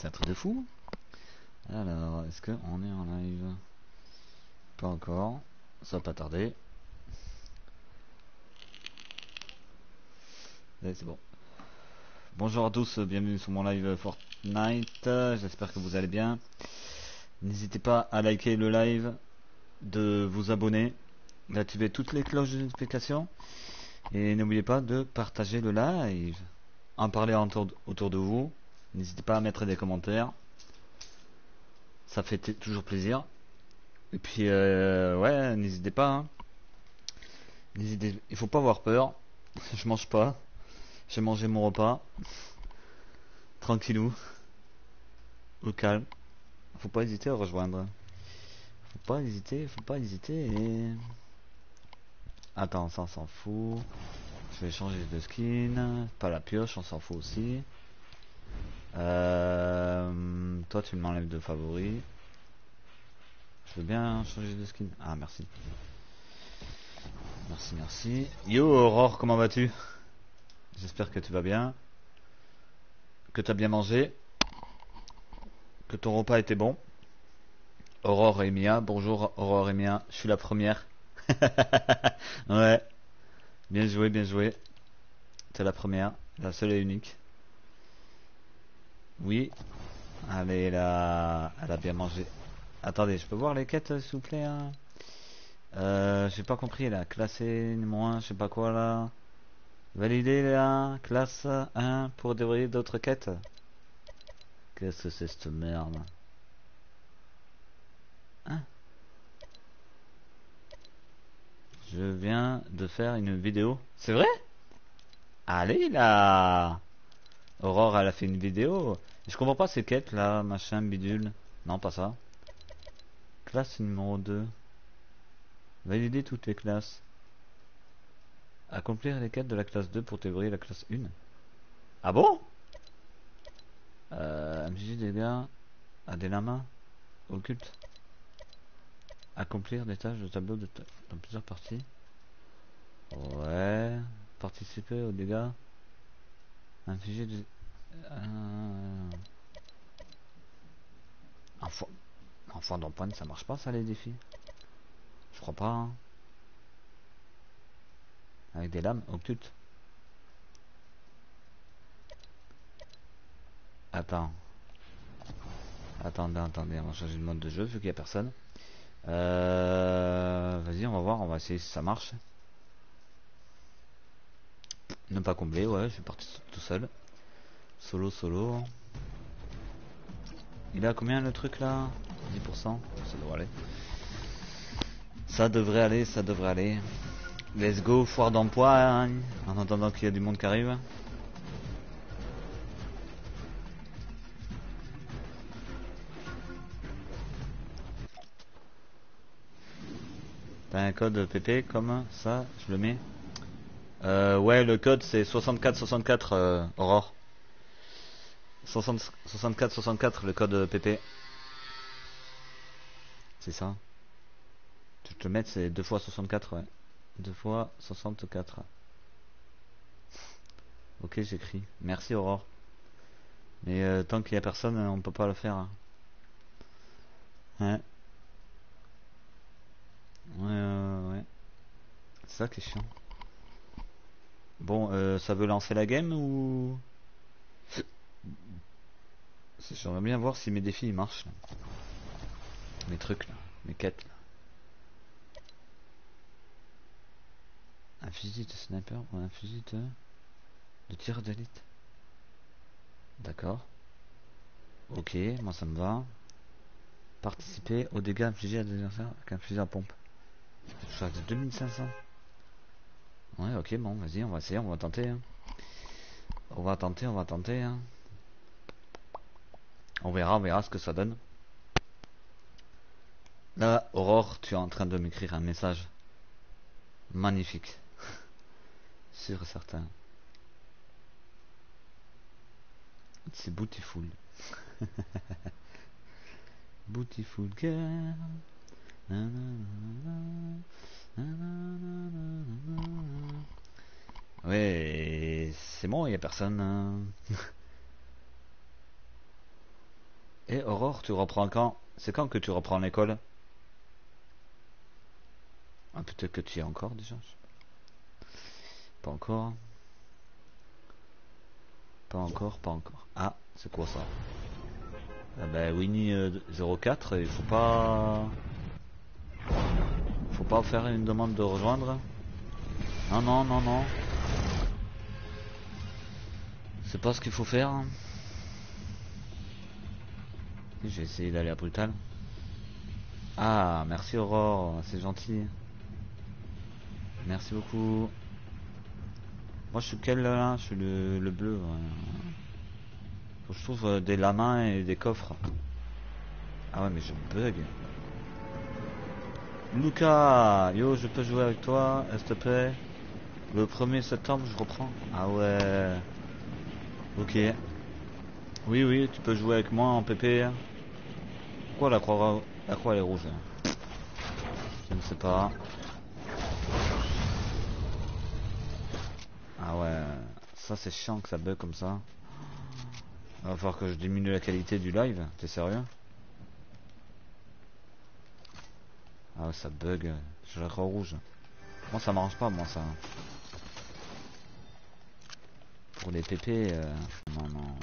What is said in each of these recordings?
C'est un truc de fou. Alors, est-ce qu'on est en live? Pas encore. Ça va pas tarder. C'est bon. Bonjour à tous, bienvenue sur mon live Fortnite. J'espère que vous allez bien. N'hésitez pas à liker le live, de vous abonner, d'activer toutes les cloches de notification. Et n'oubliez pas de partager le live. En parler autour de vous. N'hésitez pas à mettre des commentaires. Ça fait toujours plaisir. Et puis, ouais, n'hésitez pas. Hein. Il faut pas avoir peur. Je mange pas. J'ai mangé mon repas. Tranquillou. Au calme. Faut pas hésiter à rejoindre. Faut pas hésiter. Et... Attends, ça on s'en fout. Je vais changer de skin. Pas la pioche, on s'en fout aussi. Toi tu m'enlèves de favoris. Je veux bien changer de skin. Ah merci. Merci. Yo Aurore, comment vas-tu? J'espère que tu vas bien. Que tu as bien mangé. Que ton repas était bon. Aurore et Mia. Bonjour Aurore et Mia. Je suis la première. Ouais. Bien joué, bien joué. T'es la première. La seule et unique. Oui. Allez là. Elle a bien mangé. Attendez, je peux voir les quêtes s'il vous plaît hein? J'ai pas compris là. Classé numéro 1, je sais pas quoi là. Valider la classe 1 pour débrouiller d'autres quêtes. Qu'est-ce que c'est cette merde? Hein? Je viens de faire une vidéo. C'est vrai? Allez là! Aurore, elle a fait une vidéo. Je comprends pas ces quêtes là, machin, bidule. Non, pas ça. Classe numéro 2. Valider toutes les classes. Accomplir les quêtes de la classe 2 pour débrouiller la classe 1. Ah bon? MJ des gars. À des lamas. Occulte. Accomplir des tâches de tableau dans plusieurs parties. Ouais. Participer aux dégâts. Infliger des... Enfant d'empoigne, ça marche pas ça les défis. Je crois pas. Hein. Avec des lames, occultes. Attendez, on va changer de mode de jeu vu qu'il n'y a personne. Vas-y, on va voir, on va essayer si ça marche. Ne pas combler, ouais, je suis parti tout seul. Solo. Il a combien le truc là? 10%, ça devrait aller. Ça devrait aller. Let's go, foire d'emploi, hein, en attendant qu'il y a du monde qui arrive. T'as un code PP comme ça, je le mets. Ouais, le code c'est 6464, Aurore. 6464, le code PP. C'est ça. Je te mets, c'est 2 fois 64, ouais. 2 fois 64. Ok, j'écris. Merci Aurore. Mais tant qu'il n'y a personne, on peut pas le faire. Hein. Ouais. C'est ça qui est chiant. Bon, ça veut lancer la game ou... J'aimerais bien voir si mes défis ils marchent. Là. Mes trucs là, mes quêtes là. Un fusil de sniper ou un fusil de tir d'élite. D'accord. Ok, moi ça me va. Participer aux dégâts infligés à des adversaires avec un fusil à pompe. Je suis à 2500. Ouais, ok, bon, vas-y, on va essayer, on va tenter. Hein. On va tenter. Hein. On verra ce que ça donne. Là, Aurore, tu es en train de m'écrire un message. Magnifique. Sûr et certain. C'est beautiful. Beautiful girl. Ouais, c'est bon, il n'y a personne. Et Aurore, tu reprends quand? C'est quand que tu reprends l'école? Ah, peut-être que tu y es encore déjà. Pas encore. Pas encore, pas encore. Ah, c'est quoi ça? Ah ben Winnie 04, il faut pas... Faut pas faire une demande de rejoindre. Non, non, non, non. C'est pas ce qu'il faut faire. J'ai essayé d'aller à Brutal. Ah, merci Aurore, c'est gentil. Merci beaucoup. Moi je suis quel là? Je suis le bleu. Ouais. Faut que je trouve des lamas et des coffres. Ah ouais mais je bug. Lucas, yo je peux jouer avec toi, s'il te plaît. Le 1er septembre je reprends. Ah ouais. Ok. Oui oui tu peux jouer avec moi en PP. Pourquoi la croix elle est rouge hein? Je ne sais pas. Ah ouais, ça c'est chiant que ça bug comme ça. Il va falloir que je diminue la qualité du live, t'es sérieux? Ah ouais, ça bug, je la crois rouge. Moi ça m'arrange pas, moi ça. Pour les PP, non, non.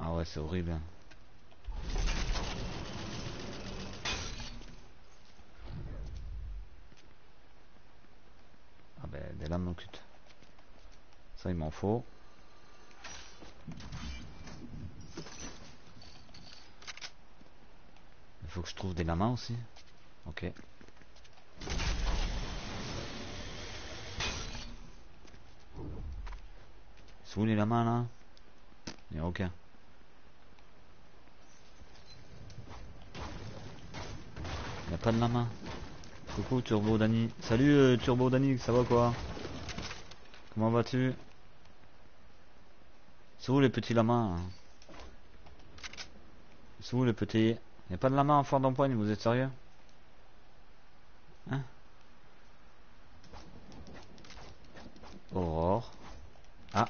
Ah ouais, c'est horrible. Des lames occultes. Ça il m'en faut. Il faut que je trouve des lamas aussi. Ok. C'est où les lamas là? Il n'y a aucun. Il n'y a pas de lamas. Coucou Turbo Dani. Salut Turbo Dani, ça va quoi? Comment vas-tu? C'est où les petits lamas? C'est où les petits? Y'a pas de lamas en foire d'empoigne, vous êtes sérieux? Hein? Aurore. Ah.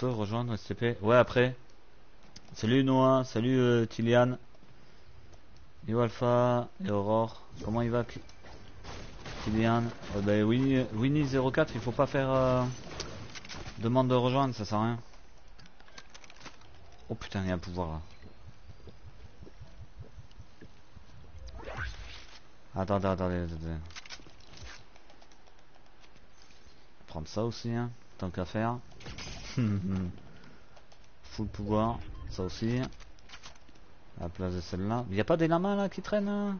Rejoindre SCP, ouais après. Salut Noah, salut Tilian, Yo Alpha et Aurore. Comment il va Tilian? Oh, ben, Winnie 04, il faut pas faire demande de rejoindre, ça sert à rien. Oh putain, il y a un pouvoir là. Attendez, attendez, attendez. Prendre ça aussi, hein, tant qu'à faire. Full pouvoir, ça aussi. À la place de celle-là. Il n'y a pas des lamas là qui traînent hein?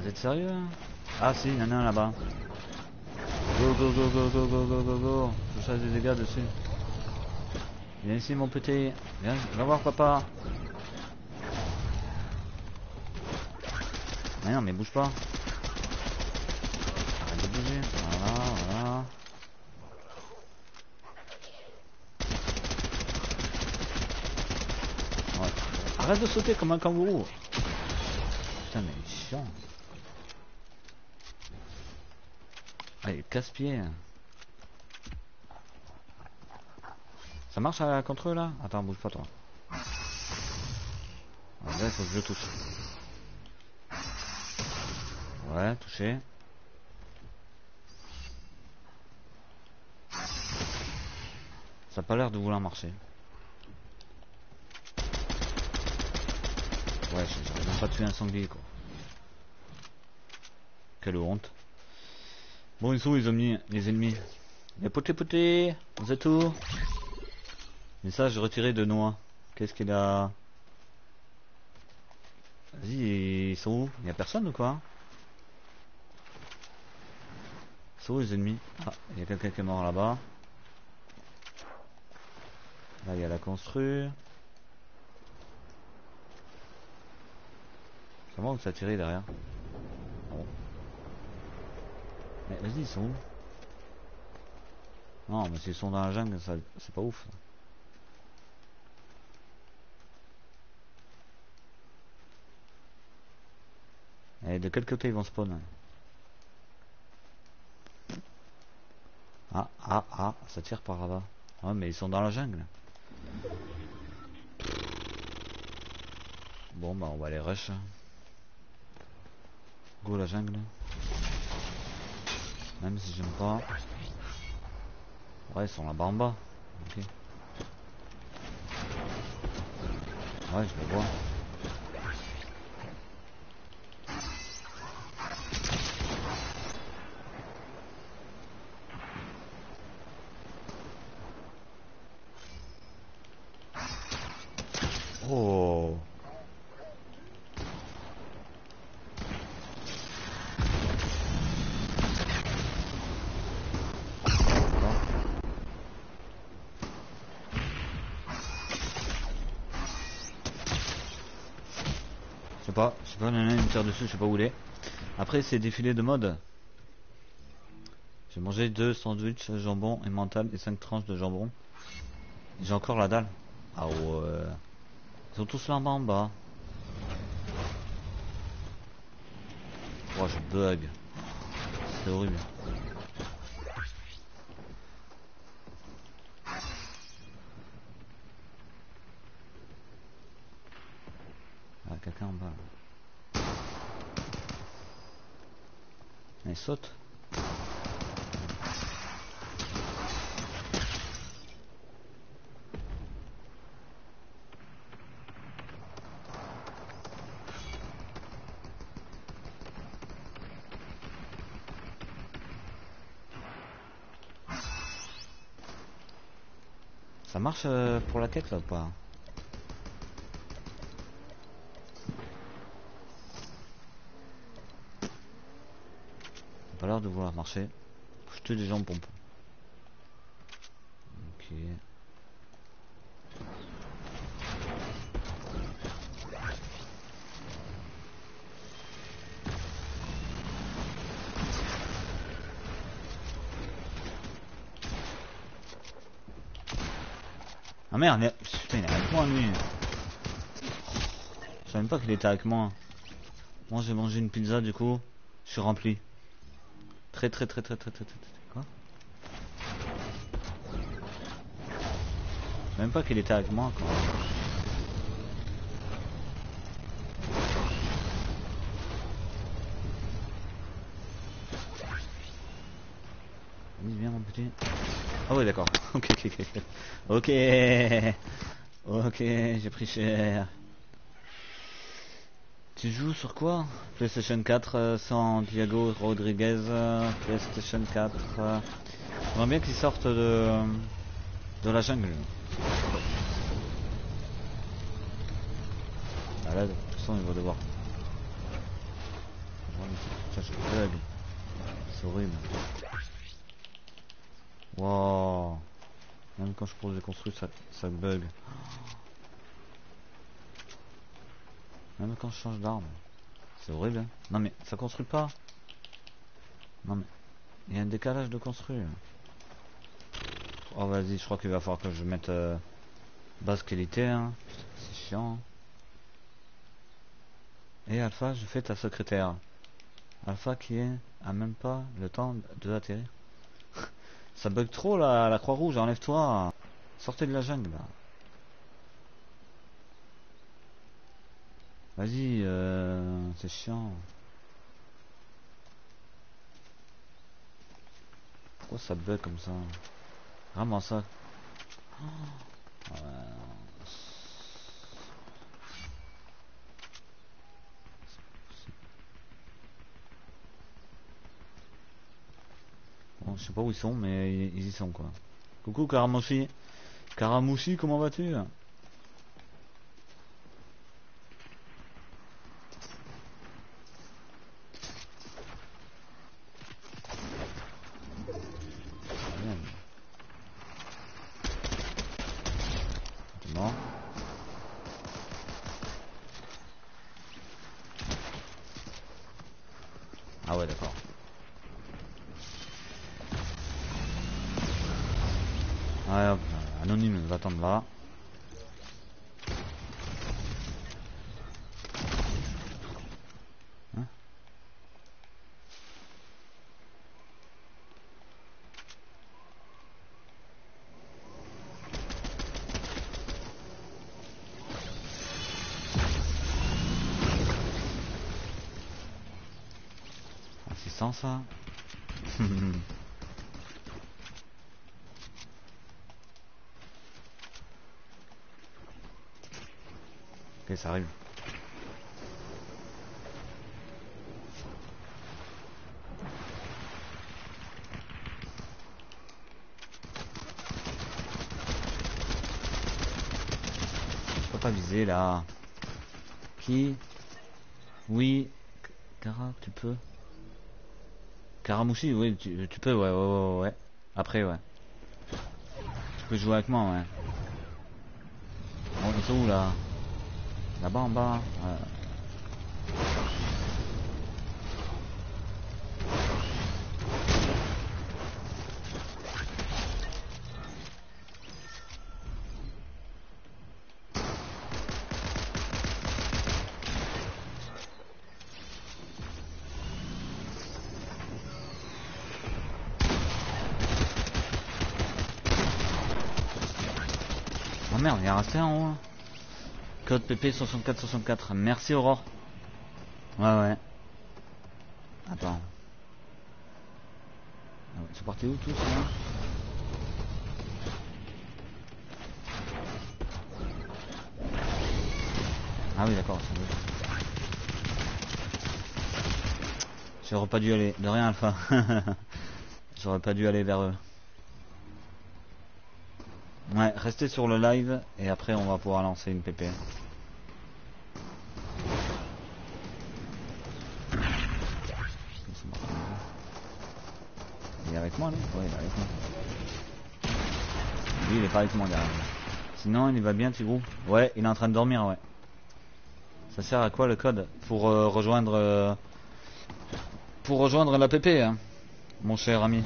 Vous êtes sérieux hein? Ah si, il y en a un là-bas. Go go go go go go go go go. Je cherche des dégâts dessus. Viens ici mon petit. Viens, va voir papa. Mais non mais bouge pas. Arrête de bouger. Voilà, voilà. Arrête de sauter comme un kangourou. Putain mais il est chiant. Allez casse-pied. Ça marche contre eux là? Attends bouge pas toi. Ah, là, faut que je le touche. Ouais touché. Ça a pas l'air de vouloir marcher. Ouais, j'aurais même pas tué un sanglier quoi. Quelle honte. Bon, ils sont où les ennemis? Les poté-poté, vous êtes où? Message retiré de Noah. Qu'est-ce qu'il a? Vas-y, ils sont où? Il y a personne ou quoi? Ils sont où les ennemis? Ah, il y a quelqu'un qui est mort là-bas. Là, il y a la constru. Comment ça tirait derrière? Bon. Mais vas-y, ils sont où? Non, mais s'ils sont dans la jungle, c'est pas ouf. Et de quel côté ils vont spawn? Ah, ah, ah, ça tire par là-bas. Ouais, mais ils sont dans la jungle. Bon, bah, on va les rush. Go la jungle. Même si j'aime pas. Ouais, ils sont là-bas en bas. Ok. Ouais, je les vois. Oh. Je sais pas, il y en a une tire dessus, je sais pas où il est. Après c'est défilé de mode. J'ai mangé 2 sandwichs jambon et mental et 5 tranches de jambon. J'ai encore la dalle. Ah ouais. Ils sont tous là en bas Oh, je bug. C'est horrible. Ah, quelqu'un en bas. Il saute. Ça marche pour la tête là ou pas? Pas l'air de vouloir marcher. Faut jeter des gens pompes. Ok. Ah merde, putain, il est avec moi lui. Je savais même pas qu'il était avec moi. Moi j'ai mangé une pizza du coup, je suis rempli. Très quoi. Je savais même pas qu'il était avec moi quoi. Viens mon petit. Ah oui d'accord, ok, j'ai pris cher. Tu joues sur quoi? PlayStation 4, Santiago Rodriguez, PlayStation 4. J'aimerais bien qu'ils sortent de la jungle. Ah là, de toute façon ils vont devoir. C'est horrible. Wow. Même quand je pose des construits, ça bug. Même quand je change d'arme. C'est horrible. Hein. Non mais ça construit pas. Non mais. Il y a un décalage de construit. Oh vas-y, je crois qu'il va falloir que je mette basse qualité. Hein. C'est chiant. Et Alpha, je fais ta secrétaire. Alpha qui est à même pas le temps de atterrir. Ça bug trop là, la croix rouge, enlève-toi. Sortez de la jungle là. Vas-y, c'est chiant. Pourquoi ça bug comme ça? Vraiment ça. Oh. Ouais. Je sais pas où ils sont, mais ils y sont quoi. Coucou Karamouchi. Karamouchi, comment vas-tu? Ah ouais d'accord. Ouais, hop, anonyme va attendre là. Hein? intéressant ça. Ok, ça arrive. Je peux pas viser là. Qui? Oui. Cara, tu peux. Karamouchi, oui, tu peux, ouais. Après, ouais. Tu peux jouer avec moi, ouais. On est où là? Là-bas en bas. Merde, il y a resté en haut. Code PP 6464. Merci Aurore. Ouais. Attends. Ils sont partis où tous là? Ah oui d'accord. J'aurais pas dû aller. De rien Alpha. J'aurais pas dû aller vers eux. Ouais, restez sur le live et après on va pouvoir lancer une PP. Il est avec moi là? Ouais, il est avec moi. Lui il est pas avec moi derrière. Sinon il va bien Tigrou? Ouais, il est en train de dormir, ouais. Ça sert à quoi le code? Pour rejoindre la PP, hein, mon cher ami.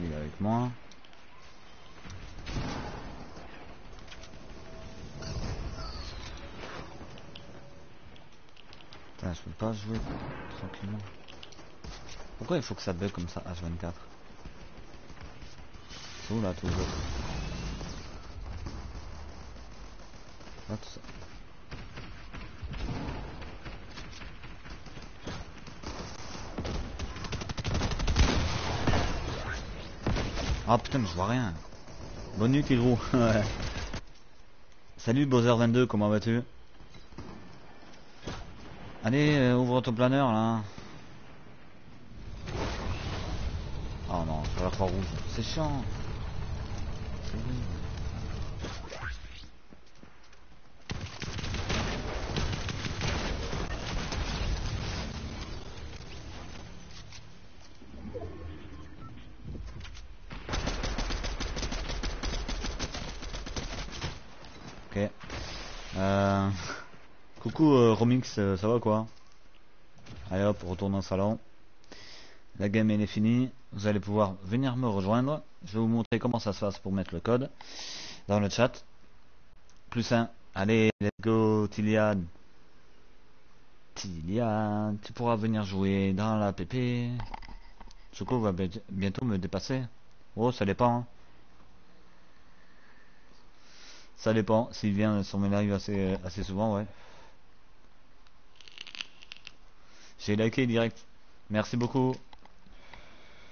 Il est avec moi. Putain, je peux pas jouer tranquillement. Pourquoi il faut que ça bug comme ça H24? C'est où là tout le jeu? Là tout ça. Ah putain mais je vois rien. Bonne nuit Tigrou. Ouais. Salut Bowser22, comment vas-tu? Allez ouvre ton planeur là. Oh non, je vois la croix rouge. C'est chiant. C'est bon. Coucou Romix, ça va quoi? Allez hop, retourne au salon. La game elle est finie. Vous allez pouvoir venir me rejoindre. Je vais vous montrer comment ça se passe pour mettre le code dans le chat. +1. Allez, let's go Tilian. Tilian, tu pourras venir jouer dans la PP. Choco va bientôt me dépasser. Oh, ça dépend. Hein. Ça dépend, s'il vient sur mes lives assez souvent, ouais. J'ai liké direct. Merci beaucoup.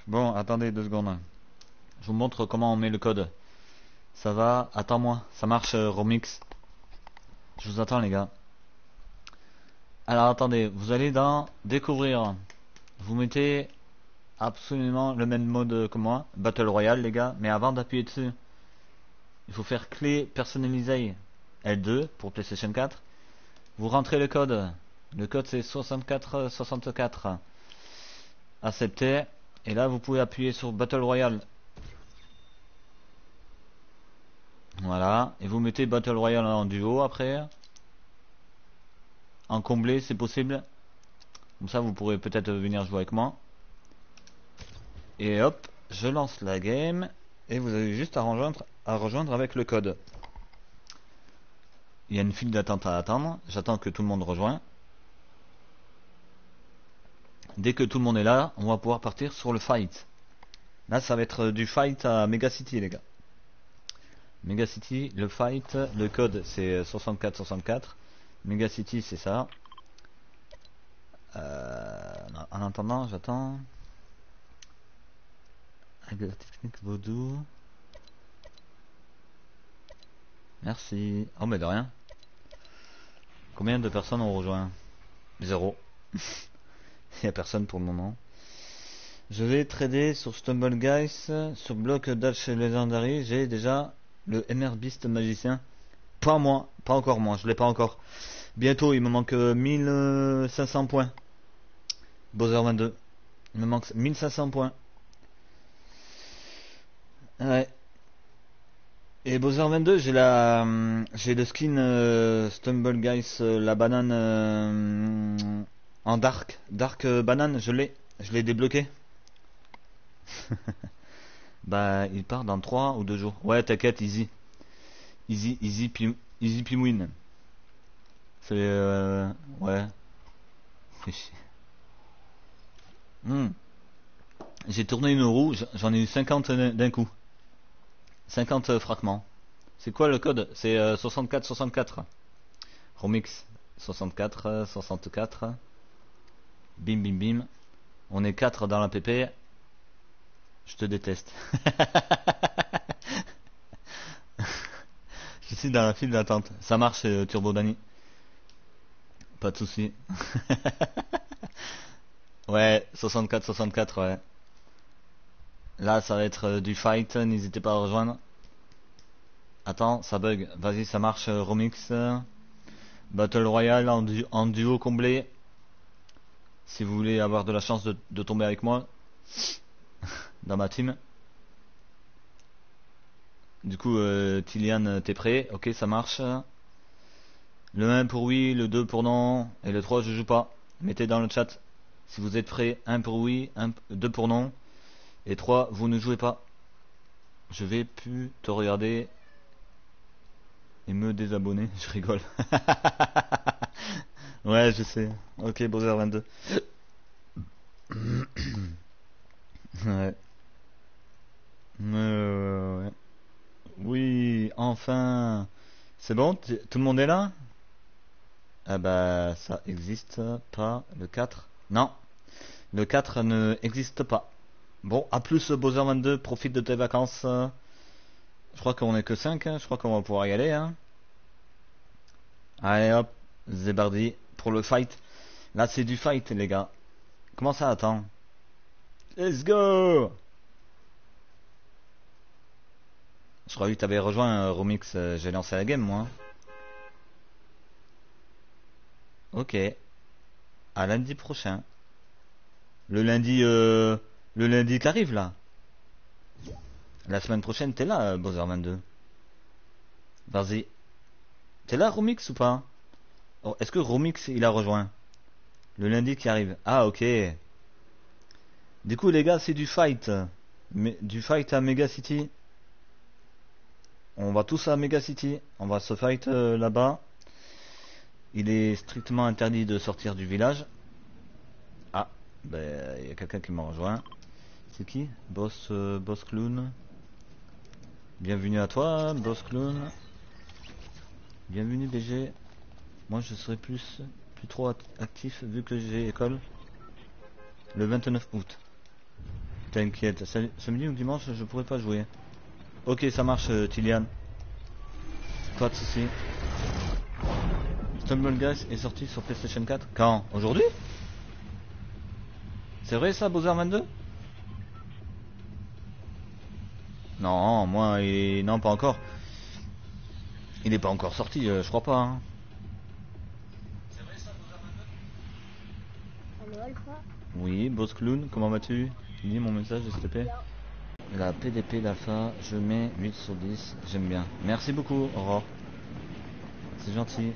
Bon, attendez 2 secondes. Je vous montre comment on met le code. Ça va? Attends-moi. Ça marche, Romix. Je vous attends, les gars. Alors, attendez. Vous allez dans Découvrir. Vous mettez absolument le même mode que moi. Battle Royale, les gars. Mais avant d'appuyer dessus, il faut faire clé personnalisée L2 pour PlayStation 4. Vous rentrez le code. Le code c'est 6464. Accepté. Et là vous pouvez appuyer sur Battle Royale. Voilà. Et vous mettez Battle Royale en duo après. En comblé c'est possible. Comme ça vous pourrez peut-être venir jouer avec moi. Et hop, je lance la game. Et vous avez juste à rejoindre avec le code. Il y a une file d'attente à attendre. J'attends que tout le monde rejoigne. Dès que tout le monde est là, on va pouvoir partir sur le fight. Là, ça va être du fight à Mega City, les gars. Mega City, le fight, le code c'est 6464. Mega City, c'est ça. En attendant, j'attends. Avec la technique vaudou. Merci. Oh, mais de rien. Combien de personnes ont rejoint? Zéro. Il n'y a personne pour le moment. Je vais trader sur Stumble Guys, sur bloc Dash Legendary. J'ai déjà le MR Beast Magicien. Pas moi, pas encore moi, je l'ai pas encore. Bientôt, il me manque 1500 points. Bowser 22. Il me manque 1500 points. Ouais. Et Bowser 22, j'ai le skin Stumble Guys, la banane en dark. Banane, je l'ai débloqué. Bah, il part dans 3 ou 2 jours. Ouais, t'inquiète, easy. Easy Pimwin. C'est ouais. J'ai tourné une roue, j'en ai eu 50 d'un coup. 50 fragments. C'est quoi le code? C'est 6464. Romix 64. Bim bim bim. On est 4 dans la PP. Je te déteste. Je suis dans la file d'attente. Ça marche, Turbo Dani. Pas de soucis. Ouais, 64, ouais. Là, ça va être du fight. N'hésitez pas à rejoindre. Attends, ça bug. Vas-y, ça marche, Romix. Battle Royale en duo comblé. Si vous voulez avoir de la chance de tomber avec moi. Dans ma team. Du coup, Tilian, t'es prêt? Ok, ça marche. Le 1 pour oui, le 2 pour non, et le 3 je joue pas. Mettez dans le chat si vous êtes prêts. 1 pour oui, 2 pour non, et 3 vous ne jouez pas. Je vais plus te regarder et me désabonner, je rigole. Ouais, je sais. Ok, Bowser 22. Ouais. Ouais. Oui, enfin. C'est bon, tout le monde est là? Ah bah ça existe pas, le 4. Non, le 4 ne existe pas. Bon, à plus Bowser 22, profite de tes vacances. Je crois qu'on est que 5, hein. Je crois qu'on va pouvoir y aller. Hein. Allez hop, Zébardi pour le fight. Là c'est du fight les gars. Comment ça attend? Let's go! Je croyais que t'avais rejoint Romix, j'ai lancé la game moi. Ok. À lundi prochain. Le lundi t'arrives là. La semaine prochaine t'es là, Bowser 22. Vas-y. T'es là Romix ou pas? Oh, est-ce que Romix il a rejoint? Le lundi qui arrive. Ah ok. Du coup les gars c'est du fight. Mais, du fight à Mega City. On va tous à Mega City, on va se fight là-bas. Il est strictement interdit de sortir du village. Ah, ben il y a quelqu'un qui m'a rejoint. C'est qui? Boss Clown. Bienvenue à toi, Boss Clown. Bienvenue BG. Moi je serai plus trop actif vu que j'ai école. Le 29 août. T'inquiète, samedi ou dimanche je pourrai pas jouer. Ok, ça marche, Tilian. Pas de soucis. Stumble Guys est sorti sur PlayStation 4. Quand? Aujourd'hui? C'est vrai ça, Bowser 22? Non, moi, non, pas encore. Il n'est pas encore sorti, je crois pas. Hein. C'est vrai ça, Bowser 22? Oui, Boss Clown, comment vas-tu? Lis mon message, s'il te plaît. La PDP d'Alpha, je mets 8 sur 10, j'aime bien. Merci beaucoup, Aurore. C'est gentil.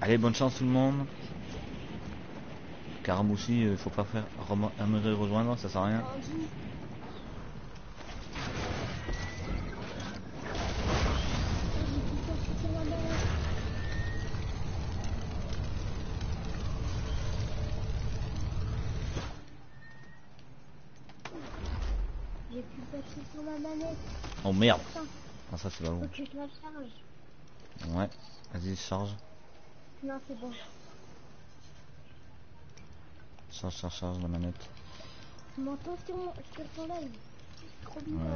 Allez, bonne chance tout le monde. Karamouchi, faut pas faire me rejoindre, ça sert à rien. Oh merde. Ah ça c'est pas bon. Ouais, vas-y charge. Non c'est bon. Charge la manette. Tu m'entends sur ton live?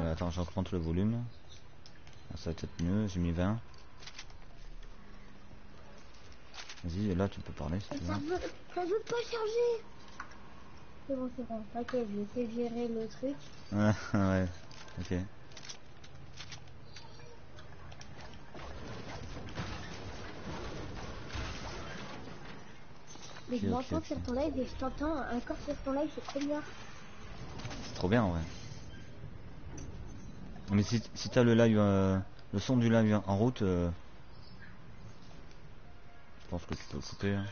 Attends, je reprends tout le volume. Ah, ça va peut-être mieux, j'ai mis 20. Vas-y, là tu peux parler si tu veux. Ça veut pas charger. C'est bon, t'inquiète, je vais gérer le truc. Ouais, ok. Mais je m'entends sur ton live et je t'entends encore sur ton live, c'est trop bien. C'est trop bien en vrai. Mais si t'as le live, le son du live en route, je pense que tu peux le couper. Hein.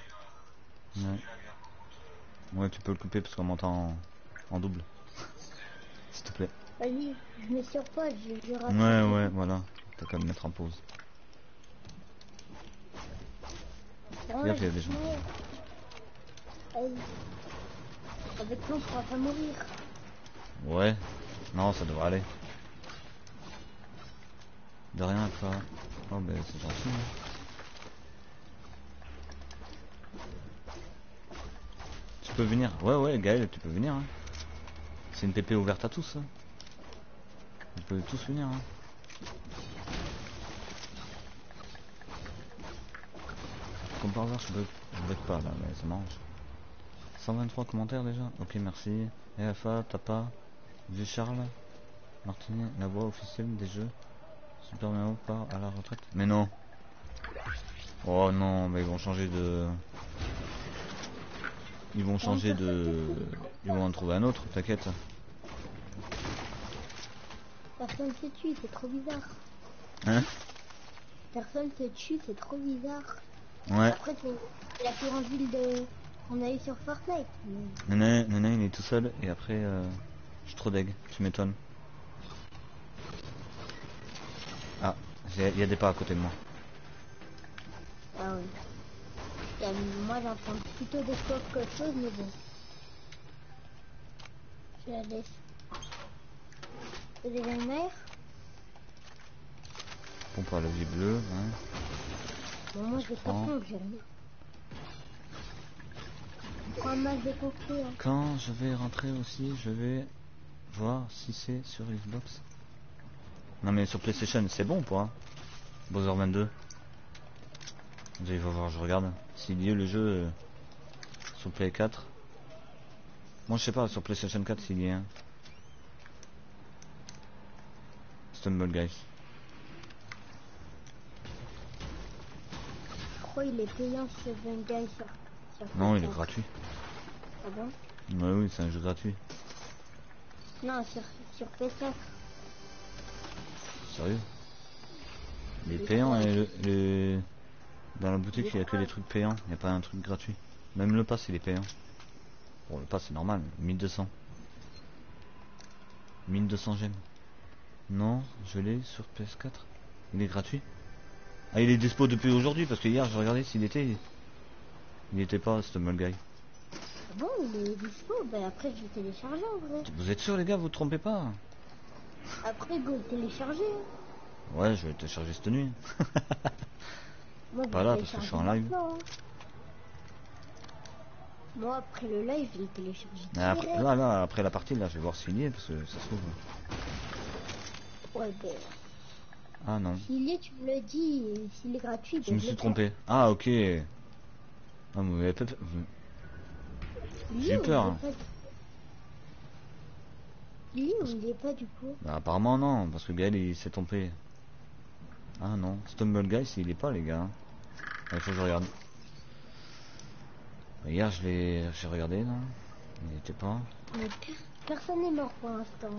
Ouais, tu peux le couper parce qu'on m'entend en double. S'il te plaît. Vas-y, je mets sur pause, je rappelle. Ouais, voilà. T'as qu'à me mettre en pause. Regarde, il y a des gens. Avec nous, on pourra pas mourir. Ouais, non, ça devrait aller. De rien à quoi. Oh, ben c'est gentil. Hein. Tu peux venir. Ouais, Gaël, tu peux venir. Hein. C'est une PP ouverte à tous. Hein. Vous pouvez tous venir. Hein. Comme par hasard, je bug pas là, mais ça mange. 123 commentaires déjà. Ok, merci. EFA, Tapa, Vieux Charles, Martinet, la voix officielle des jeux. Super Mario part à la retraite. Mais non. Oh non, mais ils vont changer de. Ils vont en trouver un autre, t'inquiète. Personne se tue, c'est trop bizarre. Hein? Personne se tue, c'est trop bizarre. Ouais. Après, c'est la plus grande ville de. On a eu sur Fortnite. Nana, il est tout seul et après, je suis trop deg, tu m'étonnes. Ah, il y a des pas à côté de moi. Ah oui. Moi j'entends plutôt des choses qu'autre chose, mais bon. Je la laisse. C'est des lumières. Pompe à la vie bleue, hein. Bon, moi je vais pas prendre, j'ai rien. Quand je vais rentrer aussi, je vais voir si c'est sur Xbox. Non mais sur PlayStation, c'est bon ou pas? Bowser 22. Je vais voir, je regarde. S'il y a le jeu sur Play 4. Moi je sais pas, sur PlayStation 4 s'il y a un. Stumble Guys. Pourquoi il est payant ce Stumble Guys? Non, il est gratuit. Ah bon? Oui, c'est un jeu gratuit. Non, sur PS4. Sérieux? Il est payant et dans la boutique il n'y a que des trucs payants, il n'y a pas un truc gratuit. Même le pass il est payant. Bon, le pass c'est normal, 1200. 1200 gemmes. Non, je l'ai sur PS4. Il est gratuit. Ah, il est dispo depuis aujourd'hui parce que hier j'ai regardé s'il était. Il n'y était pas, Stumble Guy. Ah bon, il est dispo, ben après je vais télécharger en vrai. Vous êtes sûr les gars, vous ne trompez pas? Après go télécharger. Ouais, je vais télécharger cette nuit. Moi, voilà, parce que je suis en live. Moi après le live, je vais télécharger. Après, là, après la partie, là, je vais voir s'il y est, parce que ça se trouve. Ouais, ben... Ah non. S'il est, tu me le dis, s'il est gratuit... Je me suis trompé. Ah, ok. Ah, mais... J'ai peur. Lui ou il est pas du coup? Bah, apparemment non, parce que Gaël il s'est trompé. Ah non, Stumble Guy il est pas les gars. Il faut que je regarde. Hier je l'ai regardé là. Il était pas. Mais personne n'est mort pour l'instant.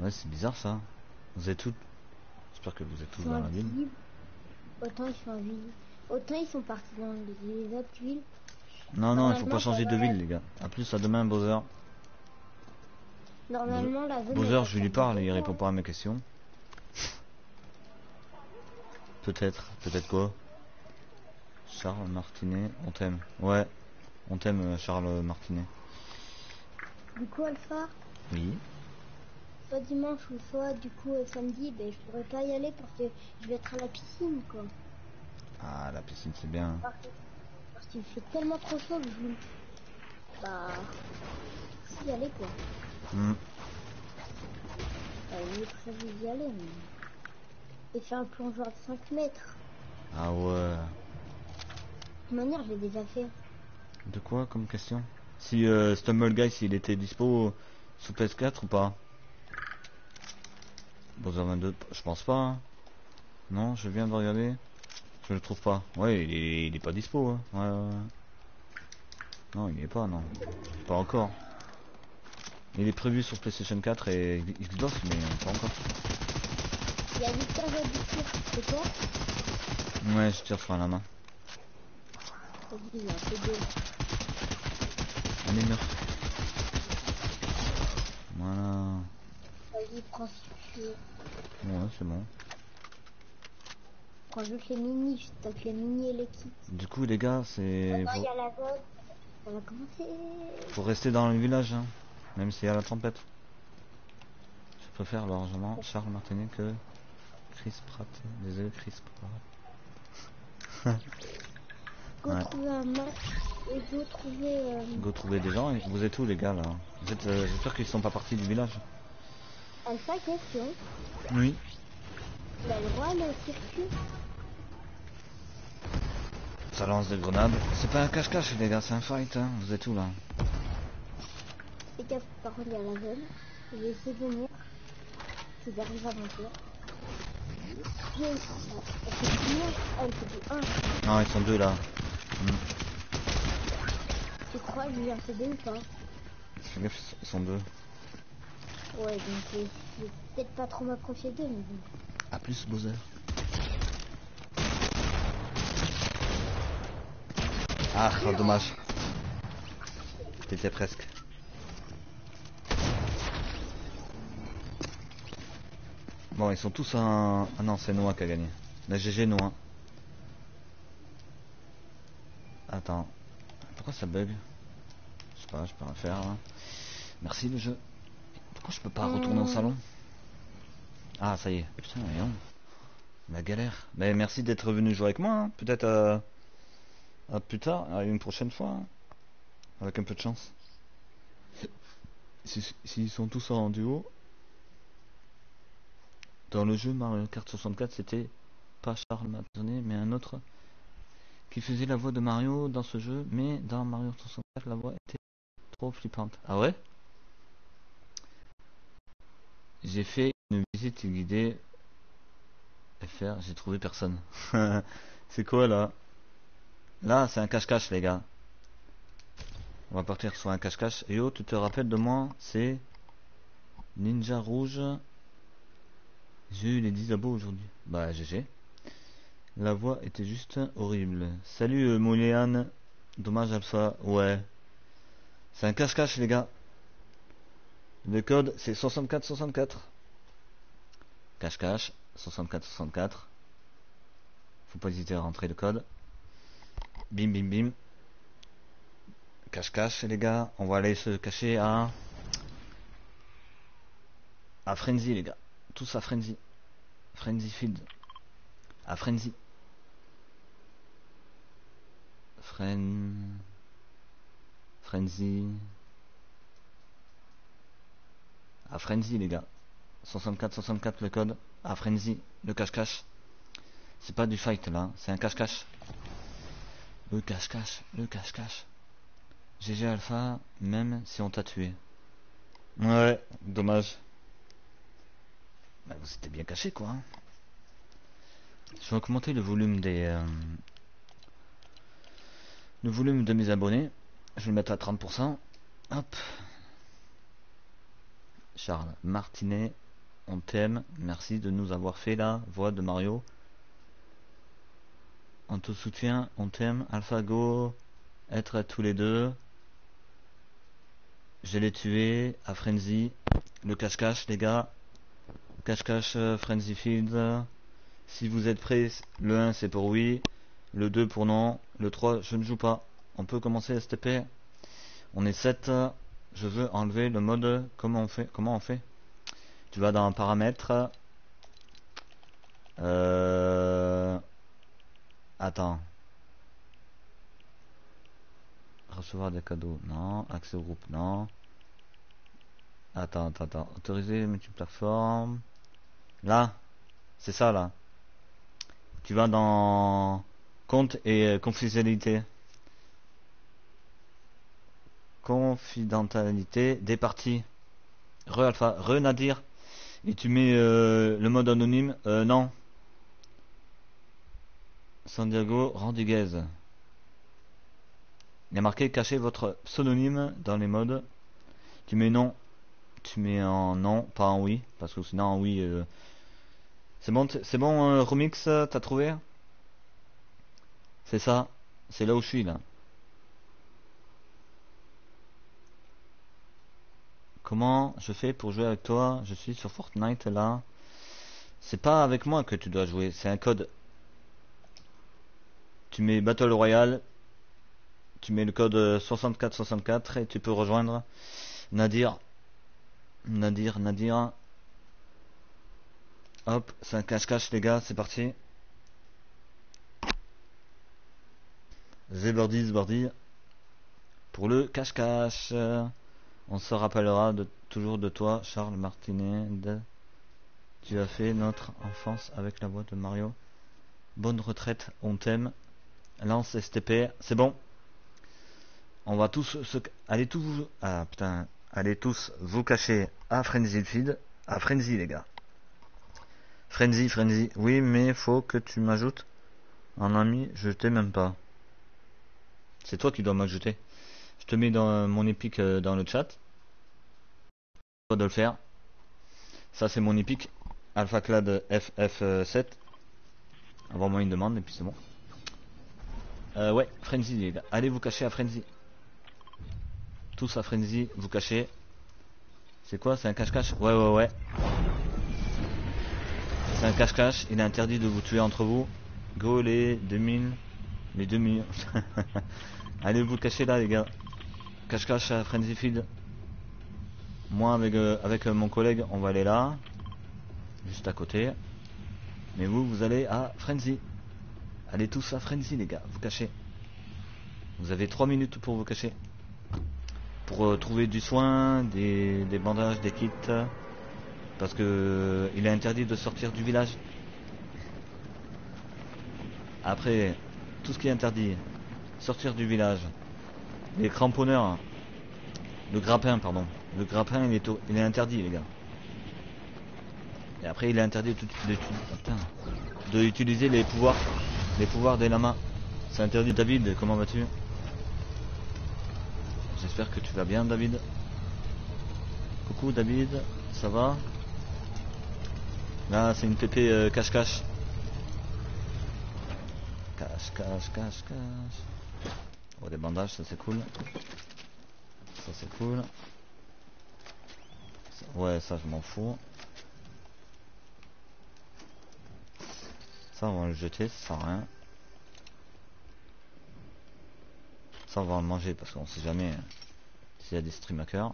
Ouais c'est bizarre ça. Vous êtes tous. J'espère que vous êtes tous dans la ville. Autant ils sont en ville. Autant ils sont partis dans les autres villes. Non, il faut pas changer de ville, les gars. A plus, à demain, Bowser. Normalement, la zone. Bowser, je lui parle et il répond pas à mes questions. Peut-être quoi? Charles Martinet, on t'aime. Ouais, on t'aime, Charles Martinet. Du coup, Alpha? Oui. pas dimanche ou soit du coup samedi, ben, je pourrais pas y aller parce que je vais être à la piscine quoi. Ah, la piscine c'est bien. Parce qu'il fait tellement trop chaud que je... Bah... Faut y aller quoi. Mm. Bah, il est prévu d'y aller mais... Et faire un plongeoir de 5 mètres. Ah ouais. De toute manière, je l'ai déjà fait. De quoi comme question? Si Stumble Guys, s'il était dispo sous PS4 ou pas? Bowser 22, je pense pas. Hein. Non, je viens de regarder. Je le trouve pas. Ouais, il est pas dispo. Hein. Ouais. Non, il n'y est pas, non. Pas encore. Il est prévu sur PlayStation 4 et Xbox, mais pas encore. Il y a 8 ans de tir, c'est toi? Ouais, je tire sur la main. Il y a un peu de... On est meurt. Voilà. Vas-y, prends ce pied. Ouais, c'est bon. Prends juste les mini, je tape les mini et les kits. Du coup, les gars, c'est... Faut... On va commencer. Faut rester dans le village, hein. Même s'il y a la tempête. Je préfère largement Charles Martinet que Chris Pratt. Désolé, Chris Pratt. Go ouais. Trouver un match et go trouver... Go trouver des gens. Et vous êtes où les gars là? Vous êtes... J'espère qu'ils sont pas partis du village. Alpha, question. Oui. Il a le droit à le circuit. Ça lance des grenades. C'est pas un cache-cache les gars, c'est un fight. Hein. Vous êtes où là? Les gars, par contre il y a la zone. Je vais essayer de venir. Si j'arrive à venir. Non, ils sont deux là. Tu crois que j'ai un CD ou pas? Ils sont deux. Ouais, donc je vais peut-être pas trop m'approcher d'eux, mais bon. A plus, Bowser. Ah, dommage. T'étais presque. Bon, ils sont tous un... Ah non, c'est Noah qui a gagné. La GG Noah. Attends. Pourquoi ça bug? Je sais pas, je peux rien faire. Hein. Merci le jeu. Pourquoi je peux pas retourner au salon? Ah, ça y est. Putain, voyons. La galère. Mais merci d'être venu jouer avec moi. Hein. Peut-être à plus tard, à une prochaine fois. Hein. Avec un peu de chance. S'ils sont tous en duo... Dans le jeu Mario Kart 64, c'était pas Charles Martinet, mais un autre qui faisait la voix de Mario dans ce jeu, mais dans Mario 64, la voix était trop flippante. Ah ouais? J'ai fait une visite guidée FR, j'ai trouvé personne. C'est quoi là? Là, c'est un cache-cache, les gars. On va partir sur un cache-cache. Et oh, tu te rappelles de moi? C'est Ninja Rouge. J'ai eu les 10 abos aujourd'hui. Bah GG. La voix était juste horrible. Salut Moléane. Dommage Alpha. Ouais. C'est un cache-cache les gars. Le code c'est 6464. Cache-cache. 6464. Faut pas hésiter à rentrer le code. Bim bim bim. Cache-cache les gars. On va aller se cacher à Frenzy les gars. Tous à Frenzy. Frenzy Field. À Frenzy. Frenzy. À Frenzy les gars. 64-64 le code. À Frenzy. Le cache-cache. C'est pas du fight là. Hein. C'est un cache-cache. Le cache-cache. Le cache-cache. GG Alpha. Même si on t'a tué. Ouais. Dommage. Bah vous étiez bien caché quoi. Je vais augmenter le volume des le volume de mes abonnés. Je vais le mettre à 30%. Hop. Charles Martinet, on t'aime. Merci de nous avoir fait la voix de Mario. On te soutient, on t'aime. AlphaGo, être à tous les deux. Je l'ai tué à Frenzy. Le cache-cache les gars. Cache-cache, Frenzy Field. Si vous êtes prêts, le 1 c'est pour oui, le 2 pour non, le 3 je ne joue pas. On peut commencer STP. On est 7. Je veux enlever le mode. Comment on fait? Tu vas dans paramètres. Attends. Recevoir des cadeaux, non. Accès au groupe, non. Attends. Autoriser multiplateforme. Là. C'est ça, là. Tu vas dans compte et confidentialité. Confidentialité des parties. Re-alpha, re-nadir. Et tu mets le mode anonyme. Non. San Diego Randiguez. Il y a marqué cachez votre pseudonyme dans les modes. Tu mets non. Tu mets en non, pas en oui. Parce que sinon en oui. C'est bon Remix, t'as trouvé? C'est ça. C'est là où je suis là. Comment je fais pour jouer avec toi? Je suis sur Fortnite là. C'est pas avec moi que tu dois jouer, c'est un code. Tu mets Battle Royale, tu mets le code 6464 et tu peux rejoindre Nadir. Nadir. Hop, c'est un cache-cache les gars, c'est parti. Zébordi. Pour le cache-cache. On se rappellera toujours de toi, Charles Martinet. Tu as fait notre enfance avec la boîte de Mario. Bonne retraite, on t'aime. Lance STP, c'est bon. On va tous se... Allez tous vous cacher à Frenzy Field. À Frenzy, les gars. Frenzy. Oui, mais faut que tu m'ajoutes. Un ami, je t'ai même pas. C'est toi qui dois m'ajouter. Je te mets dans mon épique dans le chat. Pas de le faire. Ça c'est mon épique. AlphaClad FF7. Envoie-moi une demande et puis c'est bon. Ouais, Frenzy. Allez vous cacher à Frenzy. Tous à Frenzy, vous cachez. C'est quoi? C'est un cache-cache? Ouais. C'est un cache-cache. Il est interdit de vous tuer entre vous. Go les 2000. Les 2000. Allez vous cacher là les gars. Cache-cache à Frenzy Field. Moi avec mon collègue on va aller là. Juste à côté. Mais vous allez à Frenzy. Allez tous à Frenzy les gars. Vous cachez. Vous avez 3 minutes pour vous cacher. Pour trouver du soin, des bandages, des kits. Parce que il est interdit de sortir du village. Après, tout ce qui est interdit. Sortir du village. Les cramponneurs. Le grappin, pardon. Le grappin, il est interdit, les gars. Et après, il est interdit d'utiliser les pouvoirs des lamas. C'est interdit. David, comment vas-tu? J'espère que tu vas bien, David. Coucou, David. Ça va? Là, c'est une PP cache-cache. Cache. Oh, des bandages, ça c'est cool. Ouais, ça je m'en fous. Ça on va le jeter, ça sert à rien. Ça on va le manger parce qu'on sait jamais s'il y a des stream hackers.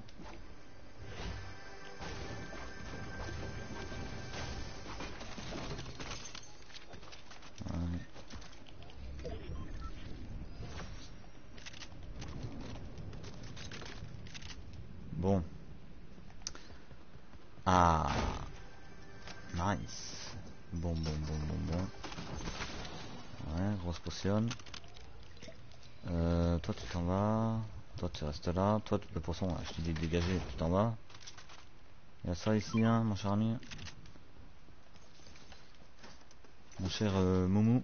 Bon. Ah. Nice. Bon. Ouais, grosse potion. Toi tu t'en vas. Toi tu restes là. Toi le poisson, je te dis de dégager, tu t'en vas. Il y a ça ici, hein, mon cher ami. Mon cher Moumou.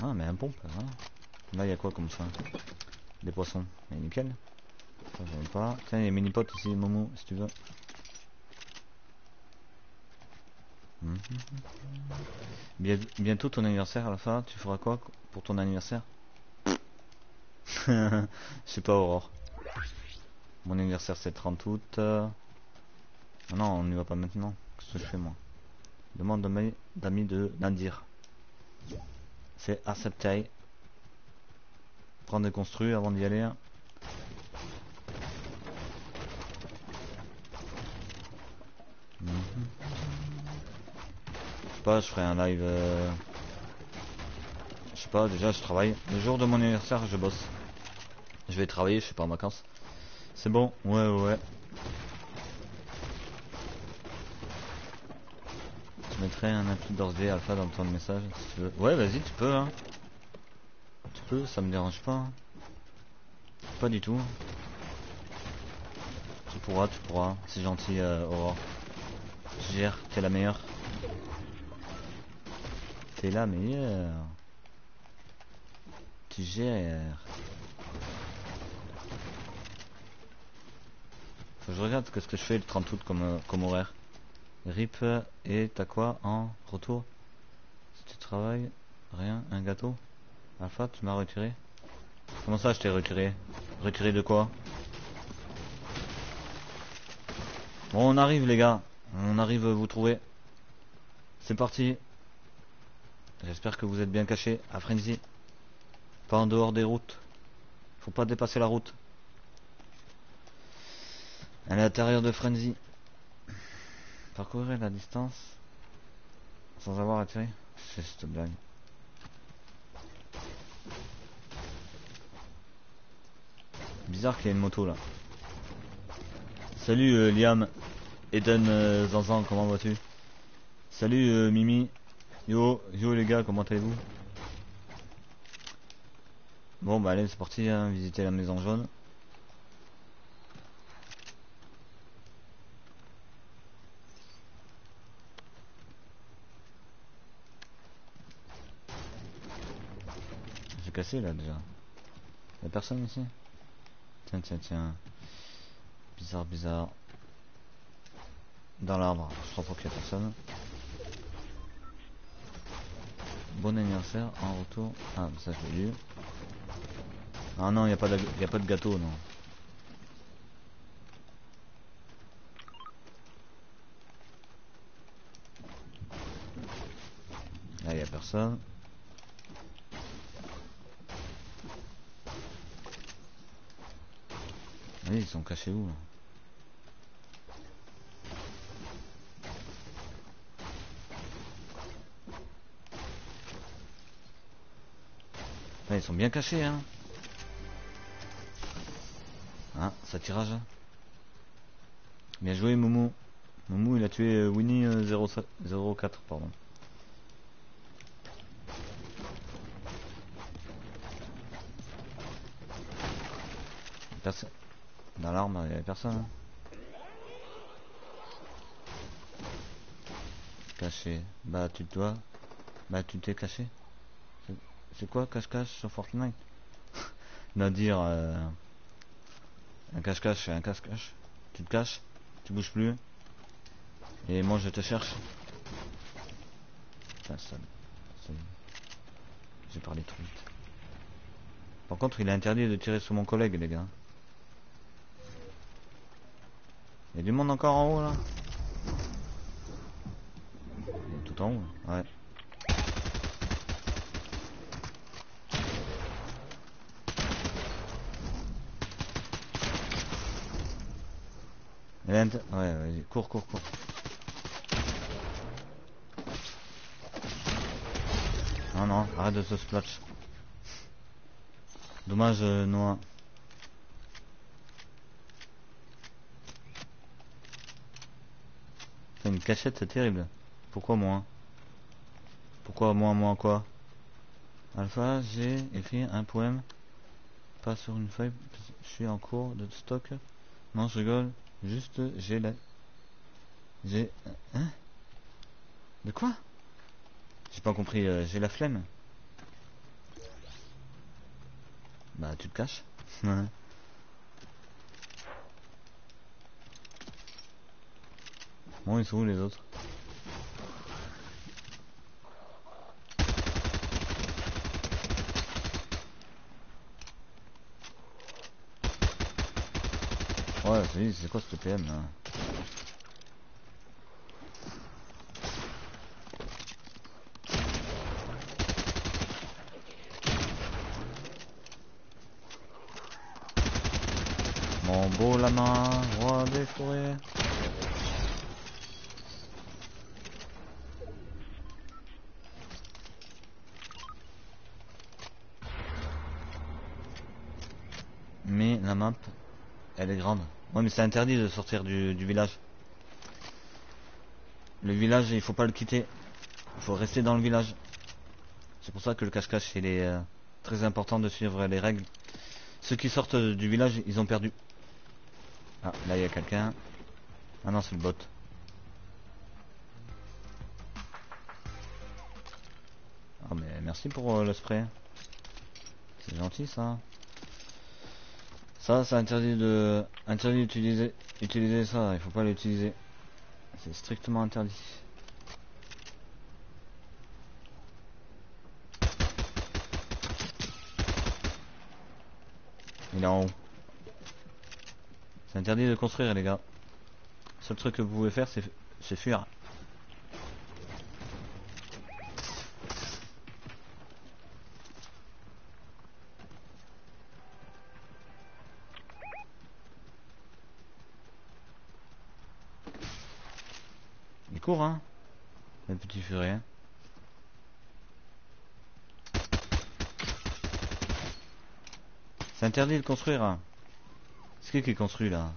Ah mais un pompe hein. Là il y a quoi comme ça? Des poissons, mais nickel. Ça j'aime pas. Tiens il y a mini-potes ici Momo si tu veux. Bientôt ton anniversaire Alpha, tu feras quoi pour ton anniversaire? Je sais pas Aurore. Mon anniversaire c'est le 30 août. Non, on n'y va pas maintenant. Qu'est-ce que je fais moi? Demande d'amis de Nadir. C'est accepté. Prendre des construits avant d'y aller. Je sais pas, je ferai un live. Je sais pas, déjà je travaille. Le jour de mon anniversaire, je bosse. Je vais travailler, je suis pas en vacances. C'est bon, ouais. Je mettrai un appli d'ordi alpha dans le temps de message si tu veux. Ouais, vas-y, tu peux, hein. Tu peux, ça me dérange pas. Hein. Pas du tout. Tu pourras. C'est gentil, Aurore. Tu gères, t'es la meilleure. T'es la meilleure. Tu gères. Faut que je regarde ce que je fais le 30 août comme horaire. RIP, et t'as quoi en retour? Si tu travailles, rien, un gâteau. Alpha, tu m'as retiré. Comment ça je t'ai retiré? Retiré de quoi? Bon, on arrive les gars. On arrive vous trouver. C'est parti. J'espère que vous êtes bien cachés à Frenzy. Pas en dehors des routes. Faut pas dépasser la route. À l'intérieur de Frenzy. Parcourir la distance sans avoir à tirer. C'est cette blague. Bizarre qu'il y ait une moto là. Salut Liam. Eden Zanzan, comment vas-tu? Salut Mimi. Yo les gars, comment allez-vous? Bon bah allez, c'est parti, hein, visiter la maison jaune. J'ai cassé là déjà. Y'a personne ici? Tiens. Bizarre. Dans l'arbre, je crois pas qu'il y a personne. Bon anniversaire, en retour. Ah, ça je l'ai lu. Ah non, il n'y a pas de gâteau, non. Là, il n'y a personne. Oui, ils sont cachés où là? Ils sont bien cachés, hein. Ah, ça tirage. Bien joué, Moumou. Moumou, il a tué Winnie 04, pardon. Personne. Dans l'arme, il n'y avait personne. Hein. Caché. Bah, tu dois. Bah, tu t'es caché. C'est quoi cache-cache sur Fortnite? Nadir, un cache-cache, c'est un cache-cache. Tu te caches, tu bouges plus. Et moi je te cherche. Putain, ça. J'ai parlé trop vite. Par contre, il est interdit de tirer sur mon collègue, les gars. Il y a du monde encore en haut là. Il est tout en haut, ouais. Ouais, vas-y, cours. Non, arrête de se splash. Dommage, Noah. T'as une cachette, c'est terrible. Pourquoi moi? Pourquoi moi quoi? Alpha, j'ai écrit un poème. Pas sur une feuille, je suis en cours de stock. Non, je rigole. Juste, j'ai... Hein? De quoi? J'ai pas compris, j'ai la flemme. Bah, tu te caches. Ouais. Bon, ils sont où les autres? Vas-y, c'est quoi ce PM là? Mon beau lama, roi des forêts. Mais la map, elle est grande. Ouais, mais c'est interdit de sortir du village. Le village, il faut pas le quitter. Il faut rester dans le village. C'est pour ça que le cache-cache, il est très important de suivre les règles. Ceux qui sortent du village, ils ont perdu. Ah, là, il y a quelqu'un. Ah non, c'est le bot. Ah, mais merci pour le spray. C'est gentil, ça. Ça, c'est interdit de... Interdit d'utiliser... Utiliser ça, il faut pas l'utiliser. C'est strictement interdit. Il est en haut. C'est interdit de construire, les gars. Le seul truc que vous pouvez faire, c'est fuir. Il court, hein, le petit furet. Hein. C'est interdit de construire. Hein. C'est qui construit là?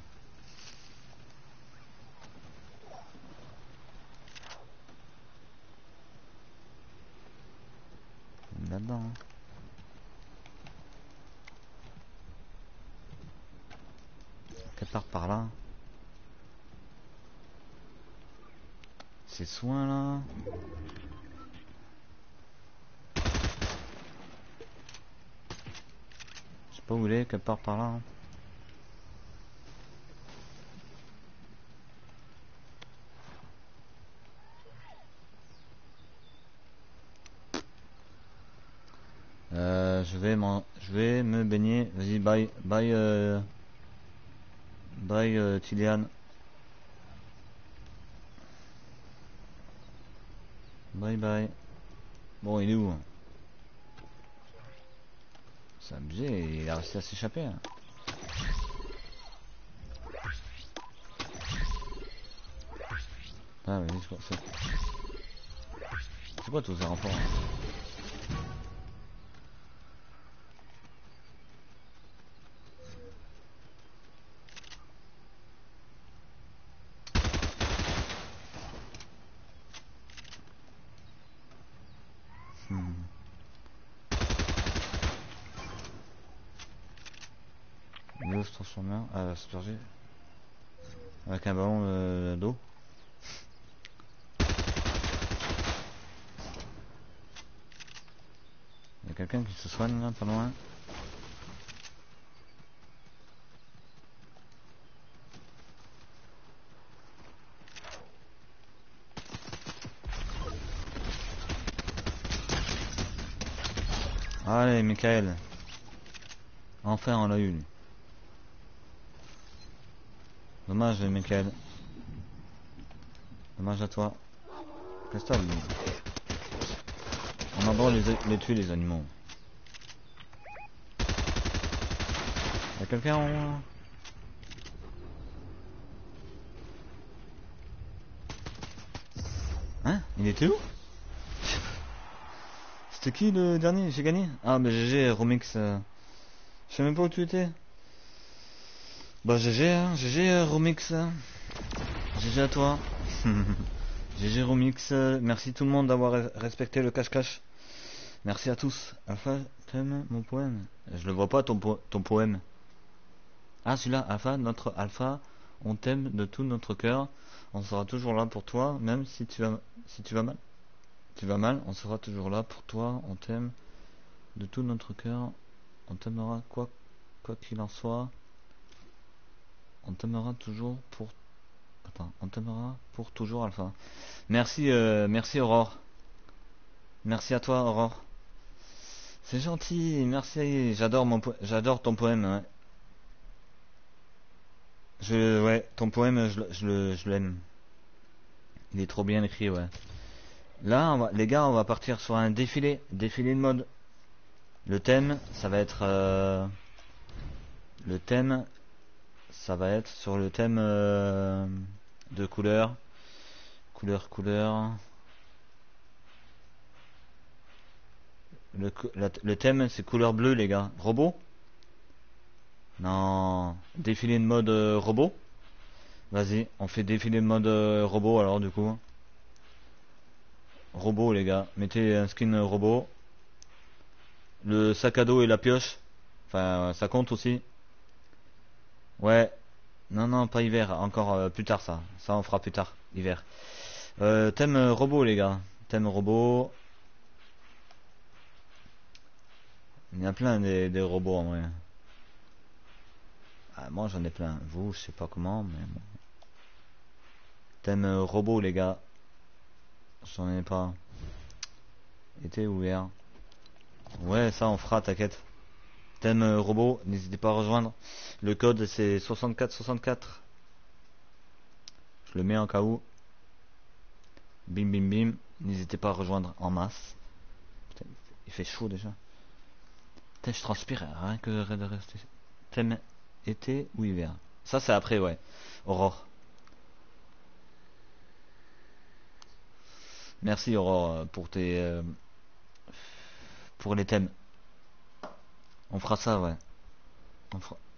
Là-dedans. Hein. Quelque part par là. Ces soins là. Je sais pas où il est, quelque part par là. Hein. Je vais me baigner. Vas-y, bye. Bye. Bye, Tilian. Bye bye. Bon, il est où? C'est abusé, il a réussi à s'échapper. Hein. Ah, vas-y, c'est quoi tous ces renforts? À se purger avec un ballon d'eau. Il y a quelqu'un qui se soigne là, pas loin. Allez, Michael. Enfin, on l'a eu. Lui. Dommage, Michael. Dommage à toi. Qu'est-ce que t'as, lui ? On a le droit de les tuer, les animaux. Y'a quelqu'un en haut ? Hein ? Il était où ? C'était qui le dernier ? J'ai gagné ? Ah, bah GG, Romix. Je sais même pas où tu étais. Bah GG, hein, GG Romix, GG à toi. GG Romix, merci tout le monde d'avoir respecté le cache-cache. Merci à tous. Alpha, t'aimes mon poème? Je le vois pas ton poème. Ah celui-là, Alpha, notre Alpha, on t'aime de tout notre cœur. On sera toujours là pour toi, même si tu vas mal. Tu vas mal, on sera toujours là pour toi. On t'aime de tout notre cœur. On t'aimera quoi qu'il en soit. On t'aimera toujours pour... Attends, on t'aimera pour toujours, Alpha. Merci, merci Aurore. Merci à toi, Aurore. C'est gentil, merci. J'adore ton poème. Ouais. Ouais, ton poème, je l'aime. Il est trop bien écrit, ouais. Là, les gars, on va partir sur un défilé. Défilé de mode. Le thème, ça va être... le thème, ça va être sur le thème de couleur. Couleur. Le thème, c'est couleur bleue, les gars. Robot? Non. Défilé de mode robot? Vas-y, on fait défilé de mode robot, alors, du coup. Robot, les gars. Mettez un skin robot. Le sac à dos et la pioche. Enfin, ça compte aussi. Ouais. Non, pas hiver. Encore plus tard, ça. Ça, on fera plus tard. Hiver. Thème robot, les gars. Thème robot. Il y a plein des robots, en vrai. Ah, moi, j'en ai plein. Vous, je sais pas comment, mais... Bon. Thème robot, les gars. J'en ai pas. Été ou hier. Ouais, ça on fera, t'inquiète. Thème robot, n'hésitez pas à rejoindre. Le code c'est 6464. Je le mets en cas où. Bim. N'hésitez pas à rejoindre en masse. Putain, il fait chaud déjà. Putain, je transpire rien que de rester. Thème été ou hiver. Ça c'est après, ouais. Aurore. Merci Aurore pour tes pour les thèmes. On fera ça, ouais.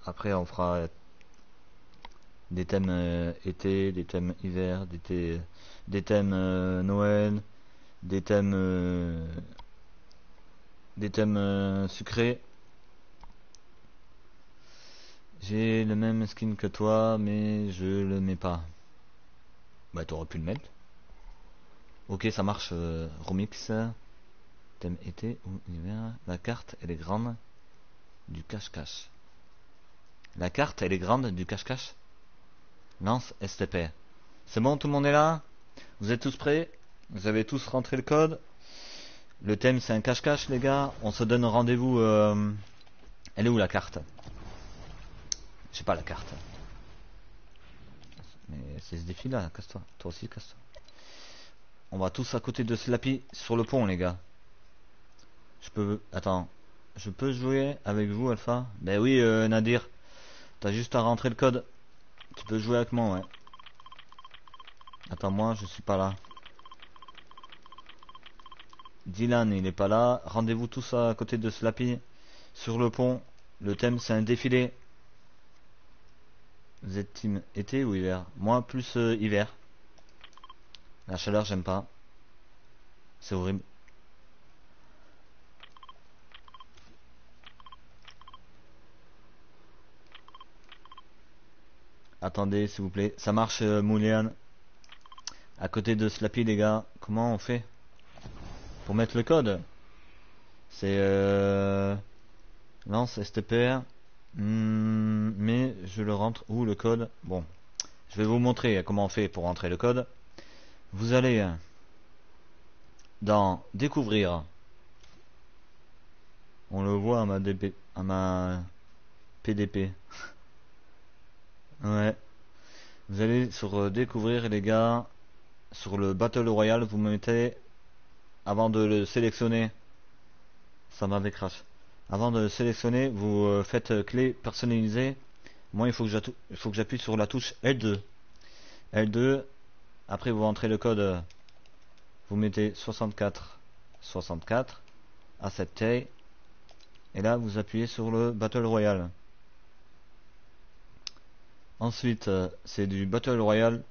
Après on fera des thèmes été, des thèmes hiver, des thèmes Noël, des thèmes sucrés. J'ai le même skin que toi mais je le mets pas. Bah t'aurais pu le mettre. Ok, ça marche, remix. Thème été ou hiver. La carte, elle est grande du cache-cache. La carte, elle est grande du cache-cache. Lance STP. C'est bon, tout le monde est là? Vous êtes tous prêts? Vous avez tous rentré le code? Le thème, c'est un cache-cache, les gars. On se donne rendez-vous. Elle est où la carte? Je sais pas la carte. Mais c'est ce défi-là, casse-toi. Toi aussi, casse-toi. On va tous à côté de Slappy sur le pont, les gars. Je peux... Attends. Je peux jouer avec vous, Alpha? Ben oui, Nadir. T'as juste à rentrer le code. Tu peux jouer avec moi, ouais. Attends, moi, je suis pas là. Dylan, il est pas là. Rendez-vous tous à côté de Slappy sur le pont. Le thème, c'est un défilé. Vous êtes team été ou hiver? Moi, plus hiver. La chaleur, j'aime pas. C'est horrible. Attendez, s'il vous plaît. Ça marche, Moulian. À côté de Slappy, les gars. Comment on fait pour mettre le code? C'est... Lance STPR. Mais je le rentre où, le code? Bon. Je vais vous montrer comment on fait pour rentrer le code. Vous allez dans découvrir. On le voit à ma DP, à ma PDP. Ouais. Vous allez sur découvrir, les gars. Sur le Battle Royale, vous mettez, avant de le sélectionner. Ça m'avait crash. Avant de le sélectionner, vous faites clé personnalisée. Moi, il faut que j'appuie sur la touche L2. L2. Après vous rentrez le code, vous mettez 64 64, acceptez, et là vous appuyez sur le Battle Royale. Ensuite c'est du Battle Royale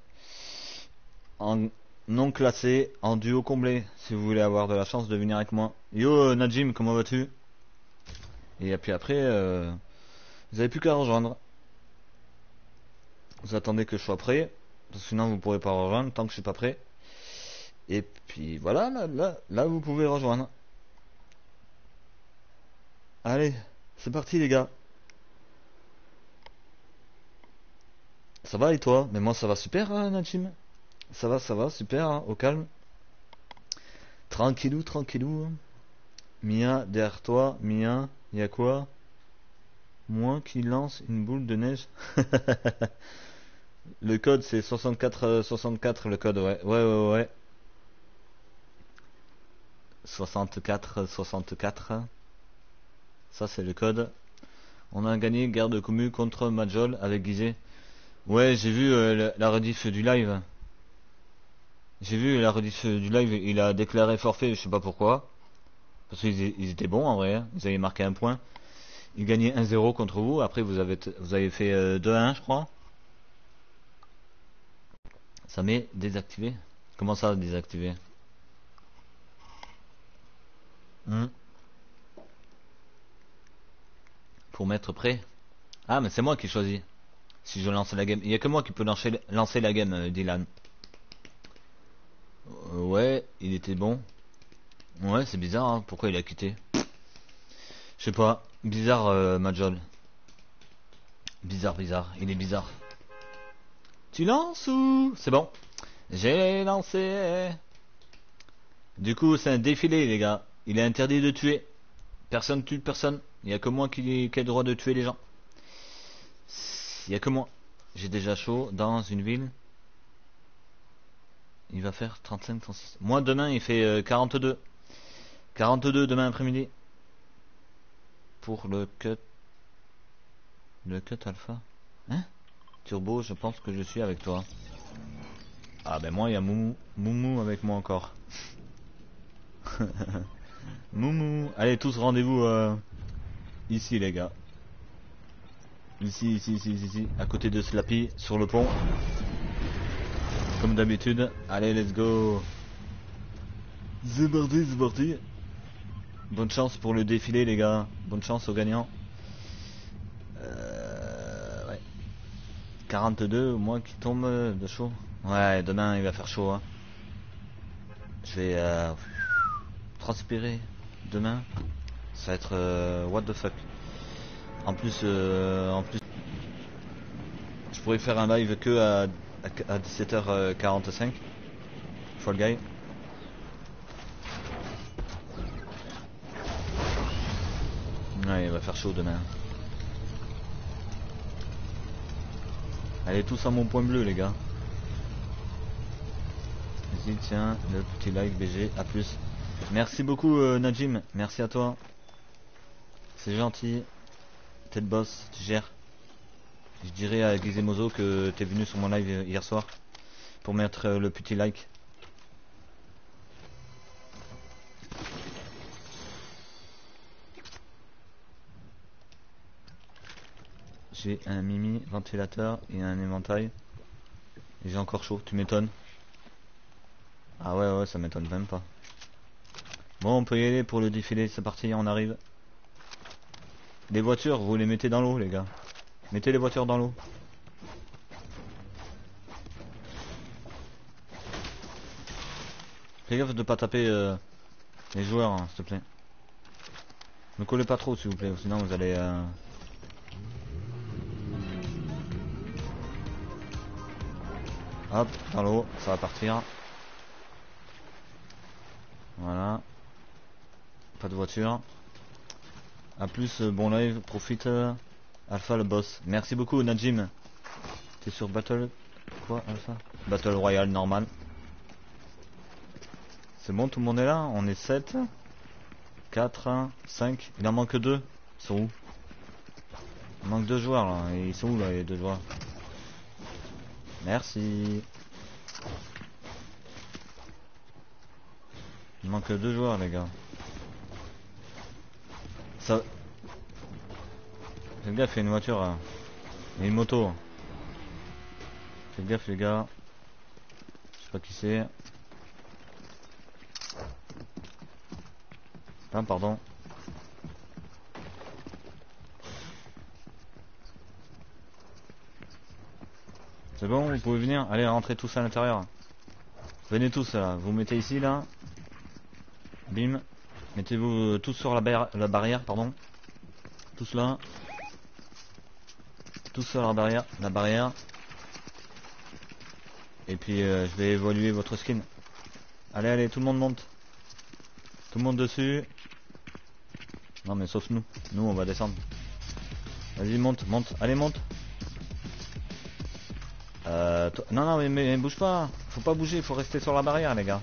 en non classé, en duo comblé, si vous voulez avoir de la chance de venir avec moi. Yo Najim, comment vas-tu? Et puis après vous n'avez plus qu'à rejoindre. Vous attendez que je sois prêt. Sinon vous pourrez pas rejoindre tant que je suis pas prêt. Et puis voilà, là vous pouvez rejoindre. Allez, c'est parti les gars. Ça va et toi? Mais moi ça va super, Nachim. Ça va, super, hein, au calme. Tranquillou. Mia, derrière toi, Mia, y'a quoi? Moi qui lance une boule de neige. Le code c'est 64 le code, ouais. 64. Ça c'est le code. On a gagné guerre de commu contre Majol avec Guizet. Ouais, j'ai vu la rediff du live. J'ai vu la rediff du live, il a déclaré forfait, je sais pas pourquoi. Parce qu'ils étaient bons en vrai, ils avaient marqué un point. Ils gagnaient 1-0 contre vous, après vous avez fait 2-1 je crois. Ça m'est désactivé. Comment ça désactivé? Pour mettre prêt. Ah mais c'est moi qui choisis. Si je lance la game. Il n'y a que moi qui peux lancer la game, Dylan. Ouais, il était bon. Ouais, c'est bizarre, hein. Pourquoi il a quitté? Je sais pas. Bizarre, Majol. Bizarre. Il est bizarre. Tu lances ou? C'est bon. J'ai lancé. Du coup, c'est un défilé, les gars. Il est interdit de tuer. Personne tue personne. Il n'y a que moi qui ai le droit de tuer les gens. Il n'y a que moi. J'ai déjà chaud dans une ville. Il va faire 35, 36. Moi, demain, il fait 42. 42 demain après-midi. Pour le cut. Le cut alpha. Hein? Turbo, je pense que je suis avec toi. Ah ben moi, il y a Moumou. Moumou avec moi encore. Moumou. Allez, tous rendez-vous ici, les gars. Ici. À côté de Slappy, sur le pont. Comme d'habitude. Allez, let's go. C'est parti. Bonne chance pour le défilé, les gars. Bonne chance aux gagnants. Ouais. 42, moi qui tombe de chaud. Ouais, demain, il va faire chaud. Hein. Je vais transpirer demain. Ça va être what the fuck. En plus, je pourrais faire un live que à 17h45. Fall Guy. Ouais, il va faire chaud demain. Allez, tous à mon point bleu, les gars. Vas-y, tiens, le petit like BG. À plus. Merci beaucoup, Najim. Merci à toi. C'est gentil. T'es le boss, tu gères. Je dirais à Guizemozo que t'es venu sur mon live hier soir pour mettre le petit like. J'ai un mimi ventilateur et un éventail. Et j'ai encore chaud, tu m'étonnes. Ah ouais, ça m'étonne même pas. Bon, on peut y aller pour le défilé, c'est parti, on arrive. Les voitures, vous les mettez dans l'eau, les gars. Mettez les voitures dans l'eau. Fais gaffe de pas taper les joueurs, hein, s'il te plaît. Ne collez pas trop, s'il vous plaît, sinon vous allez... Hop, dans l'eau, ça va partir. Voilà. Pas de voiture. A plus, bon live, profite Alpha le boss. Merci beaucoup Najim. T'es sur Battle... Quoi Alpha? Battle Royale normal. C'est bon, tout le monde est là? On est 7. 4, 5. Il en manque 2. Ils sont où? Il manque 2 joueurs là. Et ils sont où là les 2 joueurs? Merci. Il manque 2 joueurs les gars. Ça... Faites gaffe, il y a une voiture là. Et une moto. Faites gaffe les gars. Je sais pas qui c'est. Ah pardon. C'est bon, vous pouvez venir. Allez, rentrez tous à l'intérieur. Venez tous là. Vous mettez ici là. Bim. Mettez-vous tous sur la barrière, pardon. Tous là. Tous sur la barrière. Et puis je vais évoluer votre skin. Allez, tout le monde monte. Tout le monde dessus. Non mais sauf nous. Nous on va descendre. Vas-y, monte, monte. Allez, monte. Non, non, mais bouge pas. Faut pas bouger, faut rester sur la barrière, les gars.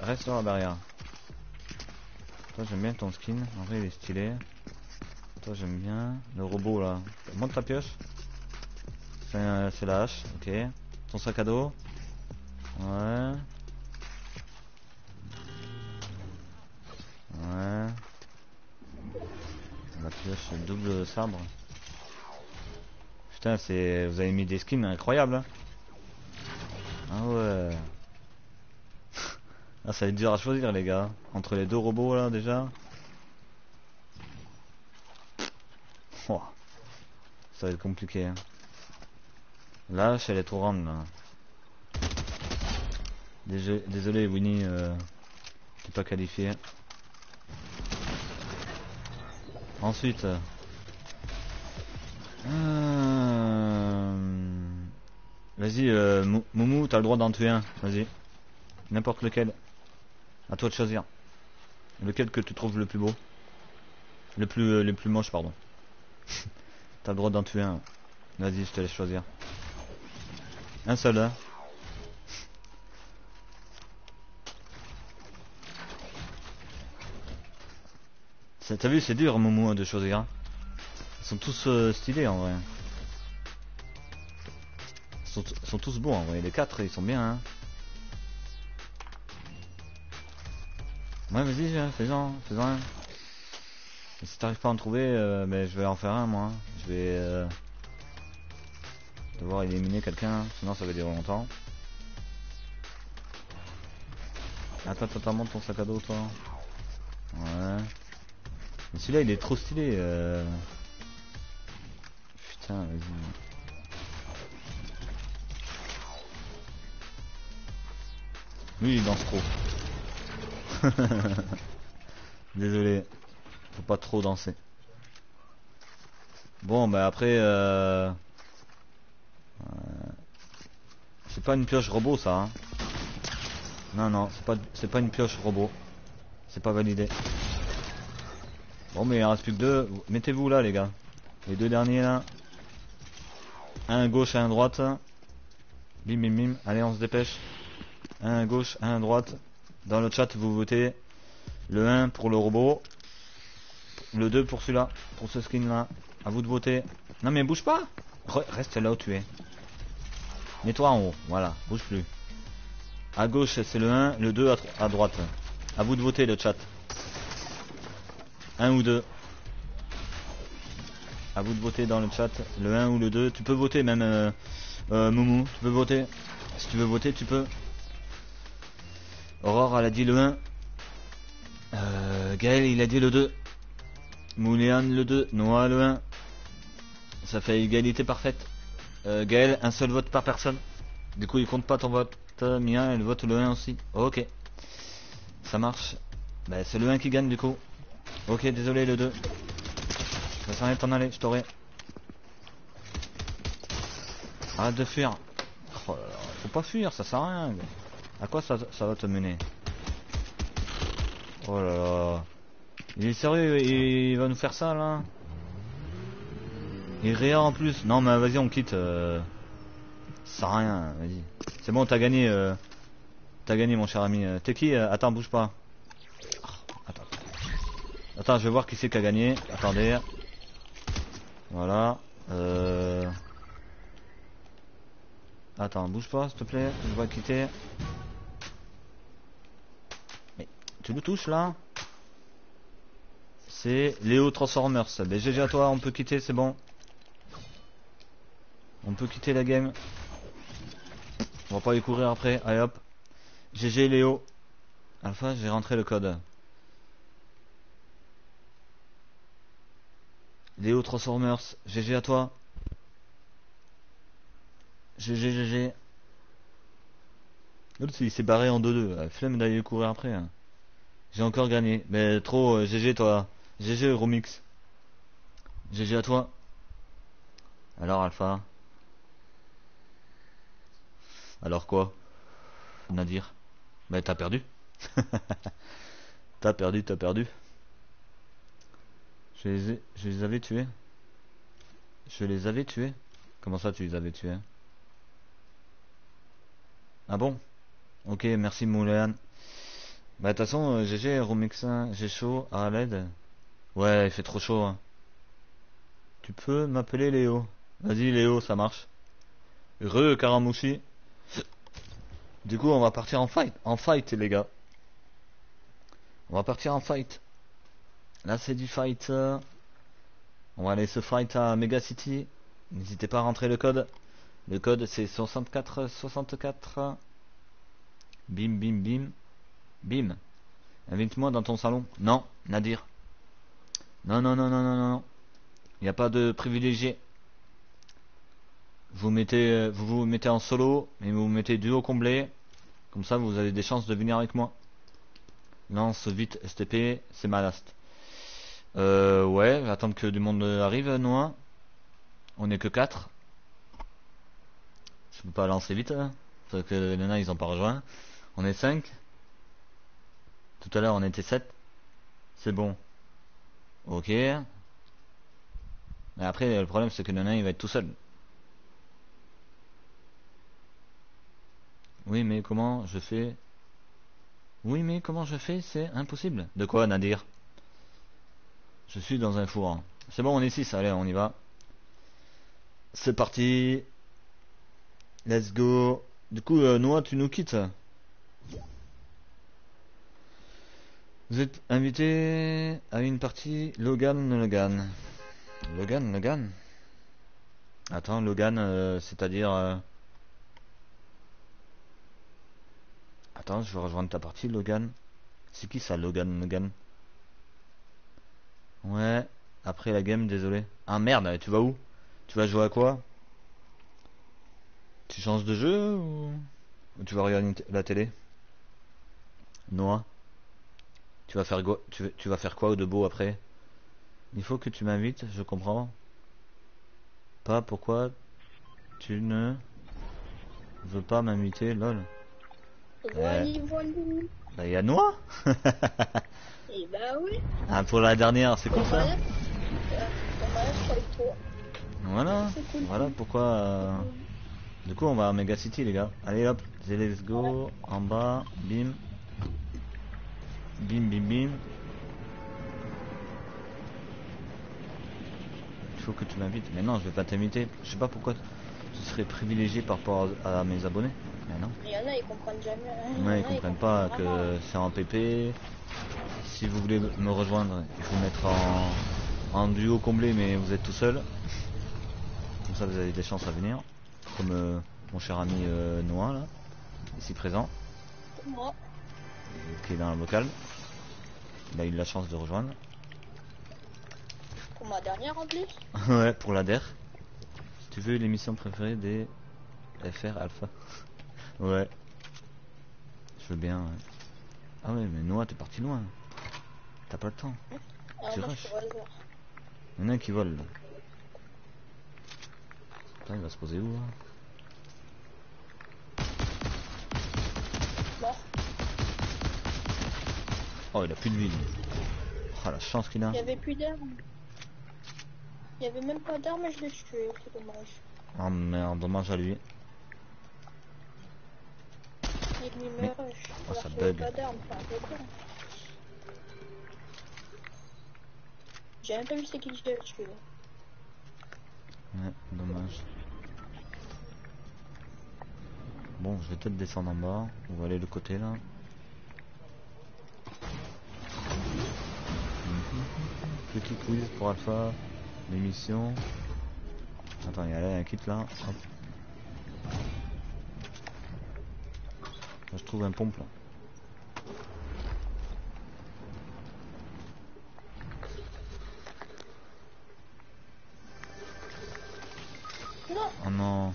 Reste sur la barrière. Toi, j'aime bien ton skin. En vrai, il est stylé. Toi, j'aime bien. Le robot, là. Monte ta pioche. C'est la hache. Ok. Ton sac à dos. Ouais. Ouais. La pioche double sabre. Putain, c'est... Vous avez mis des skins incroyables. Hein. Ah ouais. Ah, ça va être dur à choisir, les gars. Entre les deux robots, là, déjà. Oh. Ça va être compliqué. Hein. Là, elle est trop grande, là. Désolé, Winnie. T'es pas qualifié. Ensuite. Vas-y, Moumou, t'as le droit d'en tuer un. Vas-y. N'importe lequel. À toi de choisir. Lequel que tu trouves le plus beau. Le plus moche, pardon. T'as le droit d'en tuer un. Vas-y, je te laisse choisir. Un seul, hein. T'as vu, c'est dur, Moumou, hein, de choisir. Hein. Ils sont tous stylés, en vrai. Ils sont tous bons, en vrai. Les quatre, ils sont bien, hein. Ouais, vas-y, fais-en un. Et si t'arrives pas à en trouver, mais je vais en faire un, moi. Je vais devoir éliminer quelqu'un, sinon ça va durer longtemps. Attends, monte ton sac à dos, toi. Ouais. Mais celui-là, il est trop stylé. Putain, vas-y. Lui, il danse trop. Désolé, faut pas trop danser. Bon, bah après, c'est pas une pioche robot, ça. Hein. Non, c'est pas une pioche robot. C'est pas validé. Bon, mais il en reste plus que deux. Mettez-vous là, les gars. Les deux derniers là. Un gauche, un droite. Bim, bim, bim. Allez, on se dépêche. Un gauche, un droite. Dans le chat, vous votez le 1 pour le robot, le 2 pour celui-là, pour ce skin-là. À vous de voter. Non mais bouge pas. Reste là où tu es. Mets-toi en haut. Voilà, bouge plus. À gauche, c'est le 1, le 2 à droite. À vous de voter, le chat. 1 ou 2. À vous de voter dans le chat, le 1 ou le 2. Tu peux voter même, Moumou. Tu peux voter. Si tu veux voter, tu peux. Aurore, elle a dit le 1. Gaël, il a dit le 2. Mouléane, le 2. Noah, le 1. Ça fait égalité parfaite. Gaël, un seul vote par personne. Du coup, il compte pas ton vote. Mia, elle vote le 1 aussi. Ok. Ça marche. Bah, c'est le 1 qui gagne, du coup. Ok, désolé, le 2. Ça sert à rien de t'en aller, je t'aurai. Arrête de fuir. Oh là là, faut pas fuir, ça sert à rien. À quoi ça va te mener? Oh là là. Il est sérieux, il va nous faire ça là? Il réa en plus. Non mais vas-y, on quitte. Ça sert à rien, vas-y. C'est bon, t'as gagné. T'as gagné, mon cher ami. T'es qui? Attends, bouge pas. Attends, je vais voir qui c'est qui a gagné. Attendez. Voilà. Attends, bouge pas, s'il te plaît. Je vais quitter. Tu le touches là? C'est Léo Transformers. Mais GG à toi, on peut quitter, c'est bon. On peut quitter la game. On va pas y courir après. Allez hop. GG Léo. Alpha, j'ai rentré le code. Léo Transformers, GG à toi. GG, GG. L'autre, il s'est barré en 2-2. Flemme d'aller courir après. Hein. J'ai encore gagné, mais trop GG toi, GG Euromix, GG à toi. Alors Alpha, alors quoi, Nadir, mais t'as perdu, t'as perdu. Je les avais tués. Je les avais tués? Comment ça tu les avais tués? Ah bon? Ok, merci Moulin. Bah de toute façon, GG, Romixin, j'ai chaud, à l'aide. Ouais, il fait trop chaud. Hein. Tu peux m'appeler Léo? Vas-y Léo, ça marche. Re Karamouchi. Du coup, on va partir en fight les gars. On va partir en fight. Là, c'est du fight. On va aller se fight à Mega City. N'hésitez pas à rentrer le code. Le code, c'est 6464. Bim, bim, bim. Bim. Invite-moi dans ton salon. Non, Nadir. Non, non, non, non, non, non. Il n'y a pas de privilégié. Vous vous mettez en solo, mais vous vous mettez duo comblé. Comme ça, vous avez des chances de venir avec moi. Lance vite STP, c'est ma last. Ouais, j'attends que du monde arrive, Noah. On est que 4. Je peux pas lancer vite, hein, parce que les nains ils ont pas rejoint. On est 5. Tout à l'heure on était 7. C'est bon. Ok. Mais après le problème c'est que le nain il va être tout seul. Oui mais comment je fais? Oui mais comment je fais? C'est impossible. De quoi Nadir? Je suis dans un four. C'est bon, on est 6, allez, on y va. C'est parti. Let's go. Du coup, Noah, tu nous quittes. Vous êtes invité à une partie Logan. Logan. Attends, Logan, c'est-à-dire... Attends, je vais rejoindre ta partie, Logan. C'est qui ça, Logan? Ouais, après la game, désolé. Ah merde, tu vas où? Tu vas jouer à quoi? Tu changes de jeu ou tu vas regarder la télé? Noah, tu vas faire quoi de beau après? Il faut que tu m'invites, je comprends pas pourquoi tu ne veux pas m'inviter, lol. Bah y'a Noah. Et bah oui. Ah pour la dernière, c'est comme ça. Voilà, voilà pourquoi. Du coup, on va à Mega City, les gars. Allez hop, let's go. En bas, bim. Bim, bim, bim. Il faut que tu m'invites. Mais non, je vais pas t'inviter. Je sais pas pourquoi tu serais privilégié par rapport à mes abonnés. Mais non. Il y en a, ils comprennent jamais. Hein. Ouais, ils comprennent pas que c'est en PP. Si vous voulez me rejoindre, il faut mettre en duo comblé, mais vous êtes tout seul. Comme ça, vous avez des chances à venir. Comme mon cher ami Noah, là, ici présent. Moi. Qui est dans le local. Il a eu la chance de rejoindre. Pour ma dernière en plus. Ouais, pour la DER. Si tu veux l'émission préférée des FR Alpha. Ouais. Je veux bien, ouais. Ah ouais, mais Noah, t'es parti loin. T'as pas le temps. Ah, tu rushes. Il y en a qui volent. Putain, il va se poser où là? Mort. Oh, il a plus de vie. Oh, la chance qu'il a. Il y avait plus d'armes. Il y avait même pas d'armes, je l'ai tué, c'est dommage. Oh merde, dommage à lui. Il lui meurt. Mais... Oh, ça bug. J'ai même pas vu c'est qui je devais tuer. Ouais, dommage. Bon, je vais peut-être descendre en bas. On va aller de côté là. Petit quiz pour Alpha. L'émission. Attends, il y a un kit là. Hop. Là, je trouve un pompe là. Oh non.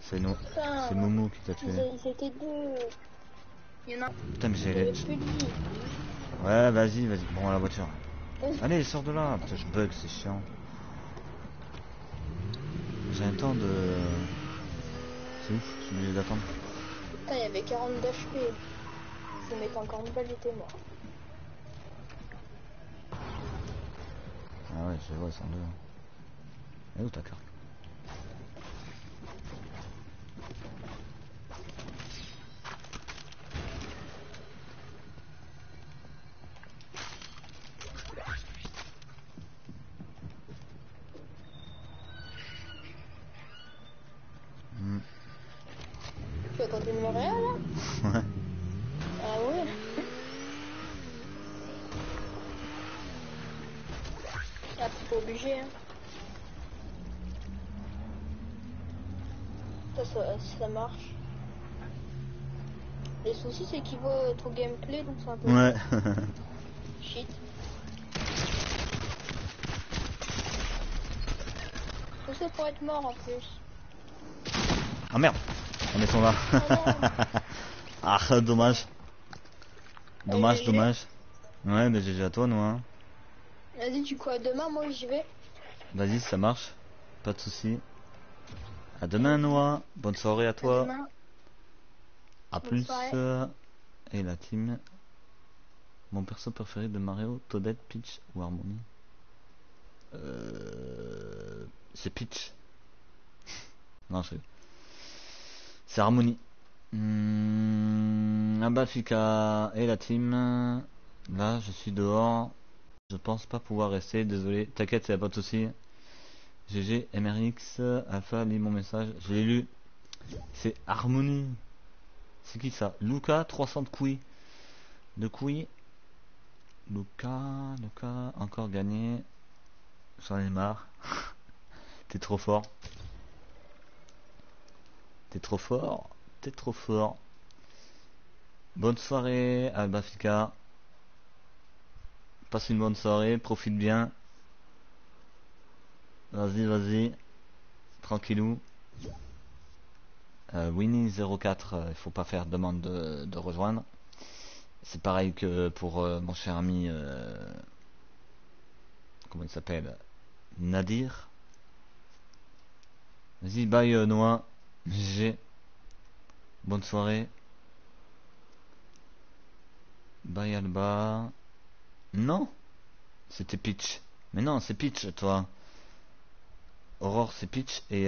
C'est nous. C'est Momo qui t'a tué. C'était deux. Il y en a. Putain mais j'ai. Ouais vas-y vas-y. Bon la voiture. Allez sors de là. Putain je bug c'est chiant. J'ai un temps de. C'est ouf. Je suis obligé d'attendre. Putain il y avait 40 d'HP. Si je mettais encore une balle j'étais mort. Ah ouais je vois sans deux. Elle est où ta carte? Ça marche. Les soucis c'est qu'il veut trop gameplay donc c'est un peu. Ouais. Shit. Tout c'est pour être mort en plus. Ah merde. On est tombé. Ah dommage. Dommage, allez, dommage. Ouais mais GG à toi nous hein. Vas-y tu quoi demain moi j'y vais. Vas-y ça marche. Pas de soucis. À demain Noah, bonne soirée à toi. A plus. Et la team. Mon perso préféré de Mario, Toadette, Peach ou Harmony. C'est Peach. Non je sais. C'est Harmony. Ah bah Fika. Et la team. Là je suis dehors. Je pense pas pouvoir rester, désolé. T'inquiète, y'a pas de soucis. GG, MRX, Alpha, lis mon message. Je l'ai lu. C'est Harmony. C'est qui ça? Luca, 300 de couilles. De couilles. Luca, encore gagné. J'en ai marre. T'es trop fort. T'es trop fort. T'es trop fort. Bonne soirée, Albafika. Passe une bonne soirée, profite bien. Vas-y, vas-y. Tranquillou. Winnie04, il faut pas faire demande de rejoindre. C'est pareil que pour mon cher ami... comment il s'appelle? Nadir. Vas-y, bye Noah. GG. Bonne soirée. Bye Alba. Non? C'était Peach. Mais non, c'est Peach, toi. Aurore c'est Peach et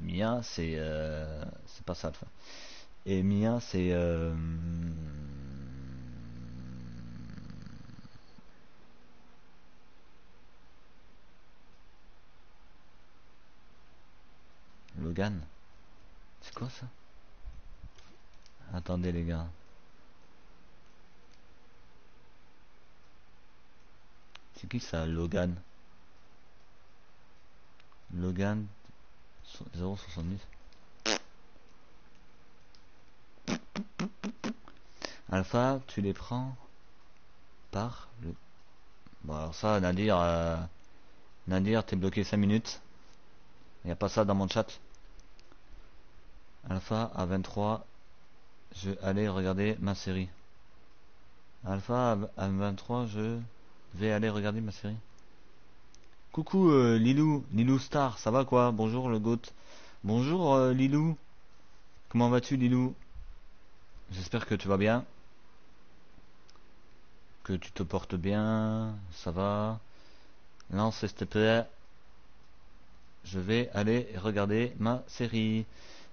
Mia c'est pas ça Alpha. Et Mia c'est Logan. C'est quoi ça? Attendez les gars. C'est qui ça, Logan? Logan 070. Alpha, tu les prends par le... Bon alors ça, Nadir... Nadir, t'es bloqué 5 minutes. Il n'y a pas ça dans mon chat. Alpha, à 23, je allais regarder ma série. Alpha, à 23, je... vais aller regarder ma série. Coucou Lilou, Lilou Star, ça va quoi? Bonjour le goat. Bonjour Lilou. Comment vas-tu Lilou? J'espère que tu vas bien. Que tu te portes bien, ça va. Lance STP. Je vais aller regarder ma série.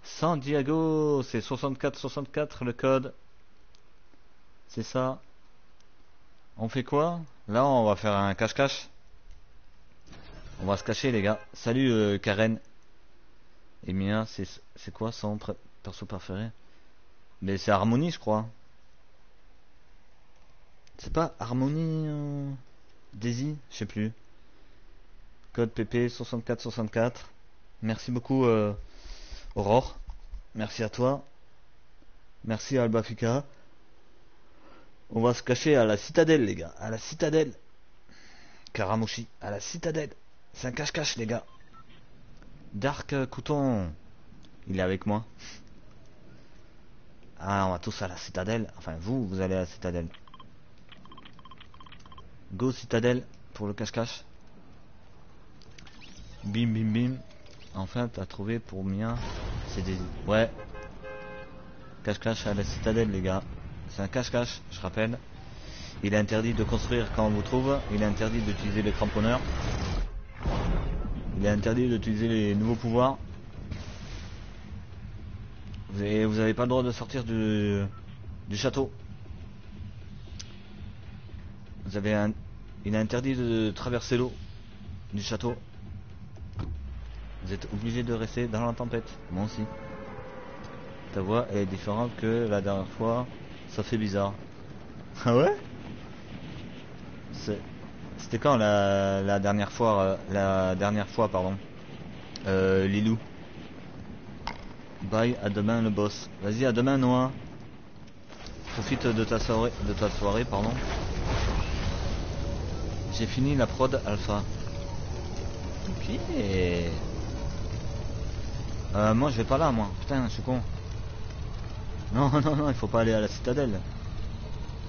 San Diego, c'est 6464 le code. C'est ça. On fait quoi? Là on va faire un cache-cache. On va se cacher les gars. Salut Karen. Et Mia, c'est quoi son perso préféré? Mais c'est Harmony je crois. C'est pas Harmony Daisy? Je sais plus. Code PP 6464. Merci beaucoup Aurore. Merci à toi. Merci Albafika. On va se cacher à la citadelle les gars, à la citadelle Karamushi, à la citadelle. C'est un cache-cache les gars. Dark Couton, il est avec moi. Ah on va tous à la citadelle. Enfin vous allez à la citadelle. Go citadelle pour le cache-cache. Bim bim bim. Enfin t'as trouvé pour Mia. C'est des... Ouais. Cache-cache à la citadelle les gars. C'est un cache-cache, je rappelle. Il est interdit de construire quand on vous trouve. Il est interdit d'utiliser les cramponneurs. Il est interdit d'utiliser les nouveaux pouvoirs. Et vous n'avez pas le droit de sortir du château. Vous avez il est interdit de traverser l'eau du château. Vous êtes obligé de rester dans la tempête. Moi aussi. Ta voix est différente que la dernière fois. Ça fait bizarre. Ah ouais? C'était quand la dernière fois, pardon. Lilou. Bye, à demain le boss. Vas-y, à demain Noah. Profite de ta soirée, pardon. J'ai fini la prod alpha. Ok. Moi je vais pas là, moi. Putain, je suis con. Non, non, non, il faut pas aller à la citadelle.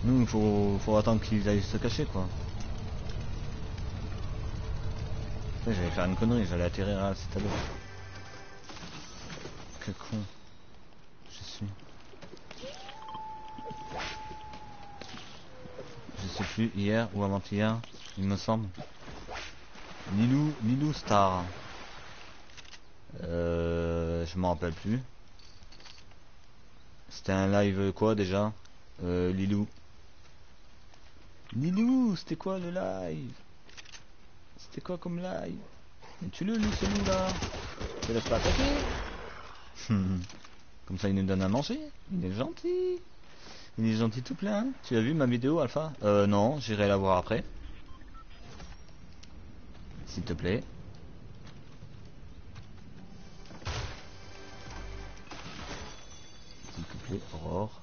Nous, il faut attendre qu'ils aillent se cacher, quoi. J'allais faire une connerie, j'allais atterrir à la citadelle. Quel con. Je sais plus, hier ou avant-hier, il me semble. Nilou Star. Je m'en rappelle plus. C'était un live quoi déjà? Lilou, c'était quoi le live? C'était quoi comme live? Mais tu le lis celui là. Tu laisses pas attaquer. Comme ça il nous donne à manger. Il est gentil. Il est gentil tout plein. Tu as vu ma vidéo Alpha? Non, j'irai la voir après. S'il te plaît. Aurore.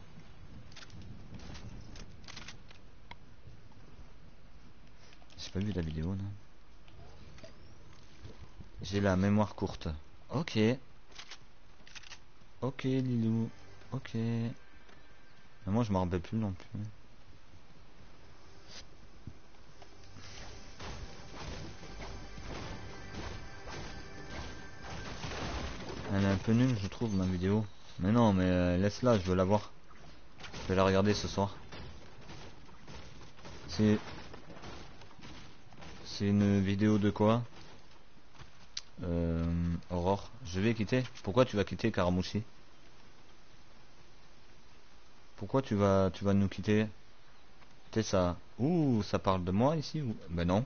J'ai pas vu la vidéo, non. J'ai la mémoire courte. Ok. Ok, Lilou. Ok. Mais moi, je m'en rappelle plus non plus. Elle est un peu nulle, je trouve, ma vidéo. Mais non, mais laisse-la, je veux la voir. Je vais la regarder ce soir. C'est une vidéo de quoi? Aurore, je vais quitter. Pourquoi tu vas quitter Karamouchi? Pourquoi tu vas nous quitter? T'es ça. Ouh, ça parle de moi ici ou... Ben non.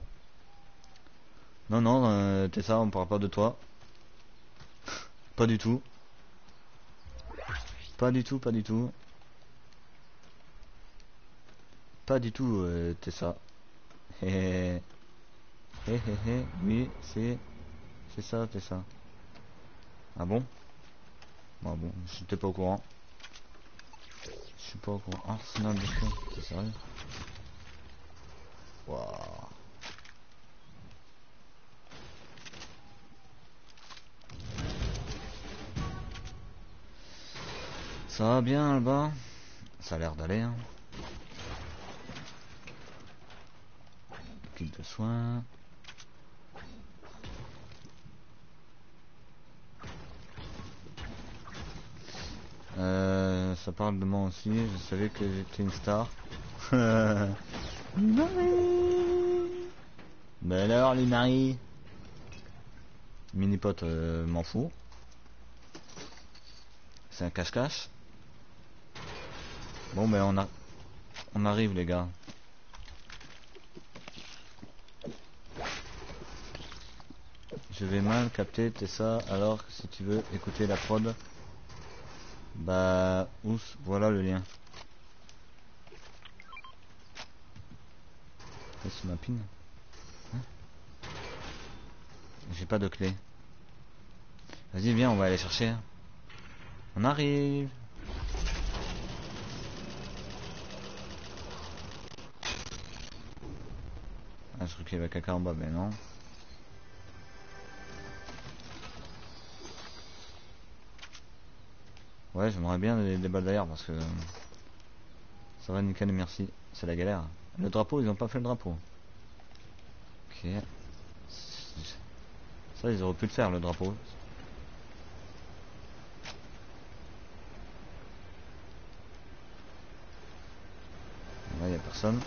Non, non, t'es ça, on parle pas de toi. Pas du tout. Pas du tout, pas du tout. Pas du tout, Tessa. Oui, c'est ça, Tessa. Ah bon? Ah bon, j'étais pas au courant. Je suis pas au courant. Arsenal de quoi? T'es sérieux? Waouh. Ça va bien Alba? Ça a l'air d'aller hein. Kit de soins. Ça parle de moi aussi, je savais que j'étais une star. Marie. Ben alors les maris. Mini-pote m'en fout. C'est un cache-cache. Bon ben on arrive les gars. Je vais mal capter Tessa alors que si tu veux écouter la prod. Bah ouf, voilà le lien. C'est ma pine. Hein, j'ai pas de clé. Vas-y viens, on va aller chercher. On arrive. Ah, je crois qu'il y avait caca en bas, mais non. Ouais, j'aimerais bien des balles d'ailleurs parce que ça va nickel, merci. C'est la galère. Le drapeau, ils ont pas fait le drapeau. Ok. Ça, ils auraient pu le faire, le drapeau. Là, il n'y a personne.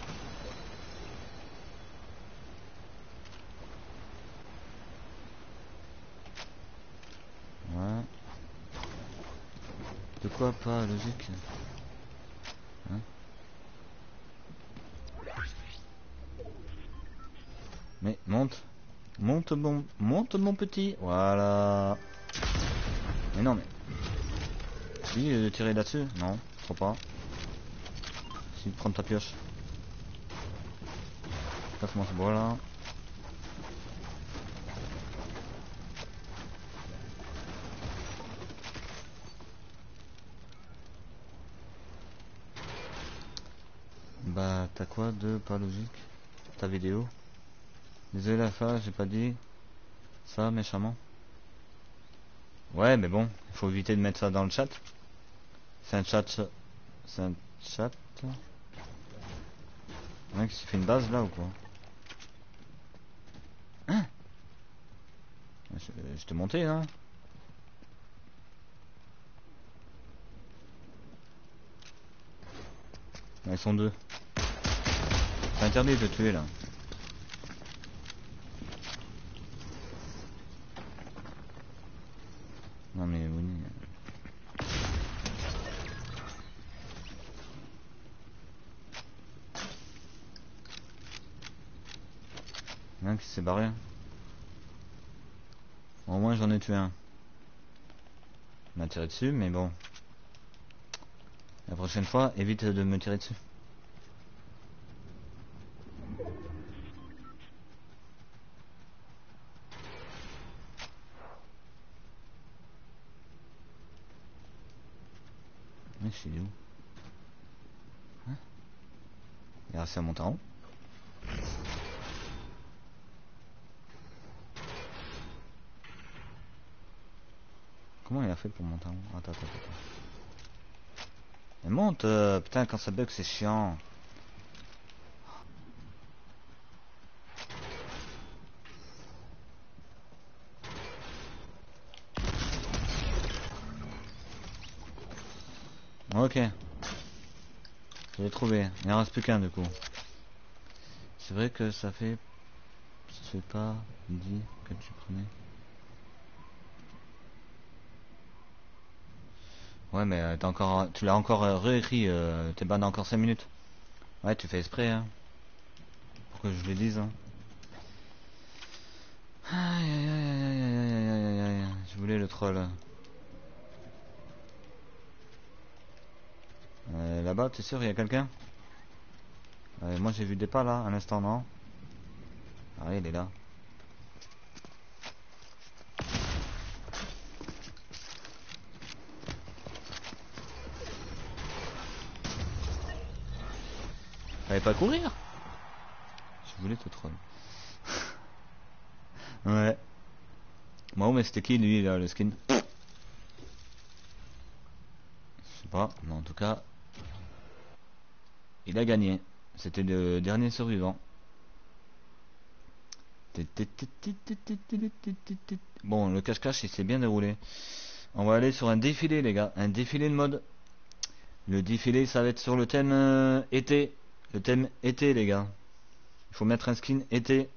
De quoi pas logique, hein? Mais monte, monte mon petit, voilà. Mais non mais. Lui de tirer là-dessus, non, je crois pas. Si prends ta pioche. Passe-moi ce bois là. Bah t'as quoi de pas logique? Ta vidéo. Désolé la face, j'ai pas dit ça méchamment. Ouais mais bon, il faut éviter de mettre ça dans le chat. C'est un chat. C'est un chat. Mec qui s'est fait une base là ou quoi? Hein? Je t'ai monté là. Ils sont deux. C'est interdit de tuer là. Non mais oui. Il y en a un qui s'est barré. Au moins j'en ai tué un. On a tiré dessus mais bon. La prochaine fois, évite de me tirer dessus. Mais je suis où? Hein? Il est resté à mon tarot. Comment il a fait pour monter en haut? Attends, attends, attends. Mais monte, putain, quand ça bug c'est chiant. Ok. Je l'ai trouvé. Il n'en reste plus qu'un du coup. C'est vrai que ça fait... Je sais pas, dit que tu prenais. Ouais mais t'as encore, tu l'as encore réécrit, t'es banné encore 5 minutes. Ouais tu fais exprès hein. Pour que je le dise hein. Aïe aïe aïe aïe aïe aïe aïe aïe. Je voulais le troll. Là-bas t'es sûr il y a quelqu'un? Moi j'ai vu des pas là, un instant non? Ah il est là. Fallait pas courir. Je voulais te troll. Ouais. Bon mais c'était qui lui là le skin? Je sais pas, mais en tout cas. Il a gagné. C'était le dernier survivant. Bon le cache-cache il s'est bien déroulé. On va aller sur un défilé les gars. Un défilé de mode. Le défilé ça va être sur le thème été. Le thème été les gars. Il faut mettre un skin été.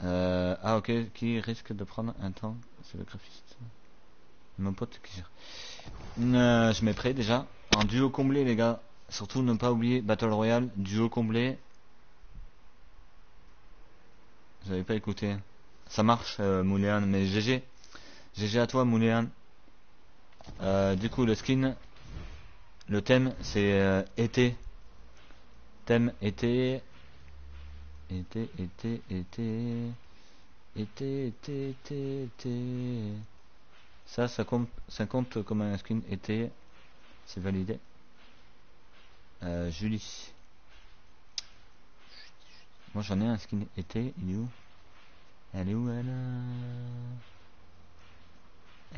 Ah ok, qui risque de prendre un temps? C'est le graphiste. Mon pote qui gère. Je mets prêt déjà. En duo comblé les gars. Surtout ne pas oublier Battle Royale, duo comblé. Vous avez pas écouté. Ça marche Mouléan, mais GG. GG à toi Mouléan. Du coup le skin... Le thème c'est été. Thème été. Été, été, été. Été, été, été, été. Ça, ça compte comme un skin été. C'est validé. Julie. Moi j'en ai un skin été. Il est où? Elle est où elle?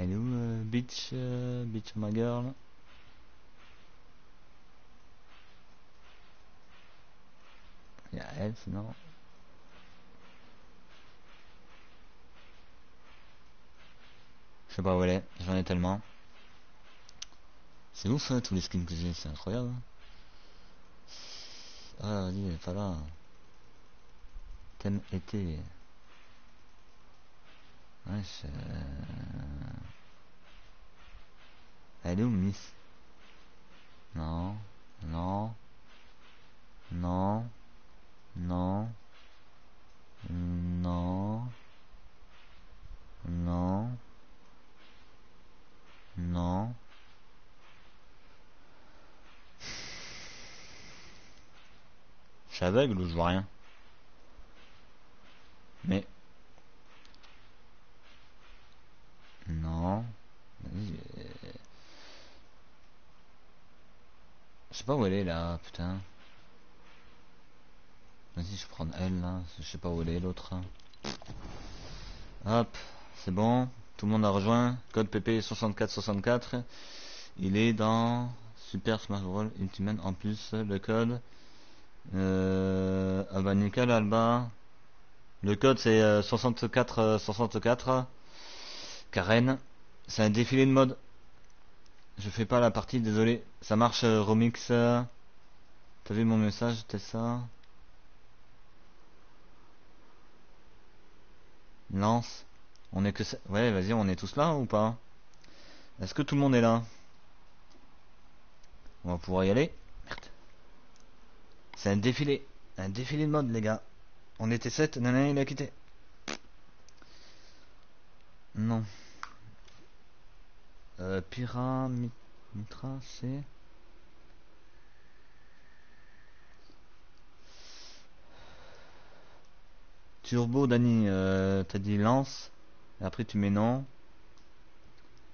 Elle est où bitch? Bitch my girl. Il y a elle, sinon. Je sais pas où elle est, j'en ai tellement. C'est ouf, hein, tous les skins que j'ai, c'est incroyable. Ah, vas-y, elle est pas là. Thème été. Ouais, c'est. Elle est où, Miss? Non, non, non, non, non, non, non. Je suis aveugle ou je vois rien? Mais non, je sais pas où elle est là, putain. Vas-y, je prends elle là, je sais pas où elle est l'autre. Hop, c'est bon, tout le monde a rejoint. Code PP6464. Il est dans Super Smash Bros Ultimate en plus le code. Ah bah nickel Alba. Le code c'est 6464 Karen. C'est un défilé de mode. Je fais pas la partie, désolé. Ça marche Romix. T'as vu mon message, t'es ça. Lance. On est que ça. Ouais, vas-y, on est tous là ou pas? Est-ce que tout le monde est là? On va pouvoir y aller. Merde. C'est un défilé. Un défilé de mode, les gars. On était 7, Nana il a quitté. Non. Pyramitra c'est... Turbo Dani, t'as dit lance. Et après tu mets non.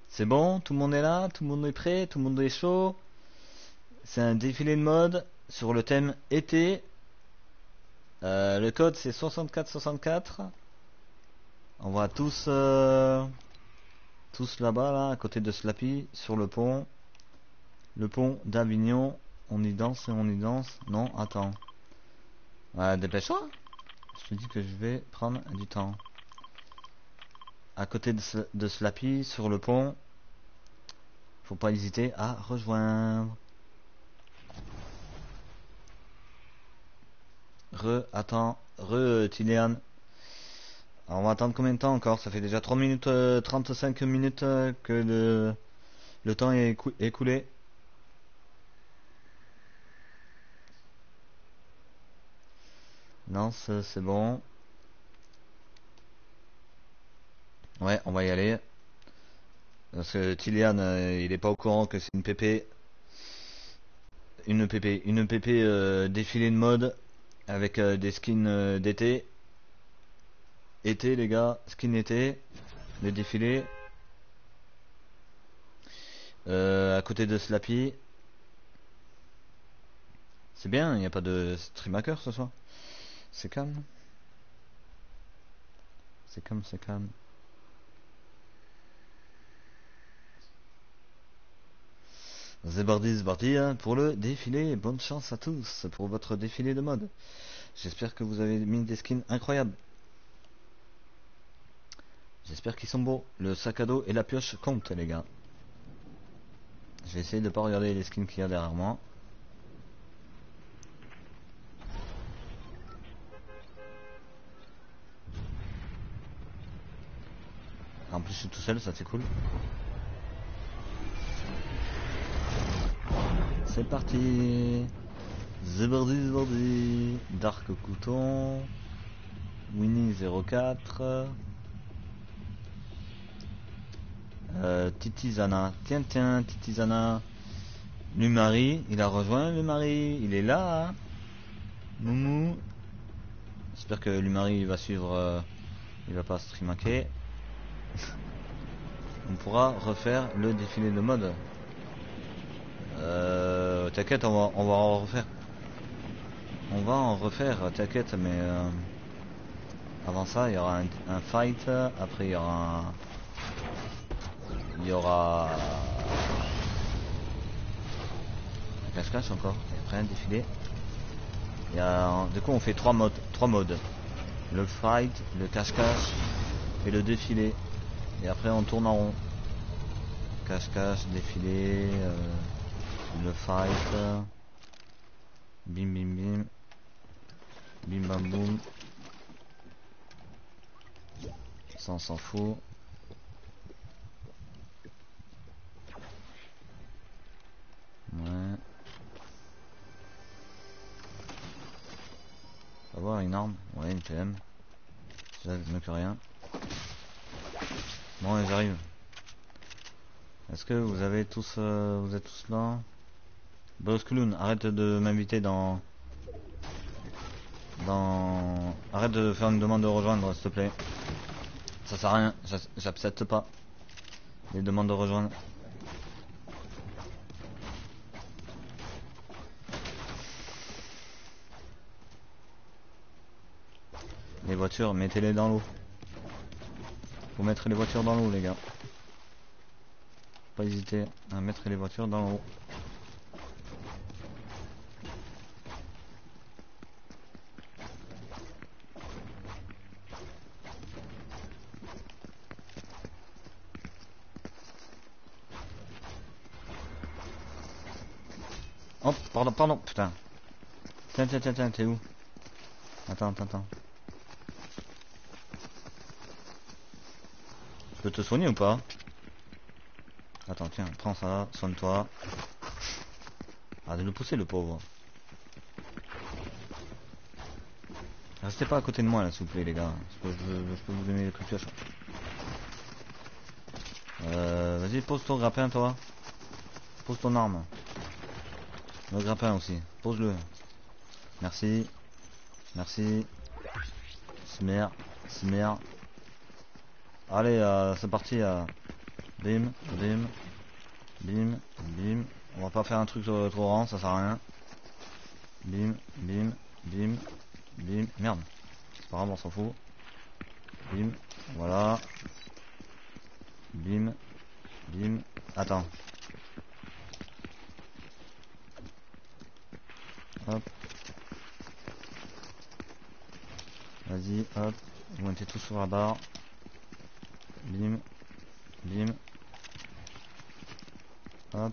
C'est bon, tout le monde est là, tout le monde est prêt, tout le monde est chaud. C'est un défilé de mode sur le thème été. Le code c'est 6464. On va tous là-bas là à côté de Slappy sur le pont. Le pont d'Avignon. On y danse et on y danse. Non, attends. Dépêche-toi. Je te dis que je vais prendre du temps. À côté de Slappy sur le pont. Faut pas hésiter à rejoindre. Tiléan. Alors on va attendre combien de temps encore? Ça fait déjà 3 minutes, 35 minutes que le temps est écoulé. Non, c'est bon. Ouais, on va y aller. Parce que Tiléan, il est pas au courant que c'est une PP. Une PP défilé de mode. Avec des skins d'été. Été les gars, skin été. Les défilés. À côté de Slappy. C'est bien, il n'y a pas de stream hacker ce soir. C'est calme. C'est calme, c'est calme. Zébardi Zébardi pour le défilé, bonne chance à tous pour votre défilé de mode. J'espère que vous avez mis des skins incroyables. J'espère qu'ils sont beaux. Le sac à dos et la pioche comptent les gars. Je vais essayer de pas regarder les skins qu'il y a derrière moi. En plus je suis tout seul, ça c'est cool. C'est parti. Zebardi Zebardi Dark Couton Winnie 04 Titizana. Tiens Titizana. Le mari, il a rejoint le mari. Il est là hein. Moumou. J'espère que le mari va suivre il va pas streamaker. On pourra refaire le défilé de mode. T'inquiète, on va en refaire. On va en refaire, t'inquiète, mais avant ça, il y aura un fight. Après, il y aura cache-cache encore. Et après, un défilé. Du coup, on fait trois modes. Le fight, le cache-cache et le défilé. Et après, on tourne en rond. Cache-cache, défilé. Le fight, bim bim bim, bim bam boum, ça on s'en fout. item. Ça ne manque rien. Bon, ils arrivent. Est-ce que vous avez tous, vous êtes tous là? Boss Clown, arrête de m'inviter dans... Arrête de faire une demande de rejoindre, s'il te plaît. Ça sert à rien, j'accepte pas les demandes de rejoindre. Les voitures, mettez-les dans l'eau. Faut mettre les voitures dans l'eau, les gars. Faut pas hésiter à mettre les voitures dans l'eau. Oh, pardon, putain. Tiens, t'es où? Attends. Je peux te soigner ou pas? Attends, tiens, prends ça, soigne-toi. Ah, de le pousser, le pauvre. Restez pas à côté de moi, là, s'il vous plaît, les gars. Parce que je peux vous donner des coups de pioche. Vas-y, pose ton grappin, toi. Pose ton arme. Le grappin aussi. Pose-le. Merci. Merci. Smer. Allez, c'est parti. Bim. On va pas faire un truc trop rang, ça sert à rien. Bim. Merde. C'est pas grave, on s'en fout. Bim. Voilà. Bim. Attends. Hop. Vas-y, hop. Vous mettez tous sur la barre. Bim. Hop.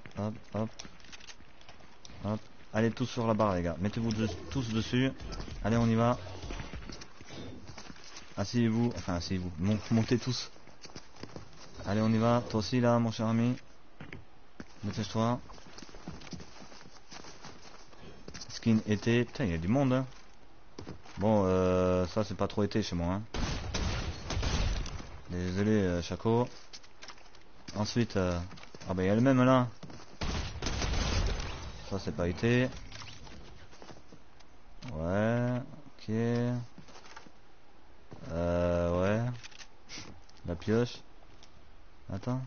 Allez, tous sur la barre, les gars. Mettez-vous tous dessus. Allez, on y va. Asseyez-vous. Enfin, asseyez-vous. Montez tous. Allez, on y va. Toi aussi, là, mon cher ami. Dépêche-toi. Skin été. Putain, il y a du monde, hein. Bon, ça, c'est pas trop été chez moi, hein. Désolé, Chaco. Ensuite... Ah bah il y a le même là. Ça c'est pas été. Ouais. Ok. Ouais. La pioche. Attends.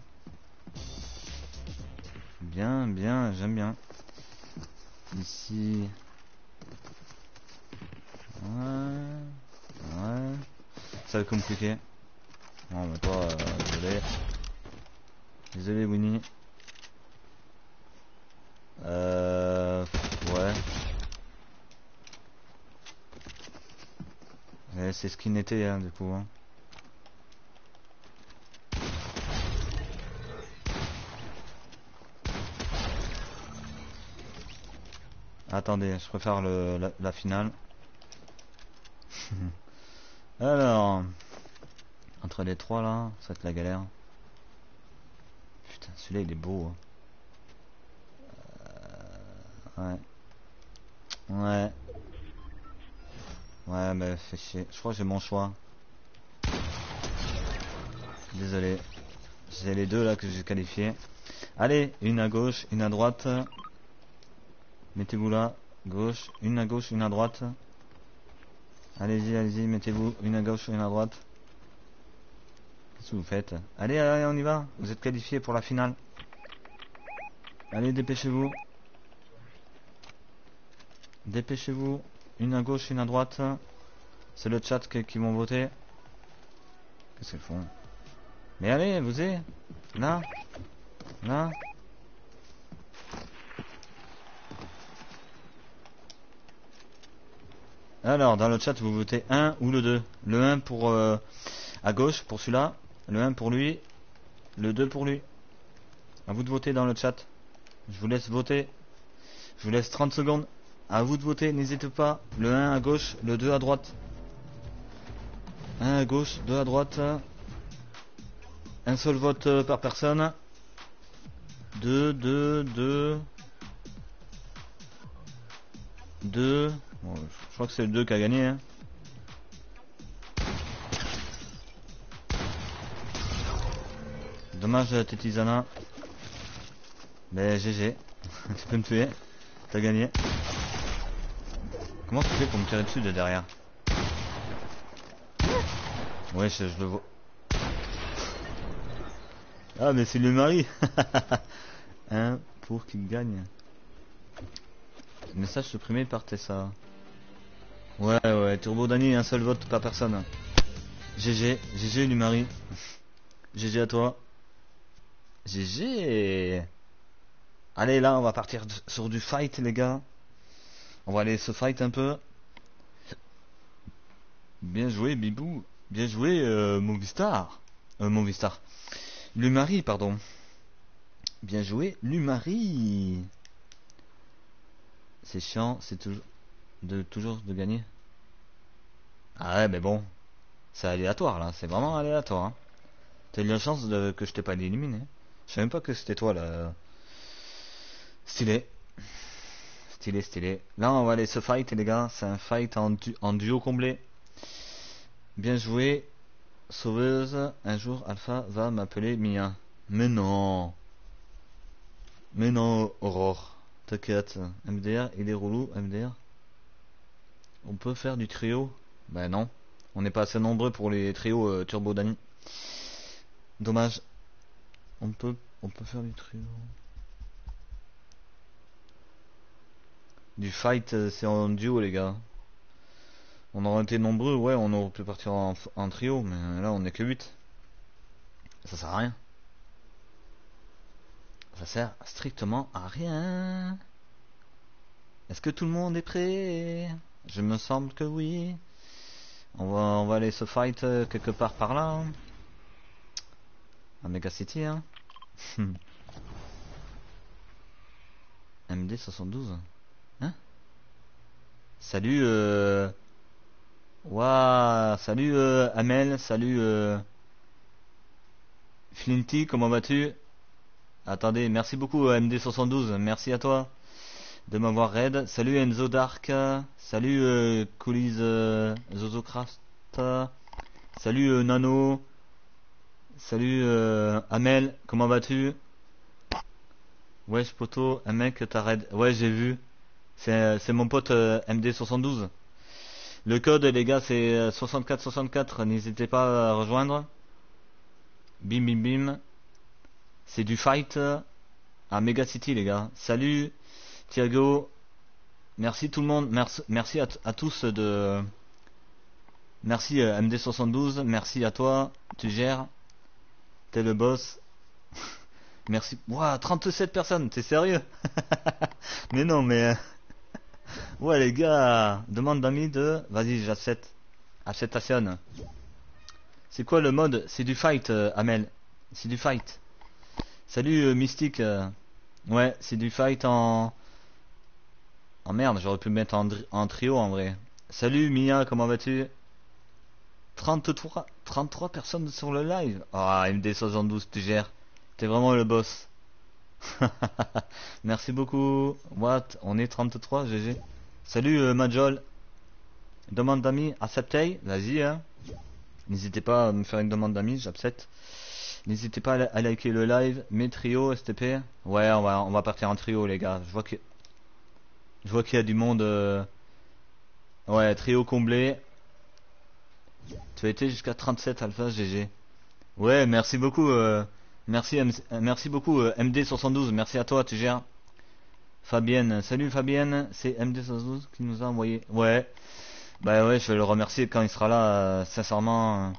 Bien, j'aime bien. Ici. Ouais. Ça va être compliqué. Non mais toi, désolé Winnie. Ouais. C'est ce qu'il n'était, hein, du coup. Hein. Attendez, je préfère la finale. Alors, entre les trois là, ça va être la galère. Putain, celui-là il est beau. Hein. Ouais, mais fait chier. Je crois que j'ai mon choix. Désolé. J'ai les deux là que j'ai qualifiés. Allez, une à gauche, une à droite. Mettez-vous là. Gauche, une à droite. Allez-y, mettez-vous une à gauche, une à droite. Qu'est-ce que vous faites? Allez, on y va. Vous êtes qualifiés pour la finale. Allez, dépêchez-vous. Une à gauche, une à droite. C'est le chat qui vont voter. Qu'est-ce qu'ils font? Mais allez, vous êtes là. Alors, dans le chat, vous votez 1 ou le 2. Le 1 pour... à gauche pour celui-là, le 1 pour lui, le 2 pour lui. À vous de voter dans le chat. Je vous laisse voter. Je vous laisse 30 secondes. À vous de voter, n'hésitez pas. Le 1 à gauche, le 2 à droite. 1 à gauche, 2 à droite. Un seul vote par personne. 2. Bon, je crois que c'est le 2 qui a gagné. Hein. Dommage t'es tisana. Mais GG. Tu peux me tuer. T'as gagné. Comment tu fais pour me tirer dessus de derrière? Ouais, je le vois. Ah mais c'est le mari. Hein, pour qu'il gagne. Message supprimé par Tessa. Ouais ouais, Turbo Dani, un seul vote par personne. GG, GG du mari. GG à toi. GG. Allez là, on va partir sur du fight les gars. On va aller se fight un peu. Bien joué Bibou. Bien joué Movistar. Movistar. Lumari, pardon. Bien joué Lumari. C'est chiant, c'est toujours de gagner. Ah ouais, mais bon. C'est aléatoire là, c'est vraiment aléatoire. Hein. T'as eu la chance que je t'ai pas éliminé. Je savais même pas que c'était toi là. Stylé. Stylé, stylé. Là on va aller se fight les gars, c'est un fight en duo comblé. Bien joué. Sauveuse, un jour Alpha va m'appeler Mia. Mais non. Mais non Aurore. T'inquiète. MDR, il est relou, MDR. On peut faire du trio? Ben non. On n'est pas assez nombreux pour les trios Turbo Dani. Dommage. On peut faire du trio. Du fight, c'est en duo les gars. On aurait été nombreux, ouais, on aurait pu partir en trio, mais là on est que 8. Ça sert à rien. Ça sert strictement à rien. Est-ce que tout le monde est prêt? Je me semble que oui. On va aller se fight quelque part par là. Hein. À Mega City, hein. MD72. Hein? Salut Waouh, salut Amel, salut Flinty, comment vas-tu? Attendez, merci beaucoup MD72, merci à toi de m'avoir raid. Salut Enzo Dark, salut Coolies Zozocraft, salut Nano, salut Amel, comment vas-tu? Wesh poto, un mec t'as raid, ouais j'ai vu, c'est mon pote MD72. Le code les gars c'est 6464, n'hésitez pas à rejoindre. Bim bim bim. C'est du fight à Mega City les gars. Salut Thiago. Merci tout le monde. Merci à tous de. Merci MD72. Merci à toi. Tu gères. T'es le boss. Merci. Ouah, 37 personnes, t'es sérieux? Mais non mais. Ouais les gars, demande d'amis de... Vas-y j'accepte. Acceptation. C'est quoi le mode? C'est du fight Amel. C'est du fight. Salut Mystique. Ouais c'est du fight en... Oh merde j'aurais pu me mettre en trio en vrai. Salut Mia comment vas-tu? 33 personnes sur le live. Ah oh, MD72 tu gères. T'es vraiment le boss. Merci beaucoup. What? On est 33 GG. Salut Majol. Demande d'amis, acceptez. Vas-y hein. N'hésitez pas à me faire une demande d'amis, j'accepte. N'hésitez pas à liker le live. Mes trios STP. Ouais on va partir en trio les gars. Je vois qu'il y a du monde Ouais trio comblé. Tu as été jusqu'à 37 alpha GG. Ouais merci beaucoup merci beaucoup MD72, merci à toi, tu gères. Fabienne, salut Fabienne, c'est MD72 qui nous a envoyé. Ouais, bah ouais, je vais le remercier quand il sera là, sincèrement.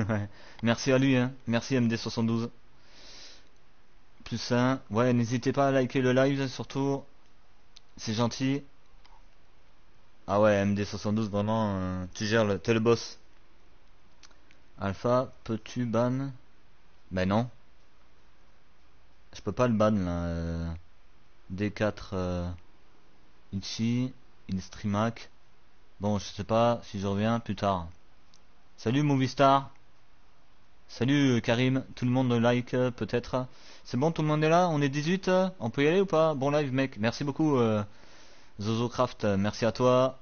Ouais. Merci à lui, hein. Merci MD72. Plus 1, ouais, n'hésitez pas à liker le live, surtout. C'est gentil. Ah ouais, MD72, vraiment, tu gères, t'es le boss. Alpha, peux-tu ban? Ben non. Je peux pas le ban là. D4 Itchy, Instreamac. Bon, je sais pas si je reviens plus tard. Salut Movistar. Salut Karim. Tout le monde like peut-être. C'est bon, tout le monde est là. On est 18. On peut y aller ou pas? Bon live mec. Merci beaucoup Zozocraft. Merci à toi.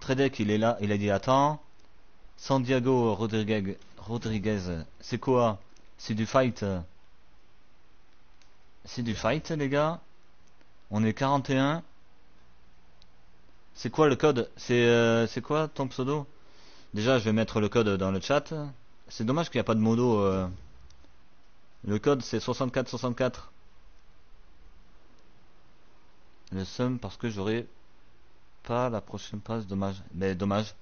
Tredek il est là. Il a dit attends. Santiago Rodriguez. C'est quoi? C'est du fight. C'est du fight, les gars. On est 41. C'est quoi le code? C'est quoi ton pseudo? Déjà, je vais mettre le code dans le chat. C'est dommage qu'il n'y a pas de modo. Le code, c'est 6464. Le sum, parce que j'aurai pas la prochaine passe. Dommage. Mais dommage.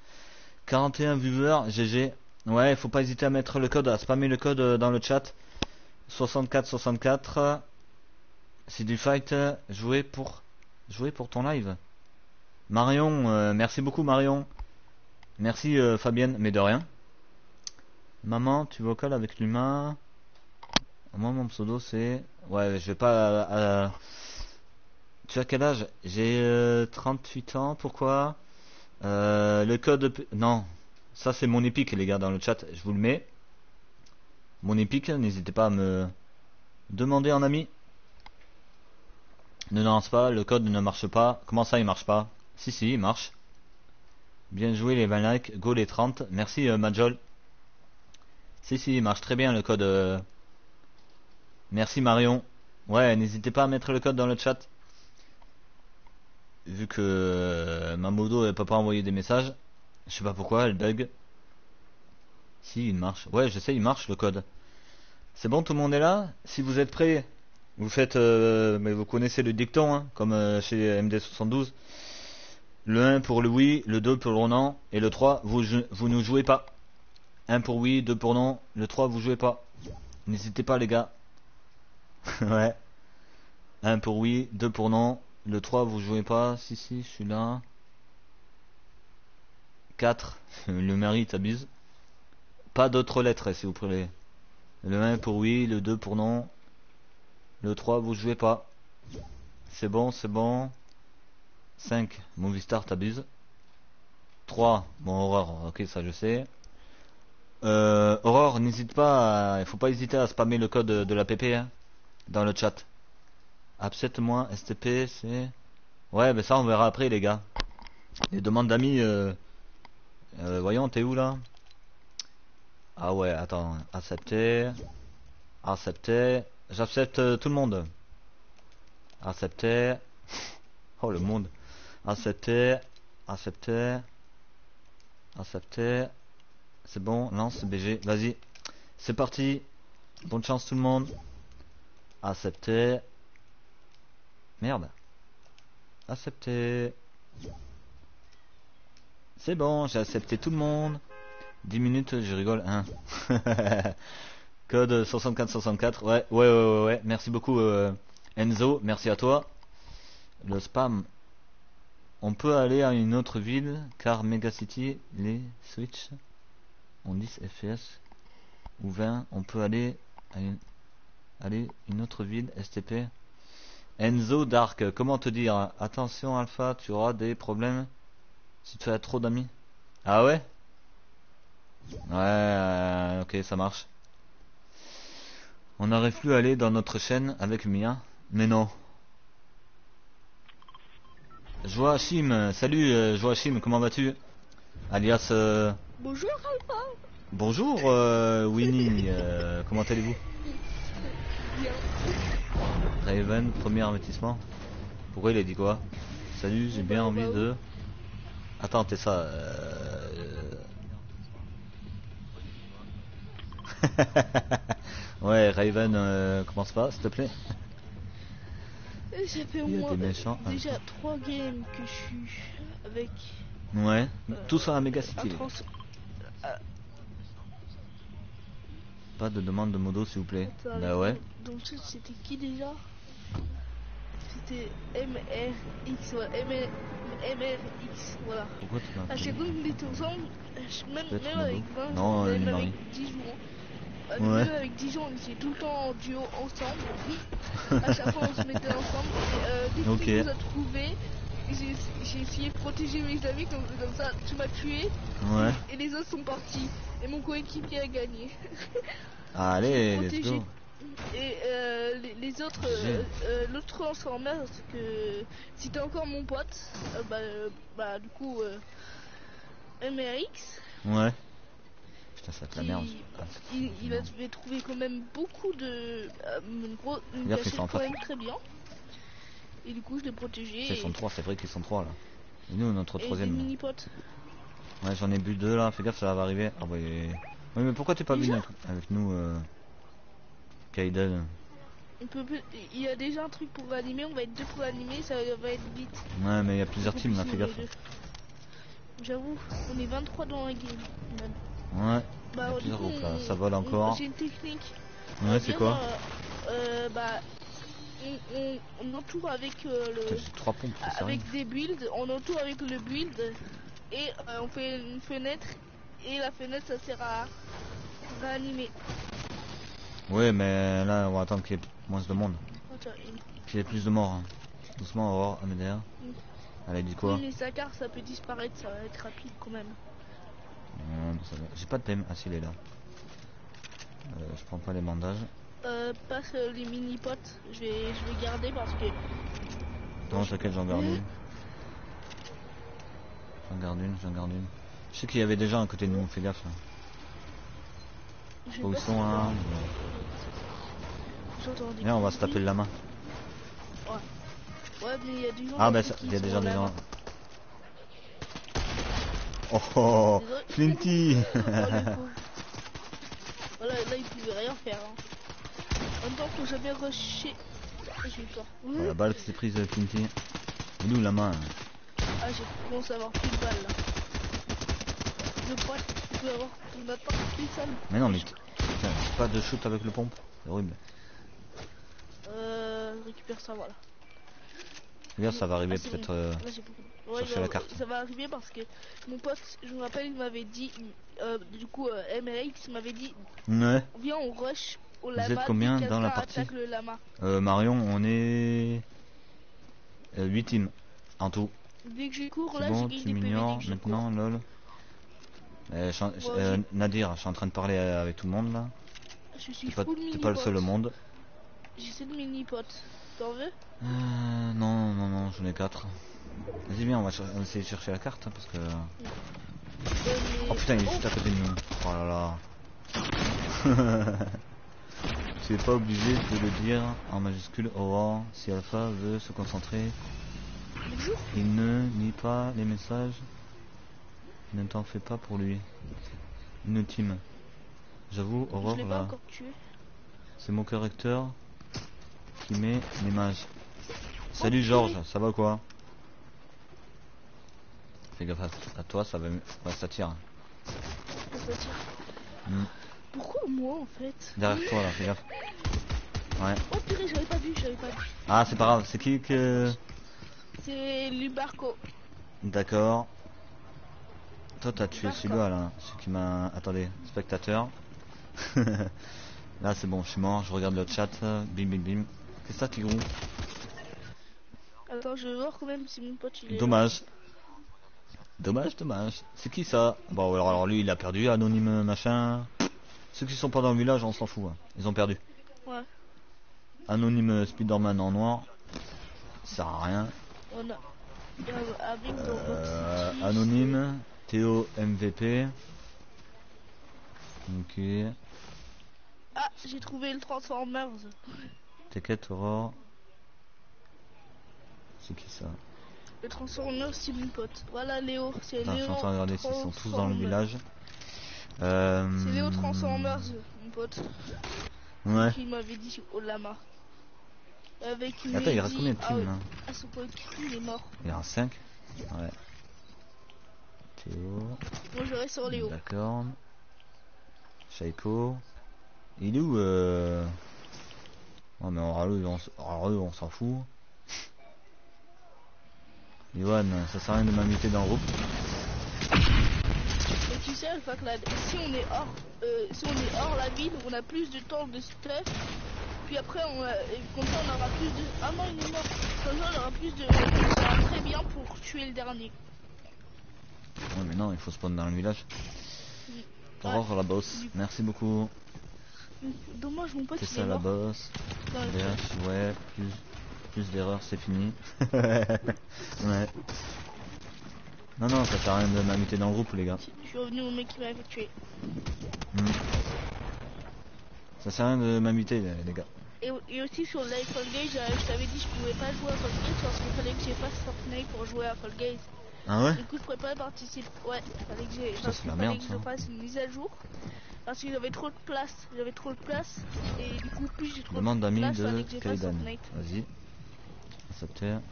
41 viewers, GG. Ouais, faut pas hésiter à mettre le code, à spammer le code dans le chat. 6464. C'est du fight. Jouer pour ton live. Marion, merci beaucoup Marion. Merci Fabienne, mais de rien. Maman, tu vocales avec l'humain. Moi, mon pseudo, c'est... Ouais, je vais pas... Tu as quel âge? J'ai 38 ans, pourquoi? Le code... Non, ça c'est mon épique, les gars, dans le chat, je vous le mets. Mon épique, n'hésitez pas à me demander en ami. Ne lance pas, le code ne marche pas. Comment ça, il marche pas? Si, si, il marche. Bien joué les 20 likes, go les 30. Merci Majol. Si, si, il marche très bien le code. Merci Marion. Ouais, n'hésitez pas à mettre le code dans le chat. Vu que Mamodo elle peut pas envoyer des messages. Je sais pas pourquoi, elle bug. Si, il marche. Ouais, je sais, il marche le code. C'est bon, tout le monde est là? Si vous êtes prêts, vous faites... mais vous connaissez le dicton, hein, comme chez MD72. Le 1 pour le oui, le 2 pour le non, et le 3, vous ne jouez pas. 1 pour oui, 2 pour non, le 3, vous jouez pas. N'hésitez pas les gars. Ouais. 1 pour oui, 2 pour non, le 3, vous jouez pas. Si, si, je suis là. 4, le mari t'abuse. Pas d'autres lettres, s'il vous plaît. Le 1 pour oui, le 2 pour non, le 3, vous jouez pas. C'est bon, c'est bon. 5, Movistar t'abuse. 3, bon Aurore, ok ça je sais. Aurore, n'hésite pas, il faut pas hésiter à spammer le code de la PP hein, dans le chat. Accepte-moi, STP, c'est... Ouais, ben ça on verra après les gars. Les demandes d'amis, voyons, t'es où là? Ah ouais, attends, accepter. Accepter, j'accepte tout le monde. Accepter. Oh le monde. Accepter, accepter, accepter. C'est bon, lance BG, vas-y. C'est parti. Bonne chance tout le monde. Accepter. Merde. Accepter. C'est bon, j'ai accepté tout le monde. 10 minutes, je rigole. Hein. Code 6464. Ouais, ouais, ouais, ouais. Merci beaucoup Enzo, merci à toi. Le spam. On peut aller à une autre ville car Mega City, les Switch ont 10 FPS ou 20. On peut aller à une autre ville STP. Enzo Dark, comment te dire? Attention Alpha, tu auras des problèmes si tu as trop d'amis. Ah ouais? Ouais, ok, ça marche. On n'aurait plus aller dans notre chaîne avec Mia, mais non. Joachim, salut Joachim, comment vas-tu? Alias... Bonjour Alpha. Bonjour Winnie, comment allez-vous? Raven, premier avertissement. Pourquoi il a dit quoi? Salut, j'ai bien envie de... Attends, t'es ça... Ouais Raven, commence pas s'il te plaît. Ça fait au moins déjà 3 games que je suis avec. Ouais, tout ça à Mega City. Pas de demande de modo s'il vous plaît. Attends, bah ouais. Donc c'était qui déjà? C'était MRX, voilà. MRX, voilà. Pourquoi tu m'as... À chaque fois qu'on était ensemble, même avec 20, non, même avec 10 jours. Ouais. Avec Dijon, on était tout le temps en duo ensemble. À chaque fois, on se mettait ensemble. Et, dès okay. qu'il nous a trouvé, j'ai essayé de protéger mes amis comme ça. Tu m'as tué. Ouais. Et les autres sont partis. Et mon coéquipier a gagné. Allez, let's go. Et les autres, l'autre on s'en remet parce que si t'es encore mon pote, du coup, MRX. Ouais. Ça, ça te la merde. Il va trouver quand même beaucoup de... une cachette quand même très bien. Et du coup, je l'ai protégé. C'est son 3, c'est vrai qu'ils sont 3 là. Et nous, notre troisième. Ouais, j'en ai bu 2 là, fais gaffe, ça va arriver. Ah ouais. Oui, mais pourquoi t'es pas venu avec nous, Kaiden? Il y a déjà un truc pour animer, on va être 2 pour animer, ça va être vite. Ouais, mais il y a plusieurs teams là, fais gaffe. J'avoue, on est 23 dans la game. Ouais, bah, il y a plusieurs groupes là, ça vole encore. J'ai une technique. Ouais, c'est quoi? Bah, on entoure avec des builds, on entoure avec le build et on fait une fenêtre et la fenêtre ça sert à réanimer. Ouais, mais là on va attendre qu'il y ait moins de monde. Qu'il y ait plus de morts. Hein. Doucement, Aurore, Amédéa. Elle a dit quoi? Oui, mais sa carte ça peut disparaître, ça va être rapide quand même. J'ai pas de thème, ah si, il est là. Je prends pas les bandages. Passe les mini potes, je vais garder parce que... Non, t'inquiète, j'en garde une. J'en garde une. Je sais qu'il y avait déjà un côté de nous, on fait gaffe là. Où ils sont là, mais... on va se taper le lama. Ouais. Ouais, mais il y a du gens. Ah bah il y a déjà des gens. Oh oh, Flinty. Voilà, là il pouvait rien faire. En même temps, faut jamais rusher. J'ai eu peur. Oh, la balle s'est prise, Flinty. Et nous, la main. Ah, j'ai commencé à avoir plus de balles là. Je crois que tu peux avoir. Tu m'as pas pris ça. Mais non, mais putain, pas de shoot avec le pompe. C'est horrible. Récupère ça, voilà. Regarde, ça va arriver peut-être. Ouais, chercher la carte. Ça va arriver parce que mon pote, je me rappelle, il m'avait dit. Du coup, MLX m'avait dit. Ouais. Viens, on rush. Vous êtes combien dans la partie? Marion, on est 8 teams en tout. Dès que je cours, là, bon, tu m'ignores maintenant, lol. Nadir, je suis en train de parler avec tout le monde là. Je suis pas le seul au monde. J'ai 7 mini potes. T'en veux? Non, j'en ai 4. Vas-y, viens, on va essayer de chercher la carte parce que. Oh putain, il est juste à côté de nous. Oh là là. Tu n'es pas obligé de le dire en majuscule. Aurore, si Alpha veut se concentrer, il ne lit pas les messages. Ne t'en fais pas pour lui. Une team. J'avoue, Aurore, là. C'est mon correcteur qui met les mages. Salut Georges, ça va ou quoi? Fais gaffe à toi, ça va. Ouais, ça tire. Pourquoi moi en fait? Derrière toi là, fais gaffe. Ouais. Oh purée, j'avais pas vu. Ah, c'est pas grave, c'est qui que... C'est Lubarco. D'accord. Toi, t'as tué celui-là, là. Celui qui m'a... Attendez, spectateur. Là, c'est bon, je suis mort, je regarde le chat. Bim. Qu'est-ce que ça, Tigrou? Attends, je vais voir quand même si mon pote il est... Dommage. Dommage. C'est qui ça? Bon, alors lui, il a perdu, anonyme machin... Ceux qui sont pas dans le village, on s'en fout. Hein. Ils ont perdu. Ouais. Anonyme Spider-Man en noir. Ça sert à rien. On a... anonyme. Théo MVP. Ok. Ah, j'ai trouvé le Transformers. T'inquiète, Aurore. C'est qui ça? Le Transformers, c'est mon pote. Voilà, Léo. C'est Léo. Je suis en train de regarder s'ils sont tous dans le village. C'est Léo Transformers, mon pote. Ouais. Qui m'avait dit au lama. Avec une... Attends, il reste combien de teams là? Ah, son pote, il est mort. Il reste 5? Ouais. Théo. Moi je reste sur Léo. D'accord. Shaiko. Il est où Oh, mais on s'en fout. Yohan, ça sert à rien de m'inviter dans le groupe. Tu sais, Alpha, que si on est hors la ville, on a plus de temps de stress. Puis après, comme ça, on aura plus de... Ah non, il est mort. Comme ça, on aura plus de... Ça sera très bien pour tuer le dernier. Ouais, mais non, il faut spawn dans le village. Au revoir, la boss. Merci beaucoup. Dommage, mon pote, c'est ça, la boss. VH, ouais, plus d'erreurs, c'est fini. Ouais. Non, non, ça sert à rien de m'amuter dans le groupe, les gars. Je suis revenu au mec qui m'avait tué. Ça sert à rien de m'amuter, les gars. Et aussi sur le live Fall Guys, je t'avais dit je pouvais pas jouer à Fall Guys parce qu'il fallait que j'ai fasse Fortnite pour jouer à Fall Guys. Ah ouais? Du coup je pouvais pas participer. Ouais, fallait que j'ai... Ça c'est la merde ça. Je fasse une mise à jour parce que j'avais trop de place. J'avais trop de place et du coup plus j'ai trop de place, fallait que j'ai fasse Fortnite. Vas-y. S'obtient.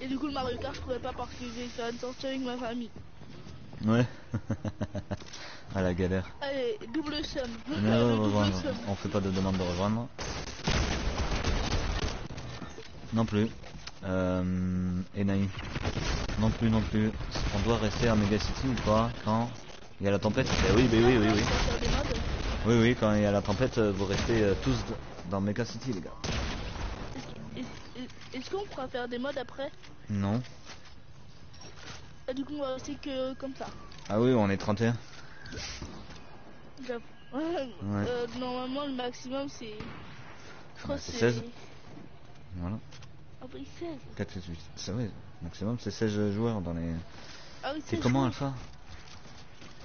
Et du coup le Mario Kart je pouvais pas parce que j'ai fait une sortie avec ma famille. Ouais. À la galère. Allez, double somme. On fait pas de demande de rejoindre. Non plus. Enaï. Non plus, non plus. On doit rester à Mega City ou pas? Quand il y a la tempête? Oui. Oui, quand il y a la tempête, vous restez tous dans Mega City, les gars. Est-ce qu'on pourra faire des modes après? Non. Ah, du coup, on va rester que comme ça. Ah oui, on est 31. Ouais. Normalement, le maximum c'est. Je crois c'est 16. Voilà. Ah oui, 16. 4, 7, 8. C'est vrai, maximum c'est 16 joueurs dans les. Ah oui, t'es comment Alpha?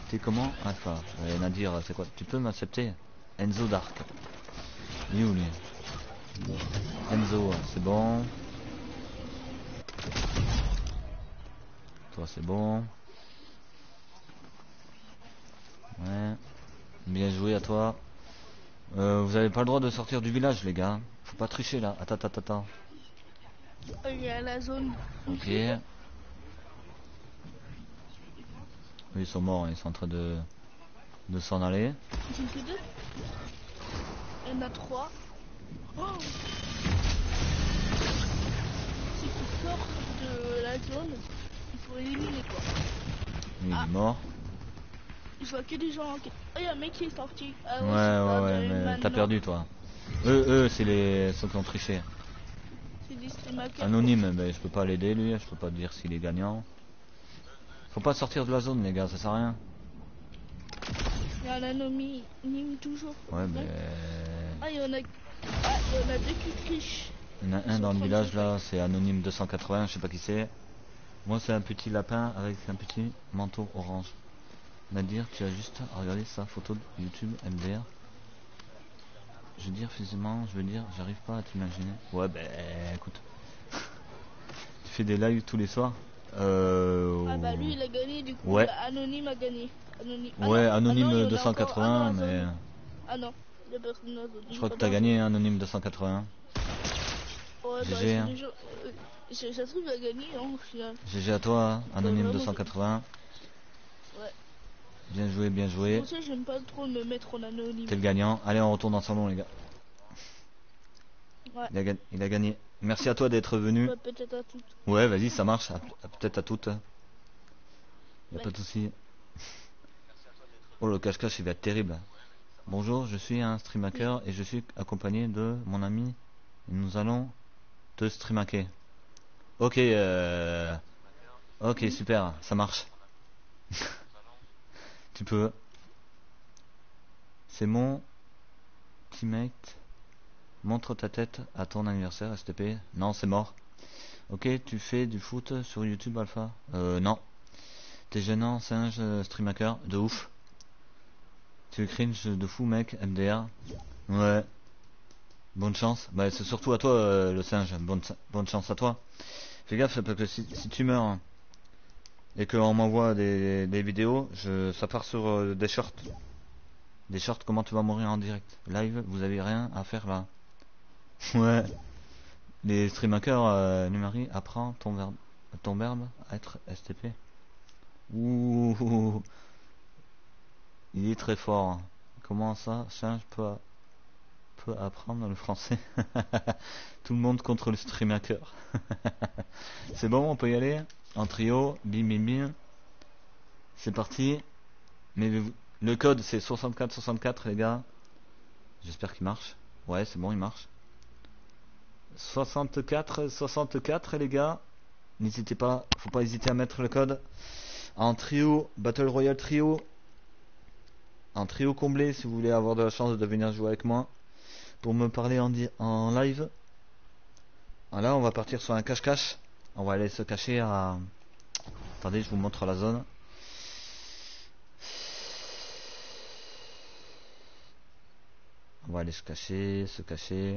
T'es comment Alpha? Nadir, c'est quoi? Tu peux m'accepter? Enzo Dark. Il est où lui? Enzo, c'est bon. Toi, c'est bon. Ouais, bien joué à toi. Vous avez pas le droit de sortir du village, les gars. Faut pas tricher là. Attends. Il y a la zone. Ok. Ils sont morts. Ils sont en train de s'en aller. Ils sont que deux. Il y en a trois. Oh. Si tu sors de la zone, il faut éliminer quoi. Il est mort. Je vois que des gens. Oh, y'a un mec qui est sorti. Ah, ouais, mais t'as perdu toi. Eux, c'est les ceux qui ont triché. Anonyme, ben je peux pas l'aider lui, je peux pas dire s'il est gagnant. Faut pas sortir de la zone, les gars, ça sert à rien. Y'a l'anonyme toujours. Ouais, mais. Ah, y'en a deux qui trichent. Y'en a un dans le village là, c'est anonyme 280, je sais pas qui c'est. Moi, c'est un petit lapin avec un petit manteau orange. Nadir, tu as juste à regarder sa photo de YouTube MDR. Je veux dire physiquement, j'arrive pas à t'imaginer. Ouais ben écoute. Tu fais des lives tous les soirs. Ah bah lui il a gagné du coup. Ouais. Anonyme a gagné. Ouais, Anonyme 280 mais. Ah non. Je crois que t'as gagné Anonyme 281. Ouais GG. Ça se trouve il a gagné en final. GG à toi, Anonyme 281. Ouais. Bien joué. Pour ça, j'aime pas trop me mettre en anonyme. T'es le gagnant. Allez, on retourne dans le salon, les gars. Ouais. Il a gagné. Merci à toi d'être venu. Ouais, peut-être à toutes. Ouais, vas-y, ça marche. Peut-être à toutes. Y'a pas de soucis. Oh, le cache-cache, il va être terrible. Bonjour, je suis un streamhacker et je suis accompagné de mon ami. Nous allons te streamhacker. Ok, Ok, super, ça marche. Tu peux. C'est mon teammate. Montre ta tête à ton anniversaire, STP. Non, c'est mort. Ok, tu fais du foot sur YouTube, Alpha? Non. T'es gênant, singe, streamhacker. De ouf. Tu cringe de fou, mec, MDR. Ouais. Bonne chance. Bah, c'est surtout à toi, le singe. Bonne chance à toi. Fais gaffe, parce que si tu meurs. Et qu'on m'envoie des vidéos, ça part sur des shorts. Des shorts, comment tu vas mourir en direct? Live, vous avez rien à faire là. Ouais. Les streamhackers, Numari, apprends ton verbe à être STP. Ouh. Il est très fort. Comment ça, singe peut apprendre le français? Tout le monde contre le streamhacker. C'est bon, on peut y aller? En trio, bim bim bim. C'est parti. Mais le code c'est 64 64, les gars. J'espère qu'il marche. Ouais, c'est bon, il marche. 64 64, les gars. N'hésitez pas, faut pas hésiter à mettre le code. En trio, Battle Royale trio. En trio comblé si vous voulez avoir de la chance de venir jouer avec moi. Pour me parler en live. Là, on va partir sur un cache-cache. On va aller se cacher à Attendez, je vous montre la zone. On va aller se cacher, C'est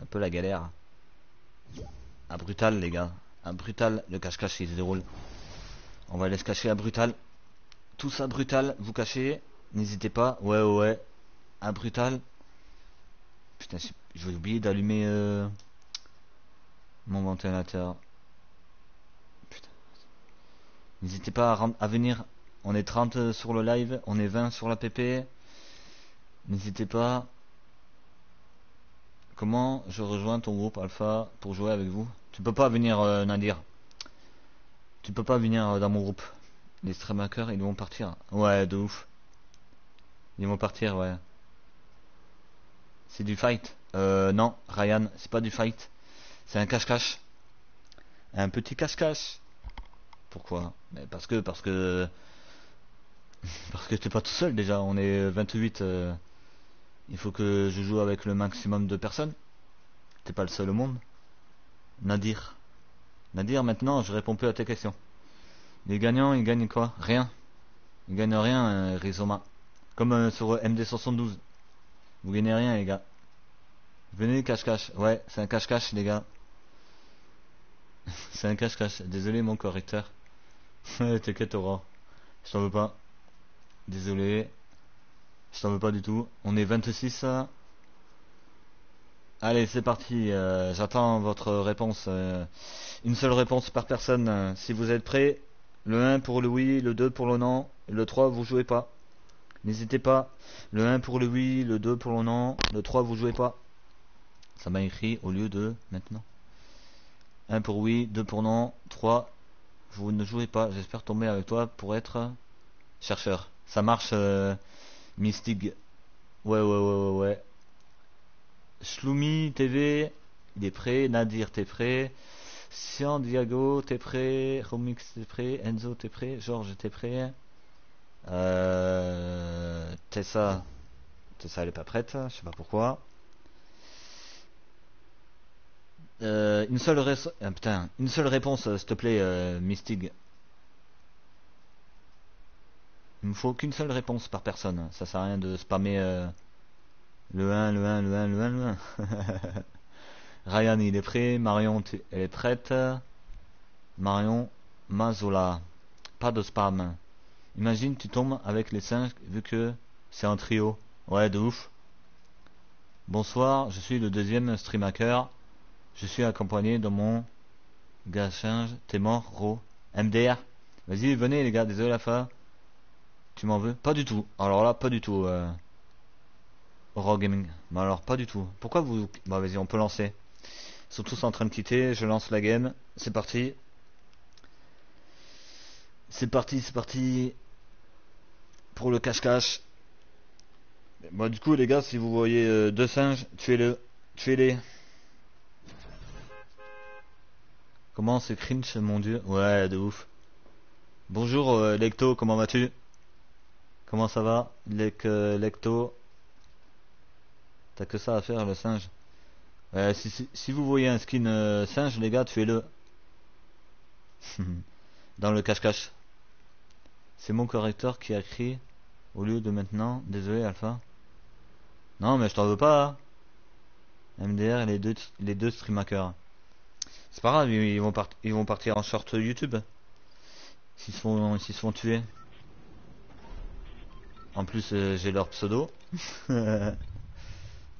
un peu la galère. À Brutal, les gars. À Brutal, le cache-cache il se déroule. On va aller se cacher à Brutal. Tous à Brutal, vous cachez. N'hésitez pas. Ouais, ouais. À Brutal. Putain, j'ai oublié d'allumer mon ventilateur. Putain. N'hésitez pas à venir. On est 30 sur le live. On est 20 sur la PP. N'hésitez pas. Comment je rejoins ton groupe Alpha pour jouer avec vous? Tu peux pas venir Nadir. Tu peux pas venir dans mon groupe. Les streamhackers ils vont partir. Ouais de ouf. Ils vont partir ouais. C'est du fight. Non Ryan, c'est pas du fight. C'est un cache-cache. Un petit cache-cache. Pourquoi? Mais parce que t'es pas tout seul déjà, on est 28. Il faut que je joue avec le maximum de personnes. T'es pas le seul au monde. Nadir. Nadir, maintenant, je réponds plus à tes questions. Les gagnants, ils gagnent quoi? Rien. Ils gagnent rien, Rizoma. Comme sur MD72. Vous gagnez rien, les gars. Venez, cache-cache. Ouais, c'est un cache-cache, les gars. C'est un cache-cache. Désolé, mon correcteur. T'inquiète, Aurore. Je t'en veux pas. Désolé. Je t'en veux pas du tout. On est 26. Allez, c'est parti. J'attends votre réponse. Une seule réponse par personne. Si vous êtes prêts, le 1 pour le oui, le 2 pour le non. Le 3, vous jouez pas. N'hésitez pas. Le 1 pour le oui, le 2 pour le non. Le 3, vous jouez pas. Ça m'a écrit au lieu de maintenant. 1 pour oui, 2 pour non. 3, vous ne jouez pas. J'espère tomber avec toi pour être chercheur. Ça marche. Mystique, ouais. Shloumi TV, il est prêt. Nadir, t'es prêt. Sian Diago, t'es prêt. Romix, t'es prêt. Enzo, t'es prêt. Georges, t'es prêt. Tessa, elle est pas prête. Je sais pas pourquoi. Une seule réponse. Ah, putain, une seule réponse, s'il te plaît, Mystique. Il me faut qu'une seule réponse par personne. Ça sert à rien de spammer le 1, le 1, le 1, le 1, le 1. Ryan, il est prêt. Marion, elle est prête. Marion Mazola. Pas de spam. Imagine, tu tombes avec les 5 vu que c'est un trio. Ouais, de ouf. Bonsoir, je suis le deuxième streamhacker. Je suis accompagné de mon gars change. T'es mort, Ro. MDR. Vas-y, venez les gars. Désolé la fin. Tu m'en veux? Pas du tout. Alors là, pas du tout. Raw Gaming. Bah alors, pas du tout. Pourquoi vous... Bah vas-y, on peut lancer. Ils sont tous en train de quitter. Je lance la game. C'est parti. C'est parti, c'est parti. Pour le cache-cache. Bah du coup, les gars, si vous voyez deux singes, tuez-le. Tuez-les. Comment c'est cringe, mon dieu? Ouais, de ouf. Bonjour, Lecto, comment vas-tu? Comment ça va, Lecto? T'as que ça à faire, le singe. Si vous voyez un skin singe, les gars, tuez-le. Dans le cache-cache. C'est mon correcteur qui a crié au lieu de maintenant. Désolé, Alpha. Non, mais je t'en veux pas. Hein. MDR et les deux streamhackers. C'est pas grave, ils vont partir en short YouTube. S'ils se font tuer. En plus, j'ai leur pseudo.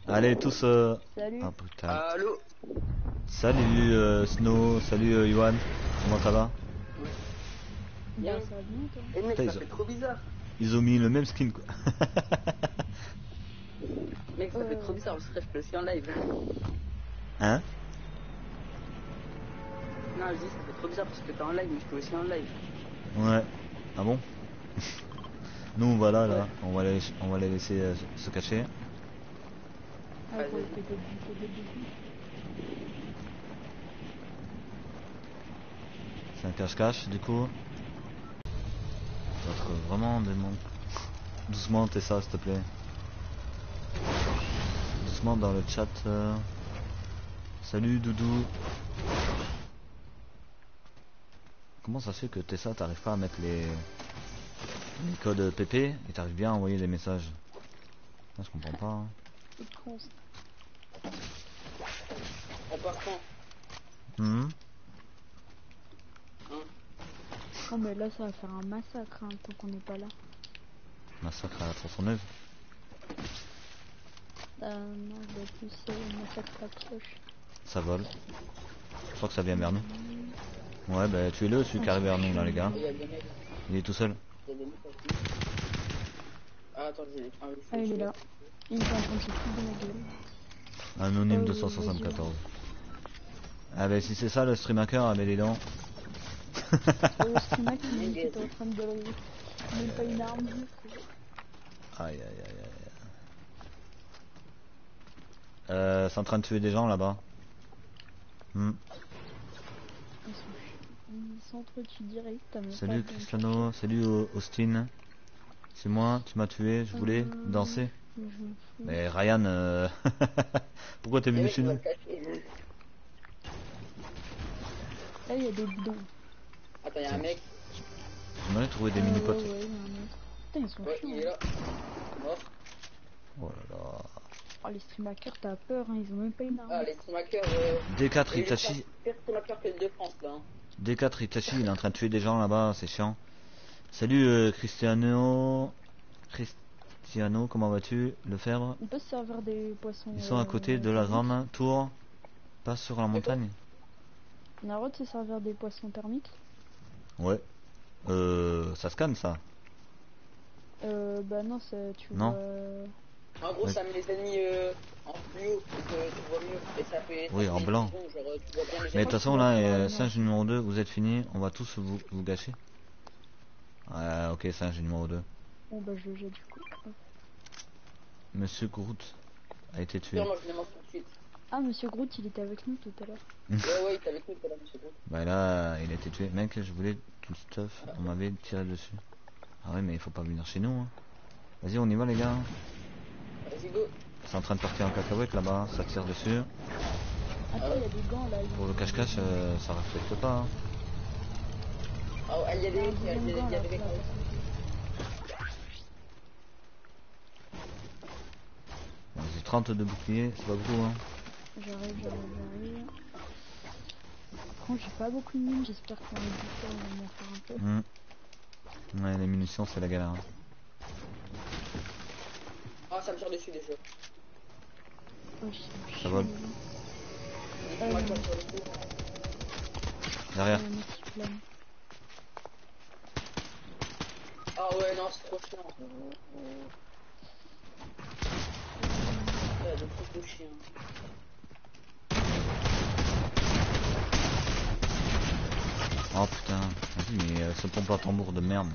Allez, tous. Salut. Oh, putain. Allô. Salut Snow, salut Yohan. Comment ça va? Ouais. Bien, ça va bien, toi. Eh mec, ça fait trop bizarre. Ils ont mis le même skin, quoi. Mec, ça fait trop bizarre, parce que je peux aussi en live. Hein? Non, je dis, ça fait trop bizarre parce que t'es en live, mais je peux aussi en live. Ouais. Ah bon? Nous voilà là, ouais. on va les laisser se cacher. C'est un cache-cache du coup. Ça va être vraiment démon. Doucement Tessa s'il te plaît. Doucement dans le chat. Salut Doudou. Comment ça se fait que Tessa t'arrives pas à mettre les codes PP et t'arrives bien à envoyer les messages? Ah, je comprends pas. Hein. En partant. Mmh. Oh mais là ça va faire un massacre hein, tant qu'on n'est pas là. Massacre à la tronçonneuse. Non, je vais plus massacre à la cloche. Ça vole. Je crois que ça vient vers nous. Ouais bah tuez-le celui qui arrive vers nous là les gars. Il est tout seul. Ah il est là. Il est en train de se foutre de ma gueule. Anonyme 274. Ah bah si c'est ça le stream hacker, ah bah les dents. Le stream hacker qui était en train de balayer. Même pas une arme. Aïe aïe aïe aïe. C'est en train de tuer des gens là-bas. Hmm. Ils s'entretuent direct. Salut Cristiano, salut Austin. C'est moi, tu m'as tué, je voulais danser. Mais Ryan, pourquoi t'es venu chez nous? Là il y a des bidons. Attends, y'a un mec. J'aimerais trouver des mini-potes. Ouais, putain, ils sont chiants. Il est là. Mort. Oh là là. Oh les stream hackers t'as peur hein, ils ont même pas une arme. Ah les stream hackers D4 Itachi. D4 Itachi il est en train de tuer des gens là-bas, c'est chiant. Salut Cristiano. Cristiano, comment vas-tu? Le Fèvre. On peut se servir des poissons. Ils sont à côté de la grande tour. Pas sur la montagne. On a le droit de se servir des poissons thermiques? Ouais. Ça scanne ça? Bah non, tu vois. Non. En gros, ouais. Ça met les ennemis en plus haut, tu vois mieux, et ça fait... Oui, en blanc. Secondes, genre, tu vois bien les... Mais de toute façon, là, singe numéro 2, vous êtes fini, on va tous vous gâcher. Ok, singe numéro 2. Bon, bah, je le jette du coup. Monsieur Groot a été tué. Non, moi, je le mange tout de suite. Ah, monsieur Groot, il était avec nous tout à l'heure. Ouais, il était avec nous tout à l'heure, monsieur Groot. Bah là, il a été tué. Mec, je voulais tout le stuff, on m'avait tiré dessus. Ah ouais, mais il faut pas venir chez nous, hein. Vas-y, on y va, les gars. C'est en train de partir en cacahuète là-bas, ça tire dessus. Attends, il y a des gants là. Pour le cache-cache, ça réflecte pas. Hein. Oh, il y a des gants. J'ai 32 boucliers, c'est pas beaucoup. Hein. J'arrive. Franchement, j'ai pas beaucoup de mines, j'espère qu'on va m'en faire un peu. Ouais, les munitions, c'est la galère. Hein. Ah, ça me tire dessus déjà. Ça vole. Derrière. Ah ouais, non, c'est trop chiant. Ouais, c'est trop chiant. Oh putain, vas-y, mais ce pompe à tambour de merde.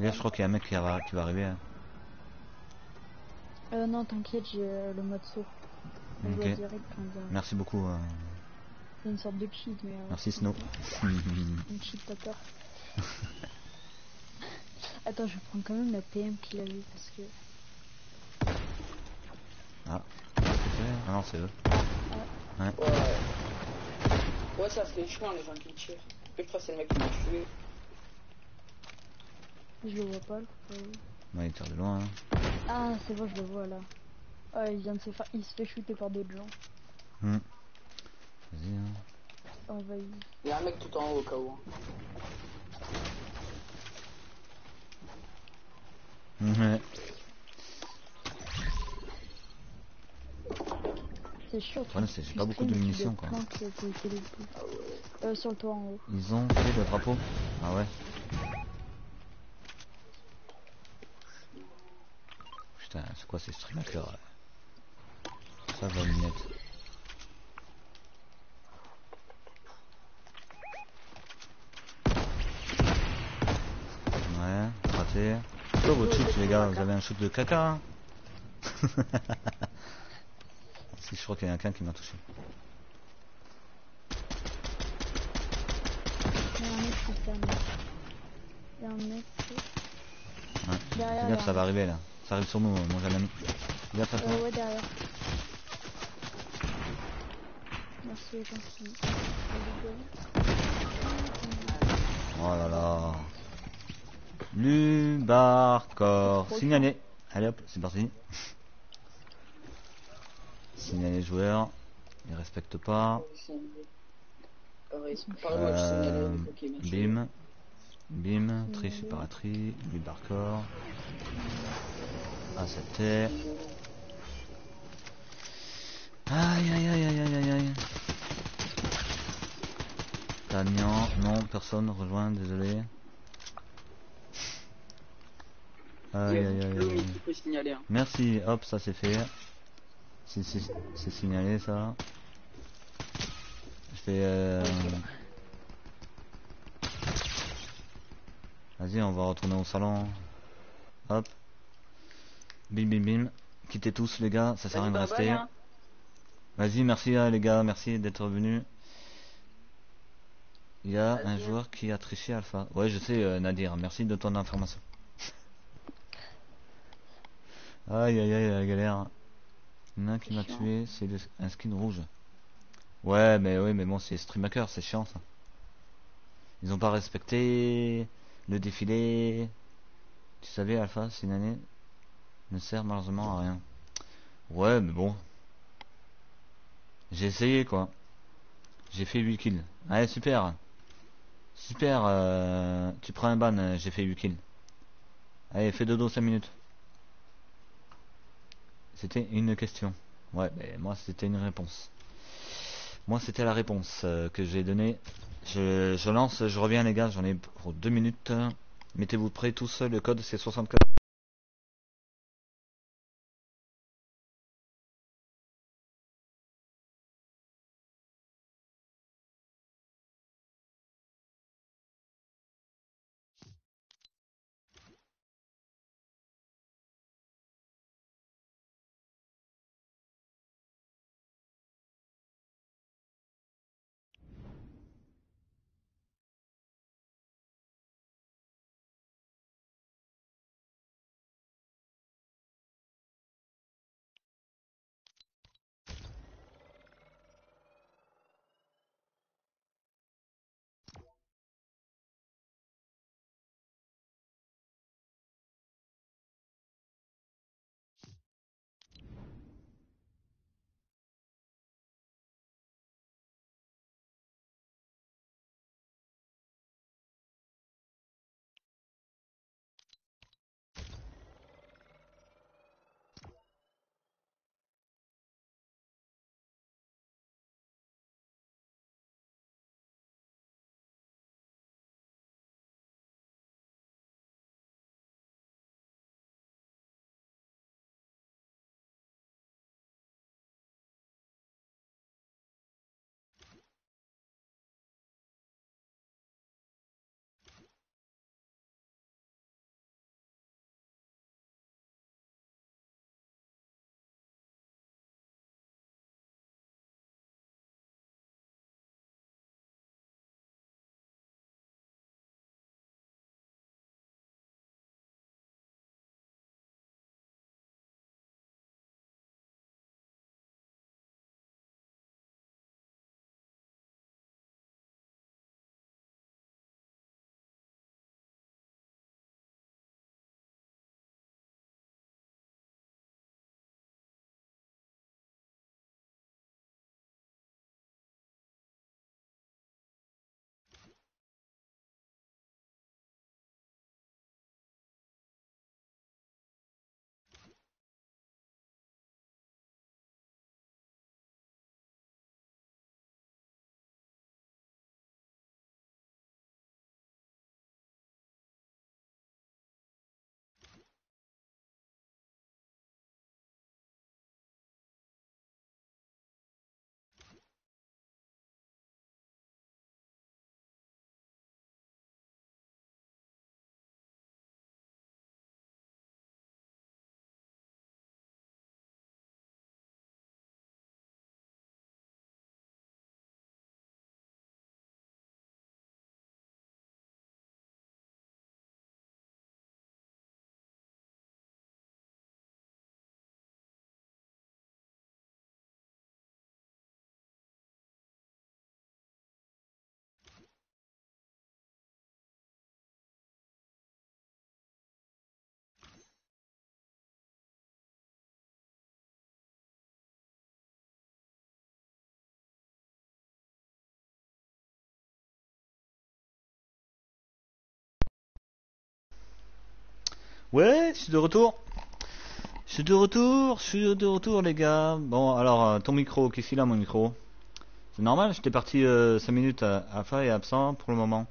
Je crois qu'il y a un mec qui va arriver. Hein. Non, t'inquiète, j'ai le mode saut. Okay. Merci beaucoup. C'est une sorte de cheat, mais. Merci Snow. Une cheat tapper. Attends, je vais prendre quand même la PM qu'il a eu parce que. Ah. Ah non, c'est eux. Ah. Ouais. Ouais, ça fait chiant les gens qui tirent. Je crois que c'est le mec qui m'a tué. Je le vois pas, le coup. Ouais, il tire de loin. Hein. Ah, c'est bon, je le vois là. Oh, il vient de se faire. Il se fait shooter par d'autres gens. Vas-y. Hein. On va y... Il y a un mec tout en haut au cas où. Ouais. C'est chiant. Voilà, c'est pas beaucoup de munitions quoi. Sur le toit en haut. Ils ont fait le drapeau. Ah ouais. Putain, c'est quoi ces stream hackers là? Ça va me mettre. Ouais, raté. Oh, votre shoot les gars, vous avez un shoot de caca hein. Si je crois qu'il y a quelqu'un qui m'a touché. Il y a un mec. Ouais. Regarde, ça va arriver là. Ça arrive sur nous, mon jeune ami. Viens, passe-moi. Ouais, derrière. Merci, gentil. Oh là là. Lubarcore. Signalé. Allez hop, c'est parti. Signaler les joueurs. Ils respectent pas. Bim. Bim. Tri séparatri. Lubarcore. Accepté. Aïe aïe aïe aïe aïe aïe. Tamian, non, personne rejoint, désolé. Aïe aïe aïe aïe. Merci, hop, ça c'est fait. C'est signalé ça. Je fais. Vas-y, on va retourner au salon. Hop. Bim bim bim. Quittez tous les gars, ça sert à rien de rester. Vas-y, merci les gars, merci d'être venus. Il y a un joueur qui a triché Alpha. Ouais, je sais Nadir, merci de ton information. Aïe aïe aïe, la galère. Il y en a un qui m'a tué, c'est un skin rouge. Ouais, mais oui, mais bon, c'est Streamhacker, c'est chiant ça. Ils ont pas respecté le défilé. Tu savais, Alpha, c'est une année. Ne sert malheureusement à rien. Ouais, mais bon. J'ai essayé quoi. J'ai fait 8 kills. Allez super. Super tu prends un ban, j'ai fait 8 kills. Allez fais dodo 5 minutes. C'était une question. Ouais mais moi c'était une réponse. Moi c'était la réponse que j'ai donnée. Je lance, je reviens les gars, j'en ai pour 2 minutes. Mettez-vous prêts tous, le code c'est 64. Ouais, je suis de retour. Je suis de retour, les gars. Bon, alors, ton micro, qu'est-ce qu'il a, mon micro? C'est normal, j'étais parti 5 minutes à faire et absent pour le moment.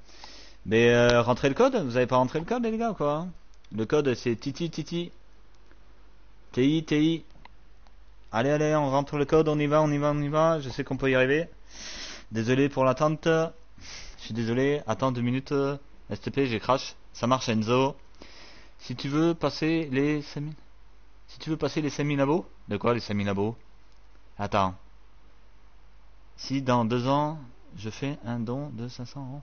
Mais rentrez le code? Vous avez pas rentré le code, les gars, quoi? Le code, c'est Titi Titi. TI. Allez, on rentre le code, on y va. Je sais qu'on peut y arriver. Désolé pour l'attente. Je suis désolé. Attends 2 minutes. STP, j'ai crash. Ça marche, Enzo. Si tu veux passer les 5000. Si tu veux passer les 5000 abos. De quoi les 5000 abos? Attends. Si dans 2 ans, je fais un don de 500 €.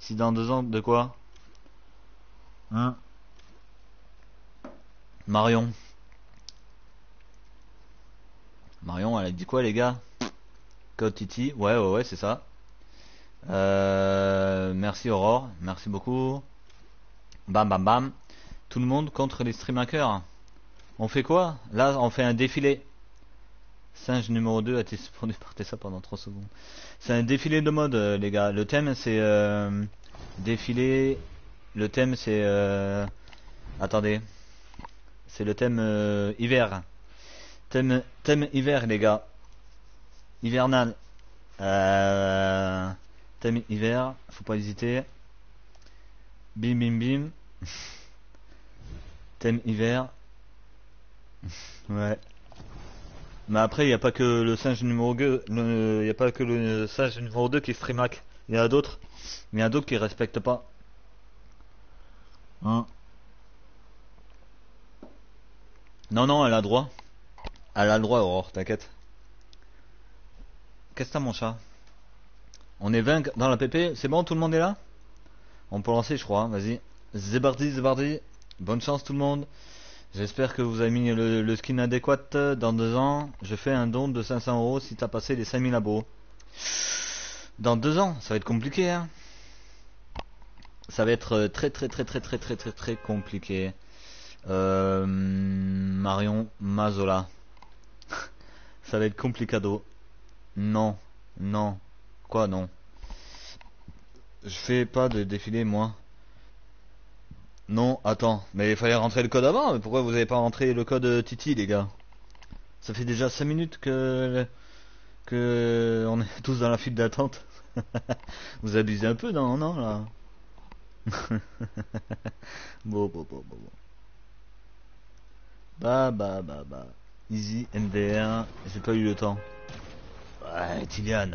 Si dans 2 ans, de quoi? Hein? Marion. Marion, elle a dit quoi, les gars? Code Titi. Ouais, c'est ça. Merci Aurore, merci beaucoup. Bam. Tout le monde contre les stream hackers. On fait quoi? Là, on fait un défilé. Singe numéro 2 a été suspendu par Tessa pendant 3 secondes. C'est un défilé de mode, les gars. Le thème, c'est défilé. Le thème, c'est attendez. C'est le thème hiver. Thème hiver, les gars. Hivernal. Thème hiver, faut pas hésiter. Bim. Thème hiver. Ouais. Mais après, il n'y a pas que le singe numéro 2, il n'y a pas que le singe numéro 2 qui stream hack. Il y a d'autres. Il y a d'autres qui respectent pas. Hein. Non, elle a droit. Elle a le droit, Aurore, t'inquiète. Qu'est-ce que t'as, mon chat? On est 20 dans la PP, c'est bon, tout le monde est là? On peut lancer, je crois, hein. Vas-y. Zébardi, bonne chance tout le monde. J'espère que vous avez mis le skin adéquat. Dans 2 ans, je fais un don de 500 € si t'as passé les 5000 abos. Dans 2 ans, ça va être compliqué, hein. Ça va être très compliqué. Marion Mazola. Ça va être complicado. Non. Quoi non? Je fais pas de défilé, moi. Non, attends. Mais il fallait rentrer le code avant. Mais pourquoi vous avez pas rentré le code Titi, les gars? Ça fait déjà 5 minutes que on est tous dans la file d'attente. Vous abusez un peu, non, là. Bon. Bah. Easy, MDR, j'ai pas eu le temps. Ouais, Tilian.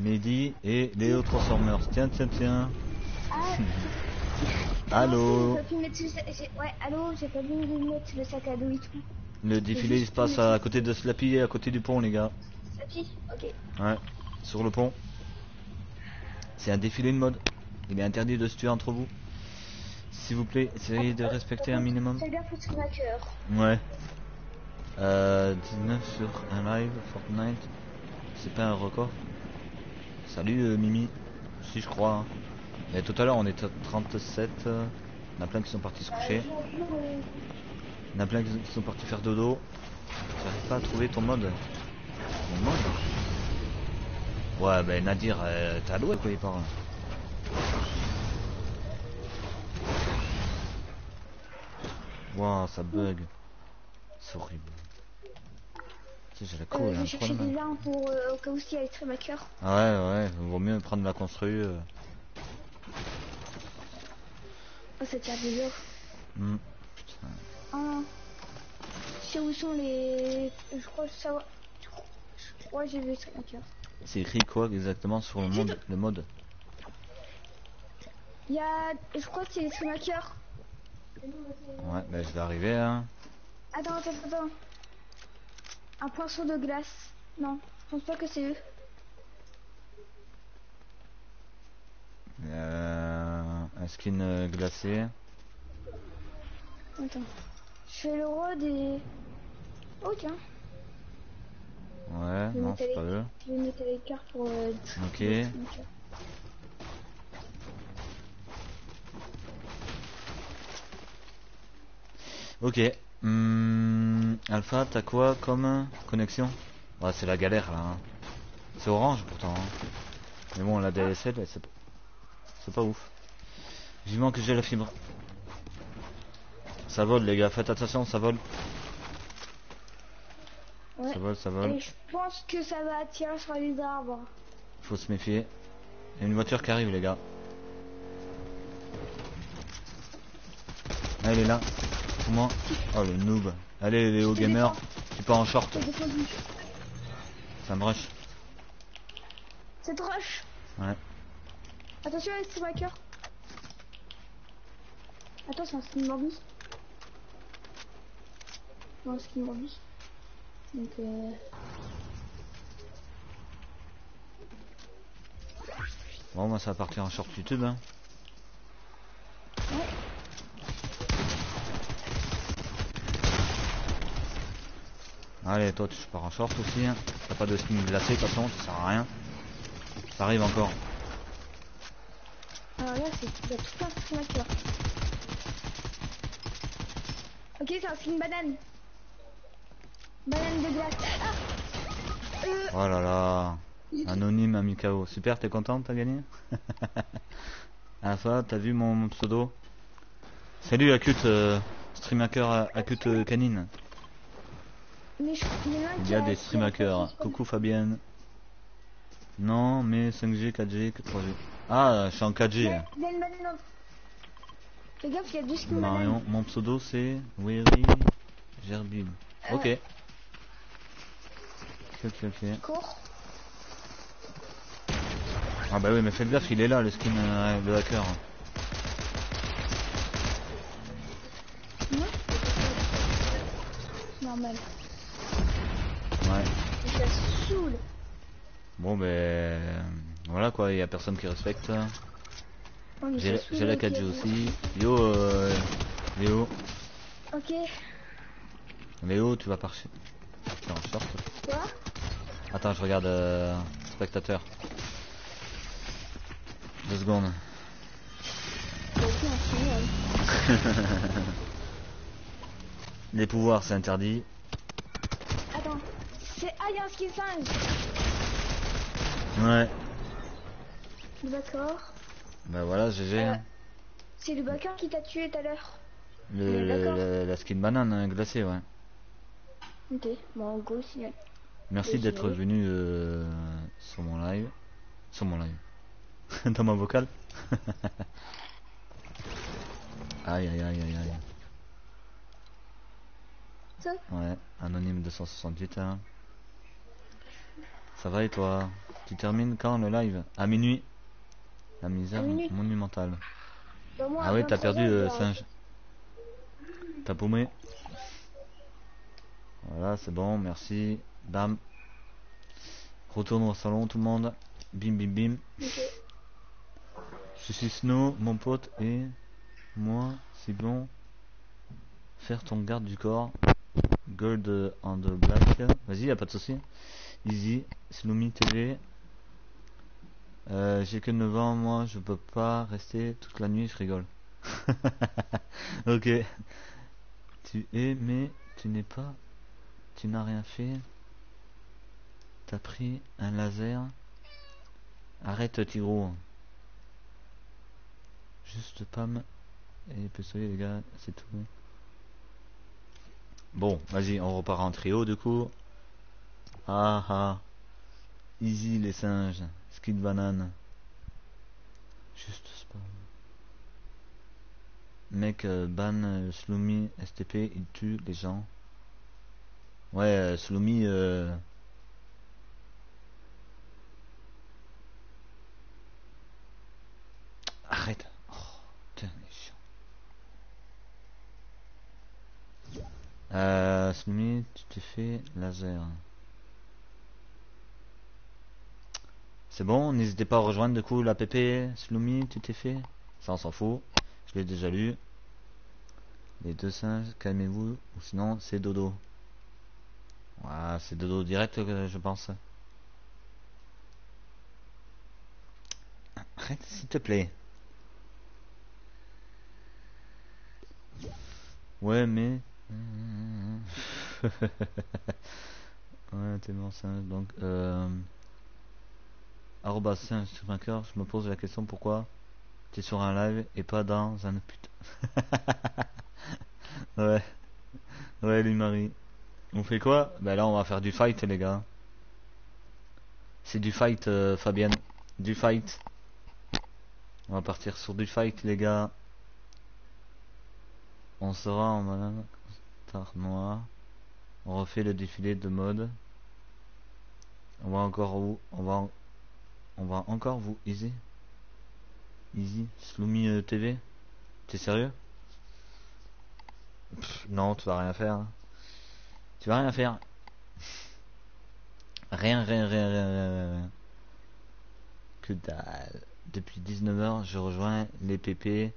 Mehdi et Léo Transformers. Tiens. Allô. Allô, j'ai pas vu mettre le sac à dos et tout. Le défilé il se passe à côté de Slappy et à côté du pont, les gars. Slappy, ok. Ouais, sur le pont. C'est un défilé de mode. Il est interdit de se tuer entre vous. S'il vous plaît, essayez de respecter un minimum. Ouais. 19 sur un live Fortnite. C'est pas un record. Salut Mimi. Si, je crois. Mais tout à l'heure on était 37. Il y en a plein qui sont partis se coucher. Il y en a plein qui sont partis faire dodo. J'arrive pas à trouver ton mode. Mon mode? Ouais, ben Nadir, t'as l'eau quoi, il parle. Wow, ça bug. C'est horrible. Tu sais, j'ai la cool, je cherchais des armes pour au cas où s'il y a des tremaqueurs. Ouais, vaut mieux prendre la construit. Oh, ça tire des heures. Putain. Ah. Je sais où sont les... Je crois que ça... Je crois que j'ai vu les tremaqueurs. C'est écrit quoi exactement sur le mode? Le mode? Il y a... Je crois que c'est les tremaqueurs. Ouais, bah je vais arriver, hein. Attends. Un poisson de glace. Non, je pense pas que c'est eux. Un skin glacé. Attends. Je fais le rôle des... Oh tiens. Ouais, non, c'est pas eux. Je vais mettre les cartes pour... Ok. Ok. Alpha, t'as quoi comme connexion? Ouais, c'est la galère là. Hein. C'est orange pourtant. Hein. Mais bon, la DSL, c'est pas ouf. Vivement que j'ai la fibre. Ça vole les gars, faites attention, ça vole. Ouais. Ça vole, ça vole. Et je pense que ça va attirer sur les arbres. Faut se méfier. Il y a une voiture qui arrive les gars. Elle est là. Moi. Oh le noob. Allez les hauts gamers, tu pars en short. Ça me rush. Ça te rush. Ouais. Attention à les sniper. Attends, c'est un skin Bambi. Non, skin Bambi. Donc bon, moi ça va partir en short YouTube hein. Ouais. Allez, toi tu pars en short aussi hein. T'as pas de skin glacé de toute façon, ça sert à rien. Ça arrive encore. Alors là, c'est tout un skin là. Ok, c'est un skin banane. Banane de glace. Ah oh là là. Anonyme Amikao. Super, t'es contente, t'as gagné. Ah ça, t'as vu mon pseudo. Salut Acute, streamhacker Acute Canine. Mais il y a des streamhackers. Coucou Fabienne. Non, mais 5G, 4G, 3G. Ah, je suis en 4G. Ouais, fais gaffe, il y a du skin Marion, banane. Mon pseudo c'est Weary Gerbine. Ok. Ok. Cours. Ah bah oui, mais faites gaffe, il est là le skin de hacker. Normal. Ouais. Et ça saoule. Bon ben voilà quoi, il y a personne qui respecte. Oh, j'ai la 4G aussi. Yo Léo. Ok. Léo, tu vas par chez. En short. Quoi? Attends, je regarde spectateur. 2 secondes. Les pouvoirs, c'est interdit. Attends, c'est Alliance qui singe. Ouais. D'accord. Bah voilà, GG. C'est le backer qui t'a tué tout à l'heure. La skin banane glacée, ouais. Ok, bon, go signal. Merci d'être venu sur mon live. Sur mon live. Dans ma vocale. Aïe aïe aïe aïe aïe. Ça? Ouais, anonyme 268. Hein. Ça va et toi? Tu termines quand le live? À minuit. La misère monumentale. Bah, moi, ah oui, t'as perdu singe. T'as paumé. Voilà, c'est bon, merci. Bam. Retourne au salon tout le monde. Bim bim bim. Okay. Je suis Snow, mon pote, et moi, c'est bon. Faire ton garde du corps. Gold and black. Vas-y, y'a pas de souci. Easy. Sloomy TV. J'ai que 9 ans, moi, je peux pas rester toute la nuit, je rigole. Ok. Tu es, mais tu n'es pas. Tu n'as rien fait. T'as pris un laser. Arrête Tigrou. Juste Pam et pistolet les gars, c'est tout. Bon, vas-y, on repart en trio du coup. Ah ah. Easy les singes. Skid banane. Juste spam. Mec ban Sloomy STP, il tue les gens. Ouais, Sloomy Arrête. Oh, putain, il est chiant. Sloomy, tu t'es fait laser. C'est bon, n'hésitez pas à rejoindre du coup la PP. Sloomy, tu t'es fait. Ça, on s'en fout. Je l'ai déjà lu. Les deux singes, calmez-vous. Ou sinon, c'est dodo. Ouais, c'est dodo direct, je pense. Arrête, s'il te plaît. Ouais mais ouais t'es mon singe donc arroba singe sur vainqueur, je me pose la question pourquoi T'es sur un live et pas dans un putain. Ouais. Ouais, lui, Marie. On fait quoi? Bah là, on va faire du fight, les gars. C'est du fight, Fabienne. Du fight. On va partir sur du fight, les gars. On sera en malade. Tard noir. On refait le défilé de mode. On va encore où? On va encore vous easy. Easy Sloomy TV. T'es sérieux? Pff, non, tu vas rien faire. Hein. Tu vas rien faire. Rien. Que dalle. Depuis 19h, je rejoins les PP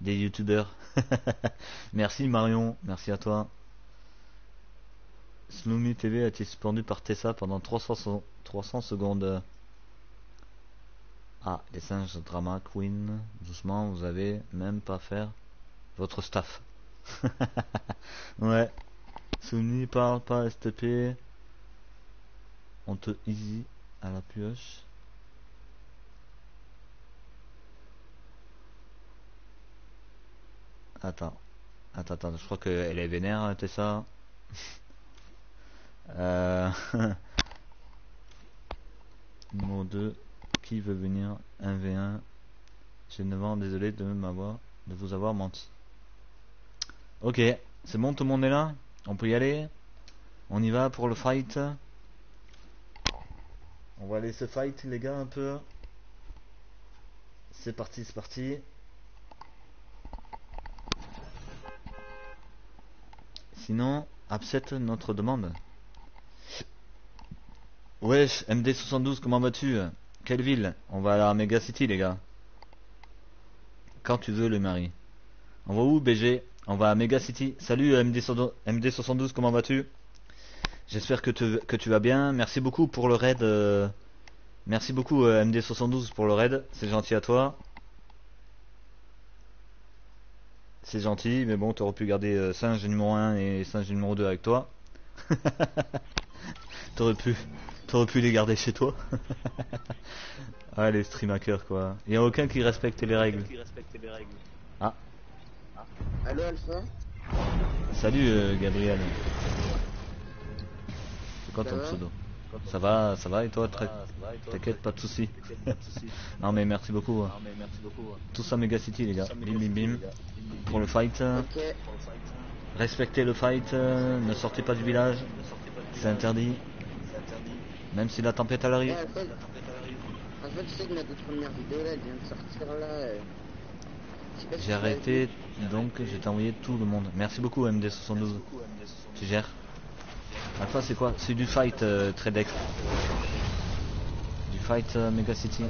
des youtubeurs. Merci Marion, merci à toi. Sloomy TV a été suspendu par Tessa pendant 300 secondes. Ah, les singes drama queen. Doucement, vous avez même pas faire votre staff. Ouais. Sloomy parle pas STP. On te easy à la pioche. Attends, je crois qu'elle est vénère, Tessa. Numéro 2, qui veut venir 1v1? J'ai 9 ans, désolé de vous avoir menti. Ok, c'est bon, tout le monde est là? On peut y aller? On y va pour le fight? On va aller se fight, les gars, un peu. C'est parti, c'est parti. Sinon, accepte notre demande. Wesh, MD72, comment vas-tu? Quelle ville? On va à la Mega City, les gars. Quand tu veux, le mari. On va où, BG? On va à Mega City. Salut, MD72, comment vas-tu? J'espère que tu vas bien. Merci beaucoup pour le raid. Merci beaucoup, MD72, pour le raid. C'est gentil à toi. C'est gentil, mais bon, t'aurais pu garder singe numéro 1 et singe numéro 2 avec toi. T'aurais pu les garder chez toi. Ah, les stream hackers, quoi. Il n'y a aucun qui respecte les règles. Ah. Allô, Alpha. Salut, Gabriel. C'est quoi ton pseudo? Ça va et toi? T'inquiète, pas de soucis. Non mais merci beaucoup. Tout ça Mega City, les gars. Bim bim bim. Pour le fight. Respectez le fight. Ne sortez pas du village. C'est interdit. Même si la tempête elle arrive. J'ai arrêté, donc j'ai envoyé tout le monde. Merci beaucoup MD72. Tu gères. Alpha, c'est quoi? C'est du fight, Tradex. Du fight, Mega City.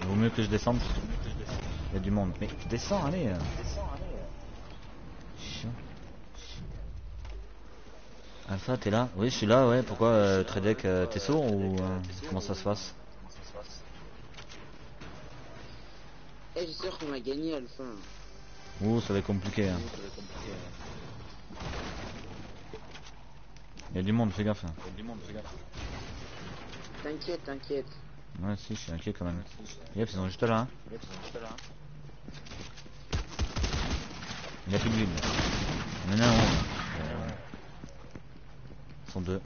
Vaut mieux que je descende. Il y a du monde. Mais descends, allez. Chiant. Alpha, t'es là? Oui, je suis là, ouais. Pourquoi Tradec, t'es sourd ou comment ça se passe? Eh, hey, j'espère qu'on a gagné, Alpha. Ouh, ça va être compliqué. Hein. Il y a du monde, fais gaffe. T'inquiète. Ouais, si, je suis inquiet quand même. Yep, ils sont juste là. Hein. Il n'y a plus de vide. On en a un rond. Deux.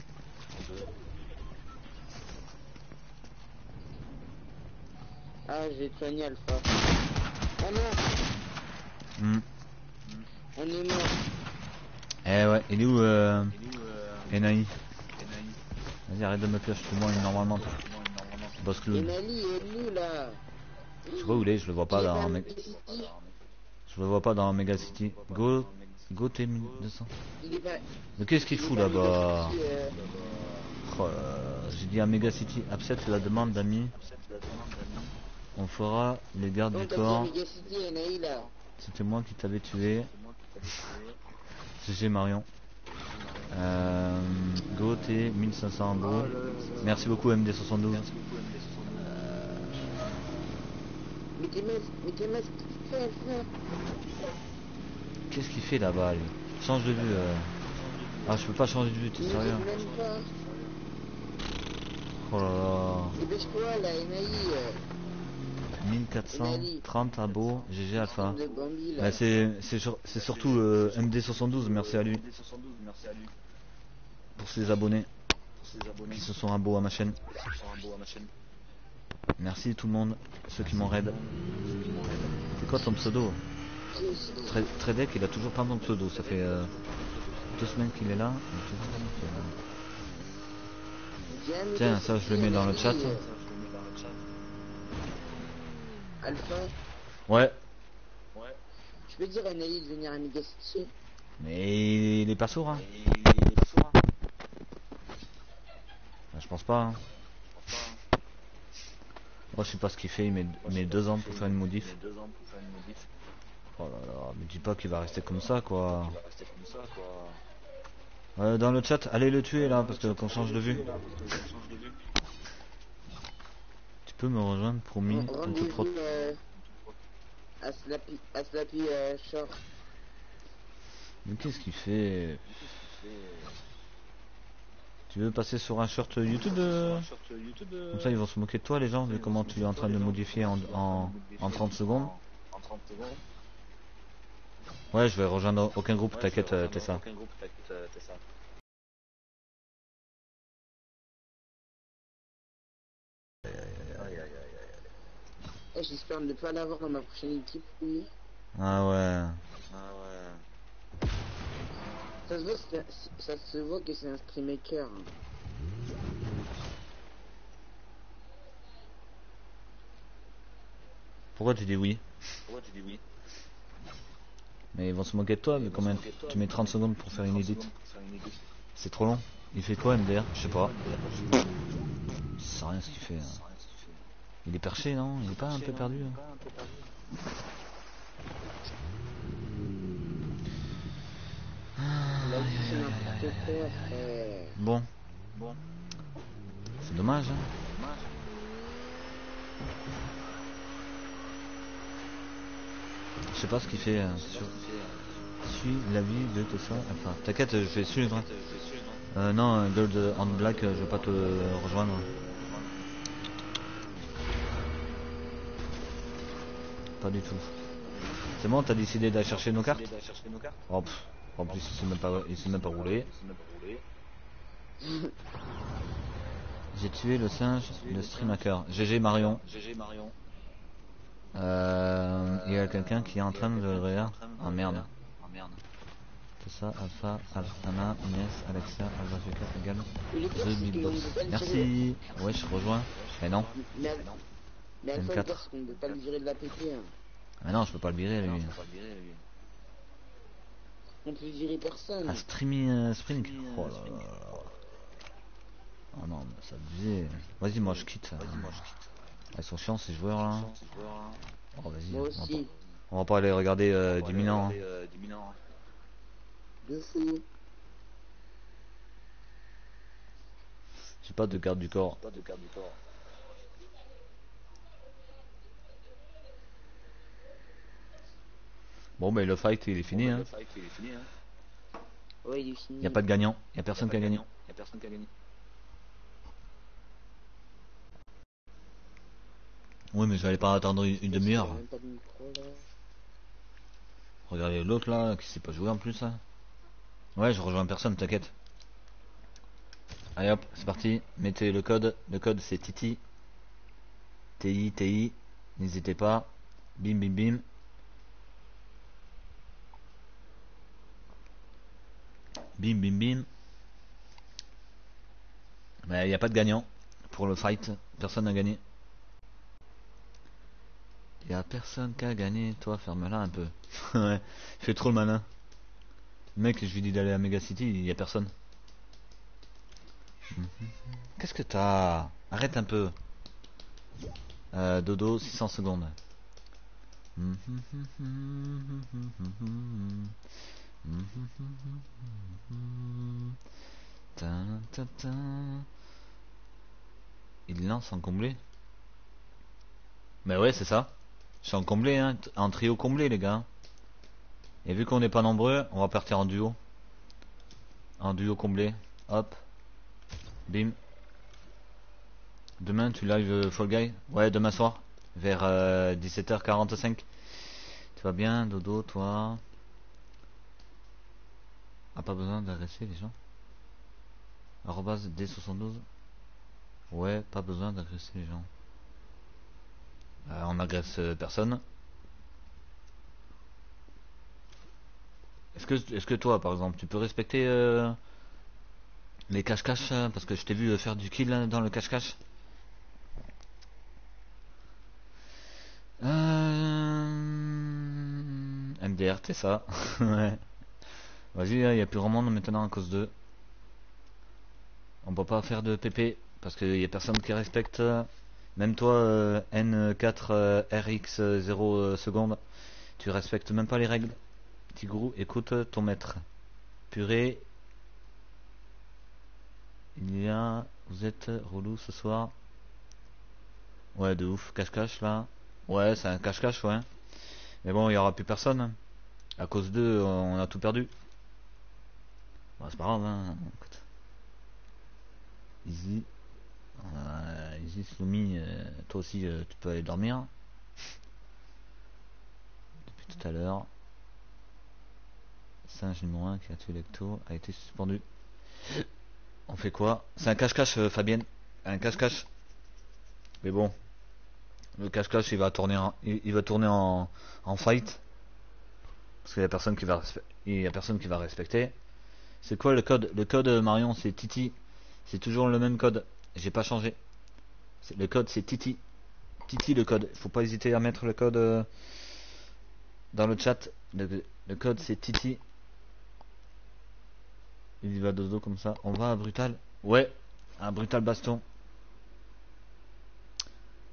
Ah, j'ai soigné Alpha. Oh non. On est mort. Eh ouais, il est où Enaï? Vas-y, arrête de me piocher, tout le monde normalement. Boss Clown. Enaï est où là? Je vois où il est, je le vois pas dans un Mega City. Je le vois pas dans Mega City. Go. Go T1200. Mais qu'est-ce qu'il fout là-bas? J'ai dit à Mega City, accepte la demande d'amis. On fera les gardes du corps. C'était moi qui t'avais tué. GG Marion. Go T1500. Merci beaucoup MD72. Mickey Mouse. Qu'est-ce qu'il fait là-bas, lui? Change de vue. Ah, je peux pas changer de vue, t'es sérieux? Oh là là. Dépêche-toi là, Enaï. 1430 abos, GG Alpha. Bah, c'est surtout le MD72, merci à lui. Pour ses abonnés qui se sont abos à ma chaîne. Merci tout le monde, ceux qui m'ont raid. C'est quoi ton pseudo? Tradec, il a toujours pas mon pseudo, ça fait 2 semaines qu'il est là. Tiens, ça je le mets dans le chat. Alpha. Ouais. Tu peux dire à Nelly de venir à Mega City. Mais il est pas sourd, hein. Je pense pas, hein. Moi je sais pas ce qu'il fait, il met, 2 ans pour faire une modif. Oh là là, mais dis pas qu'il va rester comme ça, quoi. Dans le chat, allez le tuer là, parce qu'on change de vue. Tu peux me rejoindre, promis. À Slappy, short. Mais qu'est-ce qu'il fait? Tu veux passer sur un short YouTube, comme ça ils vont se moquer de toi, les gens, vu comment tu es en train de modifier en 30 secondes. Ouais, je vais rejoindre aucun groupe, t'inquiète, t'es ça. J'espère ne pas l'avoir dans ma prochaine équipe, oui. Ah ouais. Ça se voit que c'est un streamaker. Pourquoi tu dis oui? Mais ils vont se moquer de toi, mais quand même, tu mets 30 secondes pour faire une édite. C'est trop long. Il fait quoi, MDR? Je sais pas. Je sais rien ce qu'il fait. Il est perché, non? Il est pas un peu perdu, hein? Bon. C'est dommage, hein. Je sais pas ce qu'il fait. Suis l'avis de tout ça. Enfin, t'inquiète, je vais suivre. Non, Gold and Black, je vais pas te rejoindre. Pas du tout. C'est bon, t'as décidé d'aller chercher nos cartes? Oh, pff. En plus il s'est même pas roulé. J'ai tué le singe, le streamaker. GG Marion. Il y a quelqu'un qui est en train de le regarder. Ah merde. C'est ça, Alpha, Alphana, Inès, Alexia, Alvazuka, Egal, The Beatbox. Merci. Ouais, je rejoins. Mais non. Mais Alpha, on peut pas le virer de la PP. Mais non, je peux pas le virer lui. On peut virer personne. Ah, Spring. Oh là là. Oh non, mais ça faisait. Vas-y, moi je quitte. Ils sont chiants ces joueurs là. Oh, vas-y. On va pas aller regarder du Milan. De fou. J'ai pas de garde du corps. Bon, mais le fight il est fini, hein. Ouais, il est fini. Y'a pas de gagnant, y'a personne qui a gagné. Oui, mais je vais pas attendre une demi-heure. Regardez l'autre là qui sait pas jouer en plus. Hein. Ouais, je rejoins personne, t'inquiète. Allez hop, c'est parti. Mettez le code. Le code c'est Titi. TITI. N'hésitez pas. Bim. Bim. Mais il n'y a pas de gagnant pour le fight. Personne n'a gagné. Il n'y a personne qui a gagné. Toi, ferme-la un peu. Ouais, je fais trop le malin. Le mec, je lui dis d'aller à Mega City, il n'y a personne. Qu'est-ce que t'as? Arrête un peu. Dodo, 600 secondes. Il lance en comblé. Mais ouais, c'est ça. Sans comblé, hein, en trio comblé, les gars. Et vu qu'on n'est pas nombreux, on va partir en duo. En duo comblé. Hop. Bim. Demain, tu live Fall Guy? Ouais, demain soir. Vers 17h45. Tu vas bien, Dodo, toi? Ah, pas besoin d'agresser les gens. Arrobase D72. Ouais, pas besoin d'agresser les gens. On n'agresse personne. Est-ce que toi, par exemple, tu peux respecter les cache-cache? Parce que je t'ai vu faire du kill dans le cache-cache. MDR, t'es ça. Ouais. Vas-y, il n'y a plus grand monde maintenant à cause de... On peut pas faire de PP parce qu'il n'y a personne qui respecte. Même toi, N4RX0 secondes, tu respectes même pas les règles. Tigrou, écoute ton maître. Purée, il y a... Vous êtes relou ce soir. Ouais, de ouf, cache-cache là. Ouais, c'est un cache-cache, ouais. Mais bon, il n'y aura plus personne. À cause d'eux, on a tout perdu. Bah, c'est pas grave, hein. Écoute. Easy. Easy, Sloumi, toi aussi, tu peux aller dormir. Depuis tout à l'heure. Singe numéro 1 qui a tué l'Ecto a été suspendu. On fait quoi? C'est un cache-cache, Fabienne. Un cache-cache. Mais bon. Le cache-cache, il va tourner en fight. Parce qu'il n'y a personne qui va respecter. C'est quoi le code? Le code, Marion, c'est Titi. C'est toujours le même code. J'ai pas changé. Le code, c'est Titi. Titi, le code. Faut pas hésiter à mettre le code dans le chat. Le code, c'est Titi. Il y va dodo comme ça. On va à Brutal. Ouais, un Brutal Baston.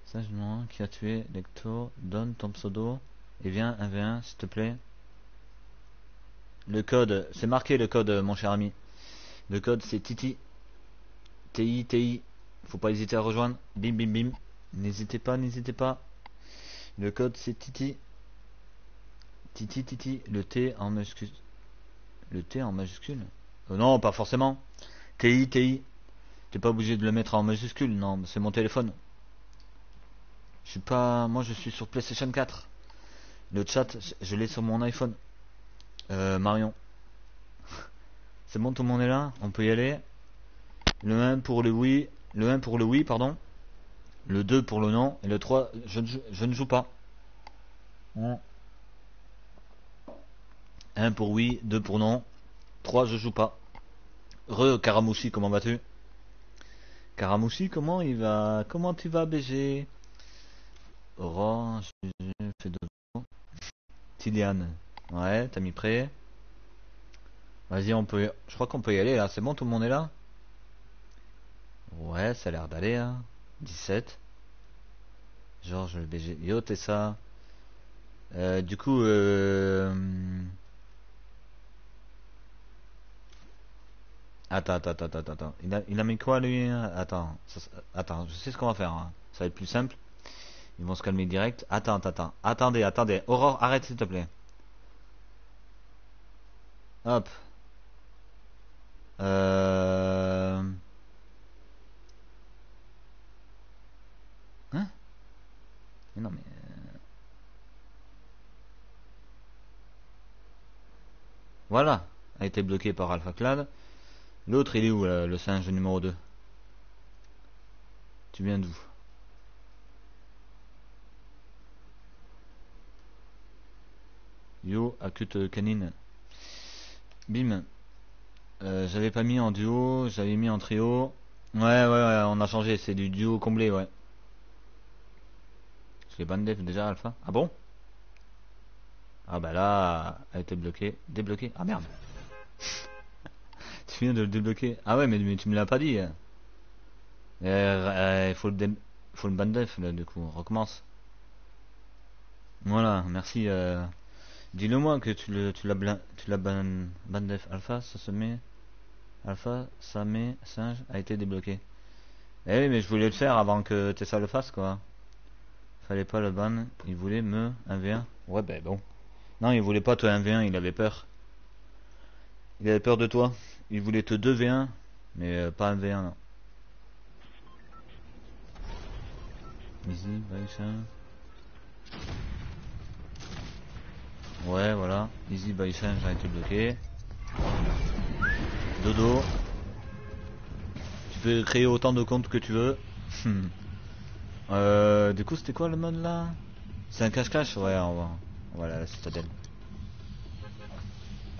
Sagement, qui a tué Lecto? Donne ton pseudo et viens 1v1, s'il te plaît. Le code, c'est marqué le code, mon cher ami. Le code, c'est Titi. T-I-T-I. Faut pas hésiter à rejoindre. Bim, bim, bim. N'hésitez pas, n'hésitez pas. Le code, c'est Titi. Titi, Titi. Le T en majuscule. Le T en majuscule? Non, pas forcément. T-I-T-I. T'es pas obligé de le mettre en majuscule. Non, c'est mon téléphone. Je suis pas... Moi, je suis sur PlayStation 4. Le chat, je l'ai sur mon iPhone. Marion. C'est bon, tout le monde est là? On peut y aller. Le 1 pour le oui. Le 1 pour le oui, pardon. Le 2 pour le non. Et le 3, je ne joue pas. 1 pour oui, 2 pour non. 3, je joue pas. Karamouchi, comment vas-tu? Karamouchi, comment il va? Comment tu vas, BG? Orange, j'ai fait de l'eau. Tiliane, ouais, t'as mis prêt. Vas-y, on peut. Je crois qu'on peut y aller là, c'est bon, tout le monde est là? Ouais, ça a l'air d'aller, hein. 17. Georges, le BG. Yo, t'es ça. Du coup, Attends. Il a mis quoi, lui? Attends, attends, je sais ce qu'on va faire, hein. Ça va être plus simple. Ils vont se calmer direct. Attends. Attendez. Aurore, arrête s'il te plaît. Hop. Hein? Mais non mais... Voilà. A été bloqué par Alpha Clad. L'autre, il est où, le singe numéro 2? Tu viens d'où? Yo, acute canine. Bim. J'avais pas mis en duo, j'avais mis en trio. Ouais, on a changé, c'est du duo comblé, ouais. Je l'ai bandé déjà, Alpha. Ah bon? Ah bah là, a été bloqué. Débloqué. Ah merde. Tu viens de le débloquer. Ah ouais, mais tu me l'as pas dit. Faut le bandef, là, du coup. On recommence. Voilà, merci. Dis-le moi que tu l'as bandef. Alpha, ça se met. Alpha, ça met. Singe a été débloqué. Eh oui, mais je voulais le faire avant que Tessa le fasse, quoi. Fallait pas le ban. Il voulait me 1v1. Ouais, ben bon. Non, il voulait pas te 1v1, il avait peur. Il avait peur de toi. Il voulait te 2v1, mais pas 1v1, non. Easy, by shine. Ouais, voilà. Easy, by shine, j'ai été bloqué. Dodo. Tu peux créer autant de comptes que tu veux. Du coup, c'était quoi le mode là? C'est un cache-cache? Ouais, on va. Voilà, la citadelle.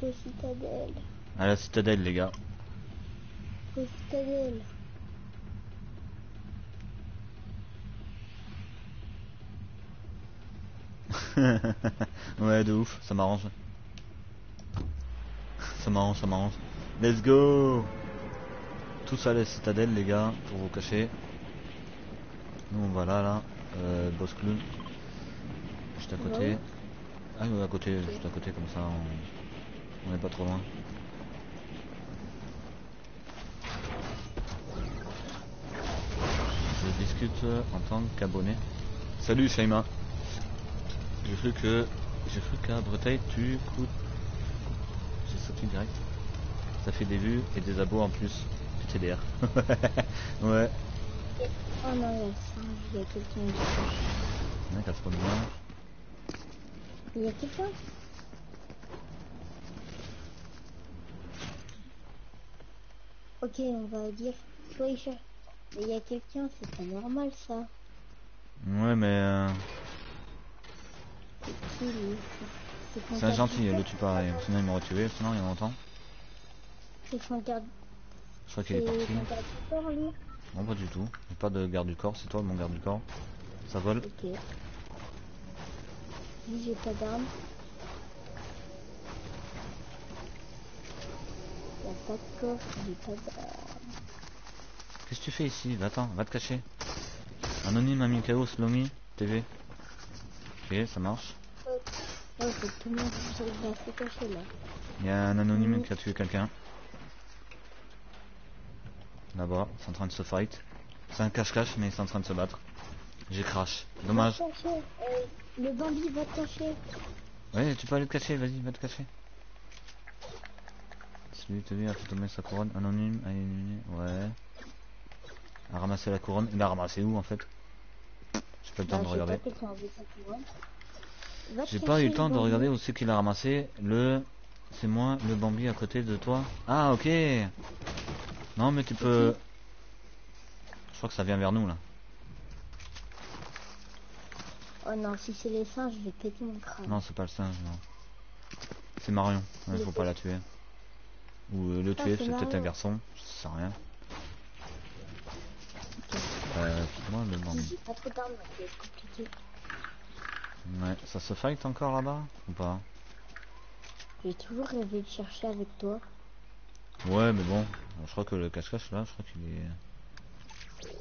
La citadelle. À la citadelle, les gars. La citadelle. Ouais, de ouf, ça m'arrange. Ça m'arrange. Let's go. Tous à la citadelle, les gars, pour vous cacher. Nous, on va là. Boss clown. Juste à côté. Ouais. Ah, oui, à côté, juste à côté, comme ça, on n'est pas trop loin. Je discute en tant qu'abonné. Salut, Shaima. J'ai cru qu'à Bretagne, tu coûtes. J'ai sauté direct. Ça fait des vues et des abos en plus. PTDR. Ouais. Oh non, il y a quelqu'un. Il y a quelqu'un. Il y a quelqu'un. Ok, on va dire. Toi, il y a quelqu'un, c'est pas normal ça. Ouais, mais. C'est un gentil, il le tue pareil. Sinon, il m'aurait tué, sinon, il y a longtemps. C'est son garde. Je crois qu'il est parti. Non, pas du tout. J'ai pas de garde du corps, c'est toi mon garde du corps. Ça vole. Ok. J'ai pas d'armes. Y'a pas de coffre, j'ai pas d'armes. Qu'est-ce que tu fais ici? Va-t'en, va te cacher. Anonyme, Amikao, Slomi, TV. Ok, ça marche. Ouais, faut que tout le monde se cacher là. Y'a un anonyme qui a tué quelqu'un. Là-bas, c'est en train de se fight. C'est un cache-cache, mais c'est en train de se battre. J'ai crash. Dommage. Le Bambi va te cacher. Ouais, tu peux aller te cacher, vas-y, va te cacher. Celui qui a fait tomber sa couronne, anonyme, à éliminer, ouais. A ramassé la couronne, il a ramassé où en fait? J'ai pas eu le temps de regarder. J'ai pas eu le temps de regarder où c'est qu'il a ramassé le... C'est moi, le Bambi à côté de toi. Ah, ok. Non mais tu peux... Je crois que ça vient vers nous là. Oh non, si c'est les singes, je vais péter mon crâne. Non, c'est pas le singe, non. C'est Marion, il faut pas la tuer. Ou le tuer, c'est peut-être un garçon, je sais rien. Okay. Moi le bandit. Pas trop d'armes, c'est compliqué. Ouais, ça se fight encore là-bas ou pas? J'ai toujours rêvé de chercher avec toi. Ouais, mais bon, je crois que le cache-cache là, je crois qu'il est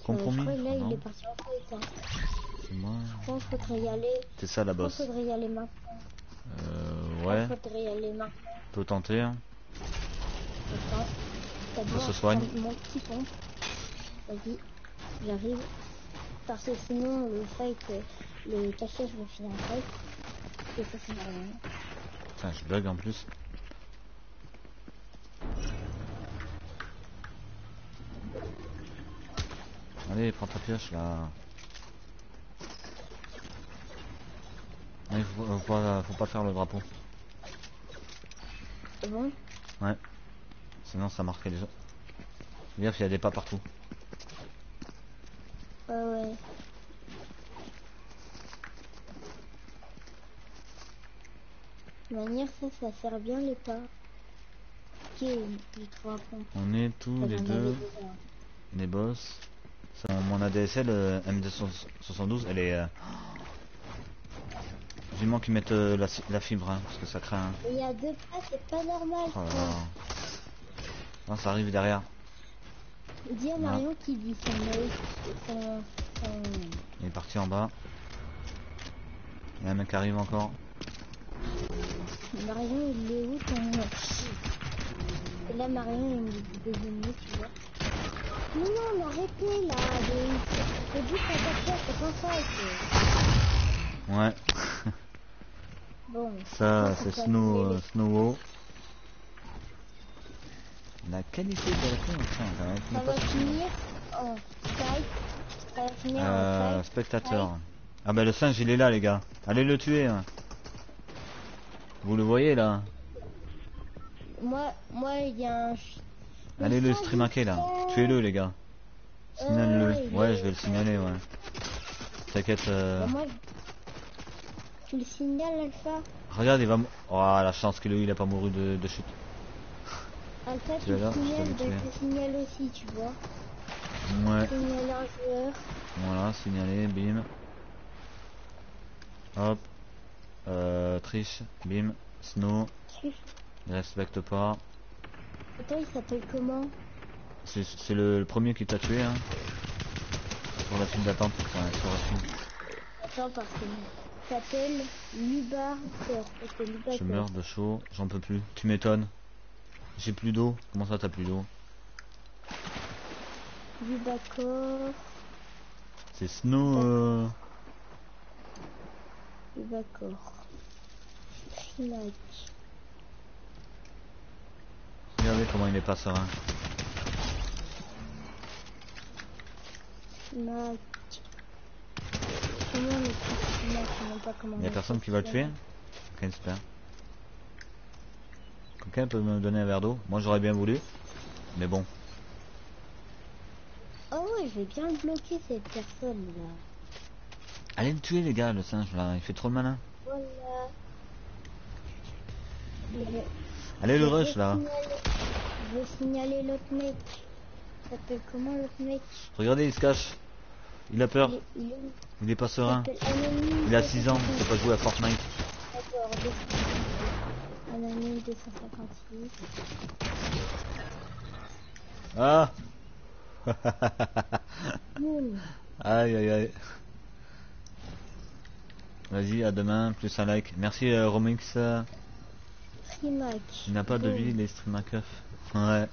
compromis. Je crois, là, il est parti en fait, hein. Moi. Je pense qu'il faudrait y aller. C'est ça la bosse. Il faudrait y aller maintenant. Ouais. Il faudrait y aller maintenant. Peut tenter. Hein. Ça se soigne. Mon petit pont. Vas-y, j'arrive. Parce que sinon le fight, le cachet, je vais finir un fight. Et ça c'est rien. Putain, je bug en plus. Allez, prends ta pioche là. Il faut pas faire le drapeau. C'est bon? Ouais. Sinon ça marquait déjà. Gaffe, il y a des pas partout. Ouais. De manière ça sert bien les pas. Ok, j'ai trouvé un point. On est tous les deux. Les boss. Mon ADSL MD72, elle est... Vivement qu'ils mettent la fibre, hein, parce que ça craint. Il y a deux pas, c'est pas normal. Oh ça. Non, ça arrive derrière. Dis à Marion qui dit son... Il est parti en bas. Il y a un mec qui arrive encore. Marion, il est où ton... Et là, Marion, il me dit des ennemis, tu vois. Mais non, mais arrêtez là. Le but c'est pas ça. Ouais. Bon. Ça, c'est Snow. La qualité de la connexion internet. Ça va finir en Skype. Ça va finir en Skype. Spectateur. Ouais. Ah bah le singe il est là les gars. Allez le tuer. Vous le voyez là. Moi il y a un. Allez le streamaker là. Tuez-le les gars. Signale-le. Ouais je vais le signaler ouais. T'inquiète. Tu le signales Alpha. Regarde il va. Oh la chance que lui il a pas mouru de chute. Alpha tu le signales, bah je te signale aussi tu vois. Ouais. Signaler un joueur. Voilà signaler bim. Hop. Triche bim. Snow. Il respecte pas. Attends, il s'appelle comment? C'est le premier qui t'a tué, hein. Sur la file d'attente, ouais, sur la file. Attends, parce que il s'appelle Lubarter. Je meurs de chaud, j'en peux plus. Tu m'étonnes. J'ai plus d'eau. Comment ça, t'as plus d'eau? Lubarter. C'est Snow. Lubarter. Snack. Regardez comment il est pas serein. Il n'y a personne qui va le tuer. Ok, super. Quelqu'un peut me donner un verre d'eau? Moi j'aurais bien voulu. Mais bon. Oh ouais, je vais bien le bloquer cette personne là. Allez le tuer les gars, le singe là, il fait trop le malin. Voilà. Allez le rush là. Je vais signaler l'autre mec. Il s'appelle comment l'autre mec? Regardez il se cache. Il a peur. Il est pas serein. Il a 6 ans, il ne peut pas jouer à Fortnite. Anonyme 256. Ah. Aïe aïe aïe. Vas-y à demain, plus un like. Merci Romix. Il n'a pas de vie les streamhackers. Ouais.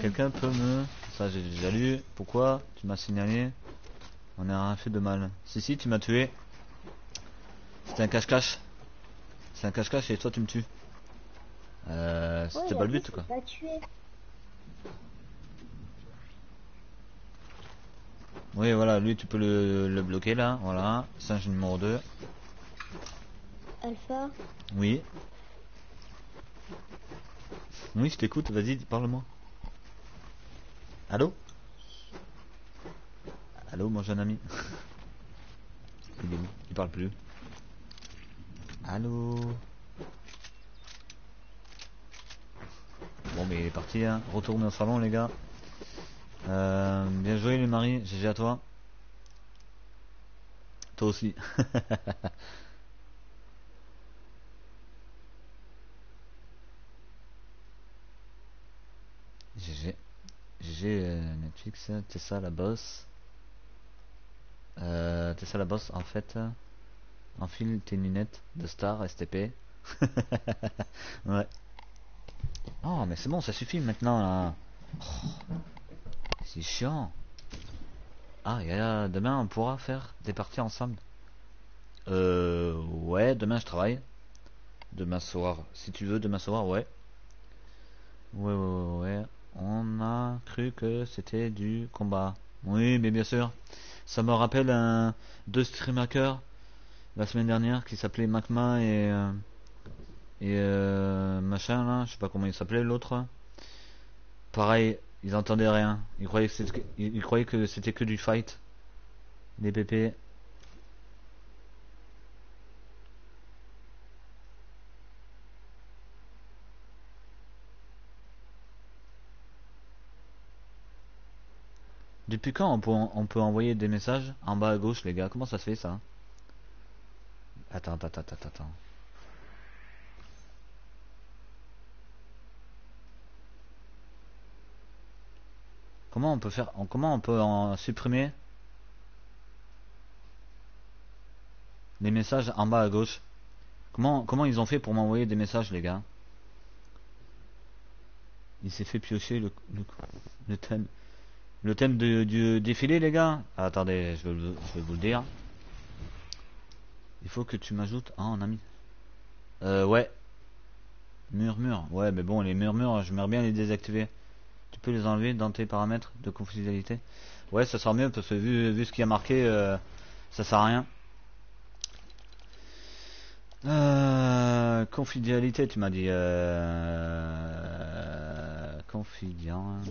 Quelqu'un peut me... Ça j'ai déjà lu. Pourquoi tu m'as signalé? On n'a rien fait de mal. Si tu m'as tué. C'était un cache-cache. C'est un cache-cache et toi tu me tues. C'était pas le but quoi. Oui voilà, lui tu peux le bloquer là. Voilà. Singe numéro 2. Alpha. Oui. Oui, je t'écoute, vas-y, parle-moi. Allô? Allô, mon jeune ami. Il parle plus. Allô? Bon, mais il est parti, hein. Retournez au salon, les gars. Bien joué, les maris. GG à toi. Toi aussi. GG Netflix, t'es ça la boss. T'es ça la boss en fait. Enfile tes lunettes de star STP. Ouais. Oh mais c'est bon, ça suffit maintenant là. Oh, c'est chiant. Ah et là, demain on pourra faire des parties ensemble. Ouais, demain je travaille. Demain soir, si tu veux, demain soir, ouais. Ouais. On a cru que c'était du combat. Oui, mais bien sûr. Ça me rappelle deux streamhackers la semaine dernière qui s'appelaient Macma et machin là, je sais pas comment il s'appelait l'autre. Pareil, ils entendaient rien. Ils croyaient que c'était que du fight. Les PP. Depuis quand on peut envoyer des messages en bas à gauche les gars? Comment ça se fait ça? Attends. Comment on peut faire? Comment on peut en supprimer les messages en bas à gauche? Comment ils ont fait pour m'envoyer des messages les gars? Il s'est fait piocher le thème. Le thème du défilé, les gars. Ah, attendez, je vais vous le dire. Il faut que tu m'ajoutes. Ah, un ami. Ouais. Murmure. Ouais, mais bon, les murmures, j'aimerais bien les désactiver. Tu peux les enlever dans tes paramètres de confidentialité. Ouais, ça sera mieux parce que vu ce qu'il y a marqué, ça sert à rien. Confidentialité, tu m'as dit. Confidentialité.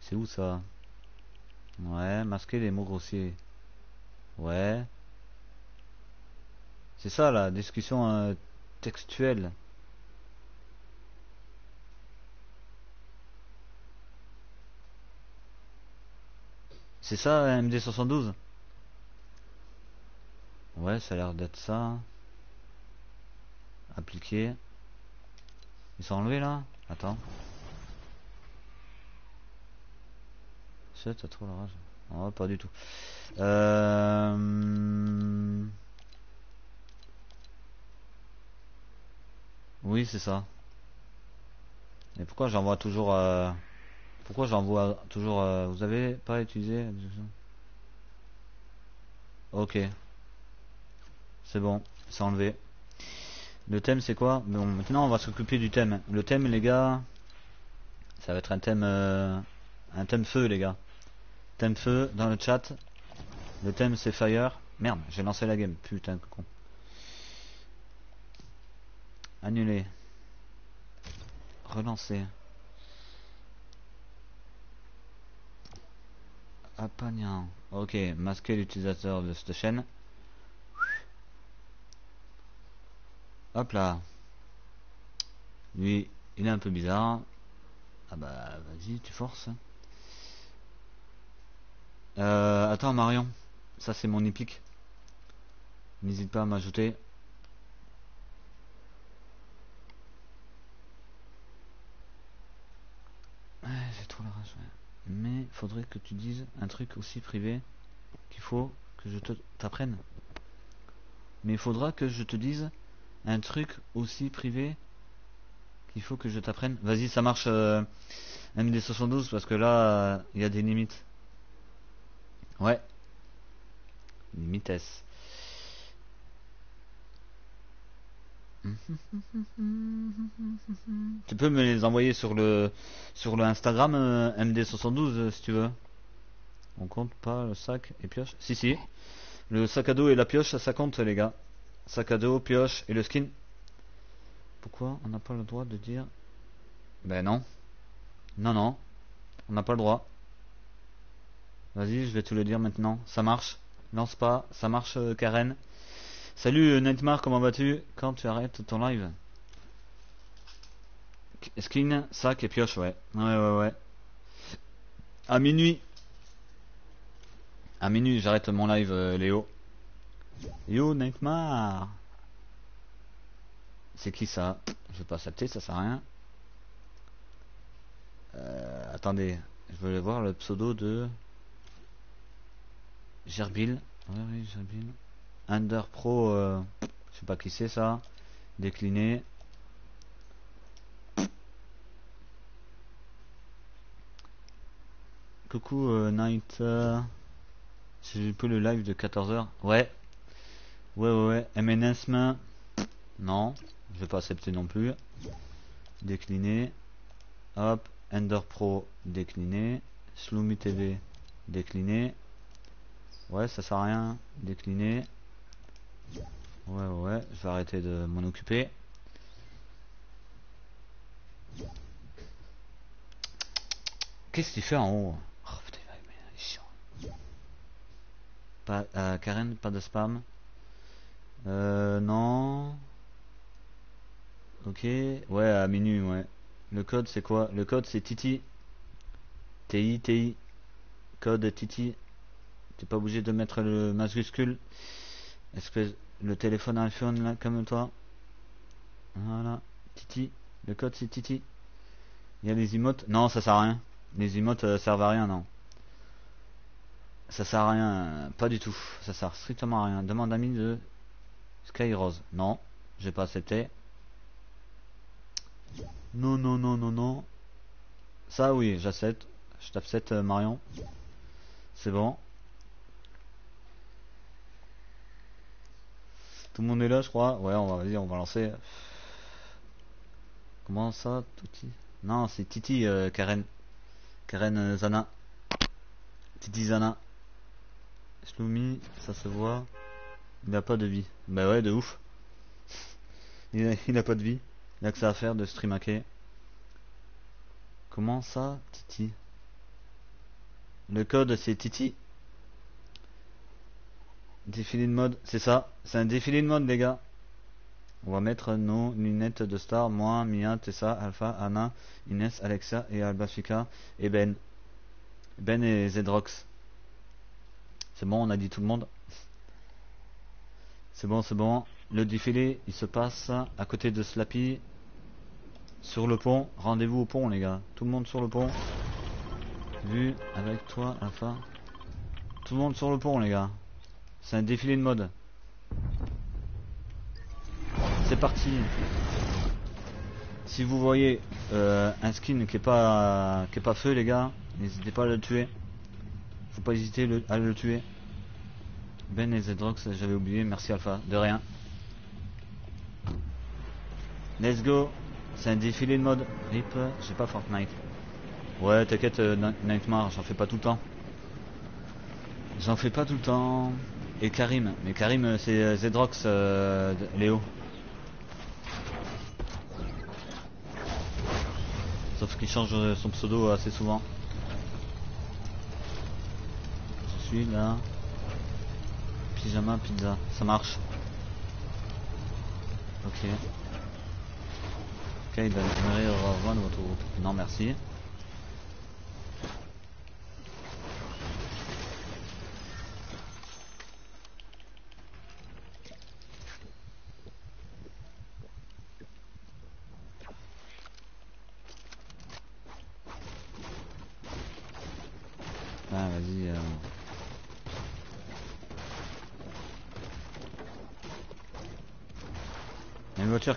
C'est où ça? Ouais, masquer les mots grossiers. Ouais. C'est ça la discussion textuelle. C'est ça MD72? Ouais, ça a l'air d'être ça. Appliquer. Ils sont enlevés là? Attends. T'as trop la rage. Oh, pas du tout. Oui, c'est ça. Et pourquoi j'envoie toujours vous avez pas utilisé? Ok. C'est bon, c'est enlevé. Le thème, c'est quoi? Bon, maintenant on va s'occuper du thème. Le thème, les gars, ça va être un thème feu, les gars. Thème feu dans le chat. Le thème c'est fire. Merde, j'ai lancé la game. Putain de con. Annuler. Relancer. Appagnant. Ok, masquer l'utilisateur de cette chaîne. Hop là. Lui, il est un peu bizarre. Ah bah vas-y, tu forces. Attends Marion, ça c'est mon épique. N'hésite pas à m'ajouter. J'ai trop la rage. Ouais. Mais faudrait que tu dises un truc aussi privé qu'il faut que je t'apprenne. Mais il faudra que je te dise un truc aussi privé qu'il faut que je t'apprenne. Vas-y, ça marche MD72 parce que là il y a des limites. Ouais. Limitesse. Tu peux me les envoyer sur le Instagram MD72 si tu veux. On compte pas le sac et pioche. Si si. Le sac à dos et la pioche, ça compte les gars. Sac à dos, pioche et le skin. Pourquoi on n'a pas le droit de dire? Ben non. Non non. On n'a pas le droit. Vas-y, je vais te le dire maintenant. Ça marche. Lance pas. Ça marche, Karen. Salut, Nightmare, comment vas-tu? Quand tu arrêtes ton live? Skin, sac et pioche, ouais. Ouais. À minuit. À minuit, j'arrête mon live, Léo. Yo, Nightmare. C'est qui ça? Je vais pas s'appeler, ça sert à rien. Attendez. Je voulais voir le pseudo de... Gerbil, oui, Gerbil. Under Pro, je sais pas qui c'est ça. Décliné. Coucou Night. J'ai plus le live de 14h. Ouais. MNSM. Non, je vais pas accepter non plus. Décliné. Hop. Under Pro, décliné. Sloomy TV, décliné. Ouais, ça sert à rien. Décliner. Ouais. Je vais arrêter de m'en occuper. Qu'est-ce qu'il fait en haut? Oh putain, mais il est chiant. Pas, Karen, pas de spam. Non. Ok. Ouais, à minuit, ouais. Le code, c'est quoi? Le code, c'est Titi. T-I-T-I. Code Titi. T'es pas obligé de mettre le majuscule. Est-ce que le téléphone iPhone là comme toi? Voilà. Titi. Le code c'est Titi. Il y a les emotes. Non, ça sert à rien. Les emotes servent à rien, non. Ça sert à rien. Pas du tout. Ça sert strictement à rien. Demande ami de Skyrose. Non, j'ai pas accepté. Non, non, non, non, non. Ça, oui, j'accepte. Je tape 7, Marion. C'est bon. Tout le monde est là, je crois. Ouais, on va, vas-y, on va lancer. Comment ça, Titi? Non, c'est Titi, Karen. Karen Zana. Titi Zana. Shloumi, ça se voit. Il n'a pas de vie. Bah ouais, de ouf. Il a pas de vie. Il a que ça à faire de streamaker. Comment ça, Titi? Le code, c'est Titi. Défilé de mode, c'est ça. C'est un défilé de mode, les gars. On va mettre nos lunettes de star. Moi, Mia, Tessa, Alpha, Anna, Inès, Alexa et Albafika et Ben. Ben et Zedrox. C'est bon, on a dit tout le monde. C'est bon, c'est bon. Le défilé, il se passe à côté de Slappy. Sur le pont. Rendez-vous au pont, les gars. Tout le monde sur le pont. Vu avec toi, Alpha. Tout le monde sur le pont, les gars. C'est un défilé de mode. C'est parti. Si vous voyez un skin qui est pas feu, les gars, n'hésitez pas à le tuer. Faut pas hésiter à le tuer. Ben et Zedrox, j'avais oublié. Merci Alpha. De rien. Let's go. C'est un défilé de mode. Rip, j'ai pas Fortnite. Ouais, t'inquiète, Nightmare, j'en fais pas tout le temps. J'en fais pas tout le temps. Et Karim, mais Karim c'est Zedrox, Léo. Sauf qu'il change son pseudo assez souvent. Je suis là. Pyjama, pizza, ça marche. Ok. Ok, il va démarrer rejoindre votre groupe. Non merci.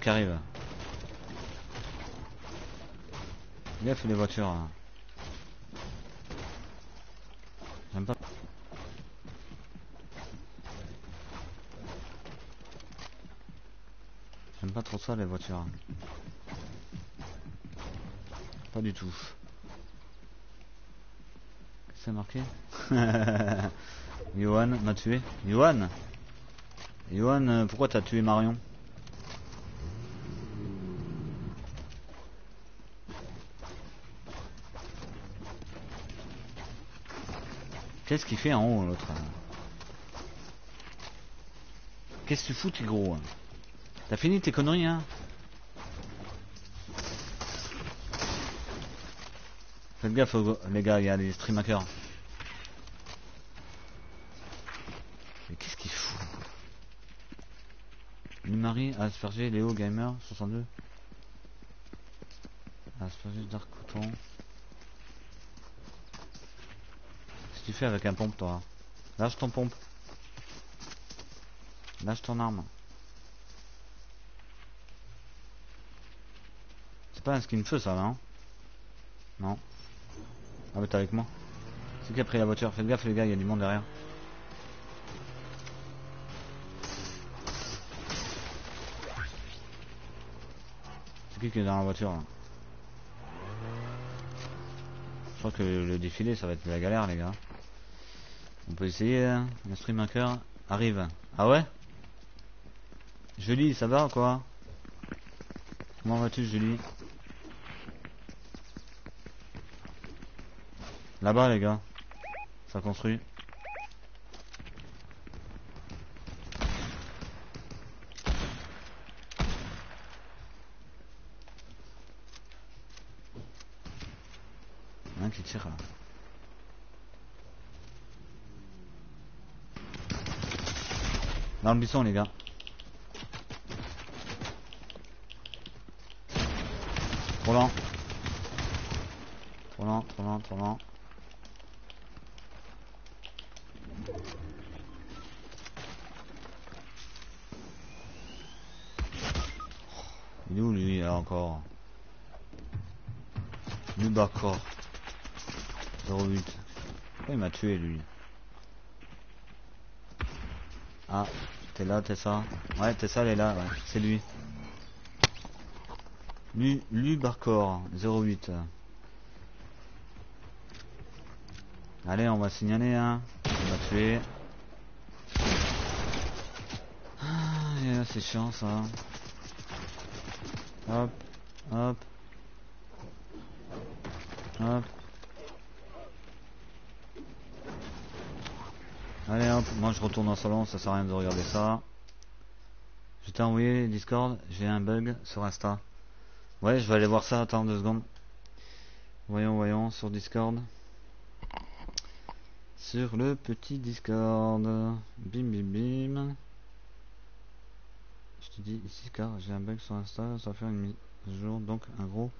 Qui arrive. Il a fait les voitures. J'aime pas. J'aime pas trop ça les voitures. Pas du tout. C'est marqué. Yohan m'a tué. Yohan. Yohan, pourquoi t'as tué Marion? Qu'est-ce qu'il fait en haut l'autre? Qu'est-ce que tu fous, t'es gros? T'as fini tes conneries, hein? Faites gaffe, les gars, il y a des streamhackers. Mais qu'est-ce qu'il fout? Le mari, Asperger, Léo, Gamer, 62. Asperger, Dark Coton. Tu fais avec un pompe toi. Lâche ton pompe. Lâche ton arme. C'est pas un skin feu ça non? Non. Ah mais t'es avec moi. C'est qui a pris la voiture? Faites gaffe les gars, il y a du monde derrière. C'est qui est dans la voiture là? Je crois que le défilé ça va être la galère les gars. On peut essayer, hein. Le streamhacker arrive. Ah ouais? Julie, ça va ou quoi? Comment vas-tu Julie? Là-bas les gars. Ça construit. Un qui tire là. Dans le buisson les gars. Trop lent. Trop lent, trop lent, trop lent. Il est où lui là encore? Nous d'accord. 08. Pourquoi il m'a tué lui? Ah, t'es là, t'es ça? Ouais, t'es ça, elle est là, ouais. C'est lui. Lui Barcor, 08. Allez, on va signaler, hein. On va tuer. Ah, c'est chiant ça. Hop, hop. Hop. Allez hop, moi je retourne en salon, ça sert à rien de regarder ça. Je t'ai envoyé Discord, j'ai un bug sur Insta. Ouais, je vais aller voir ça, attends 2 secondes. Voyons, sur Discord. Sur le petit Discord. Bim. Je te dis ici car j'ai un bug sur Insta, ça va faire une mise à jour. Donc en gros,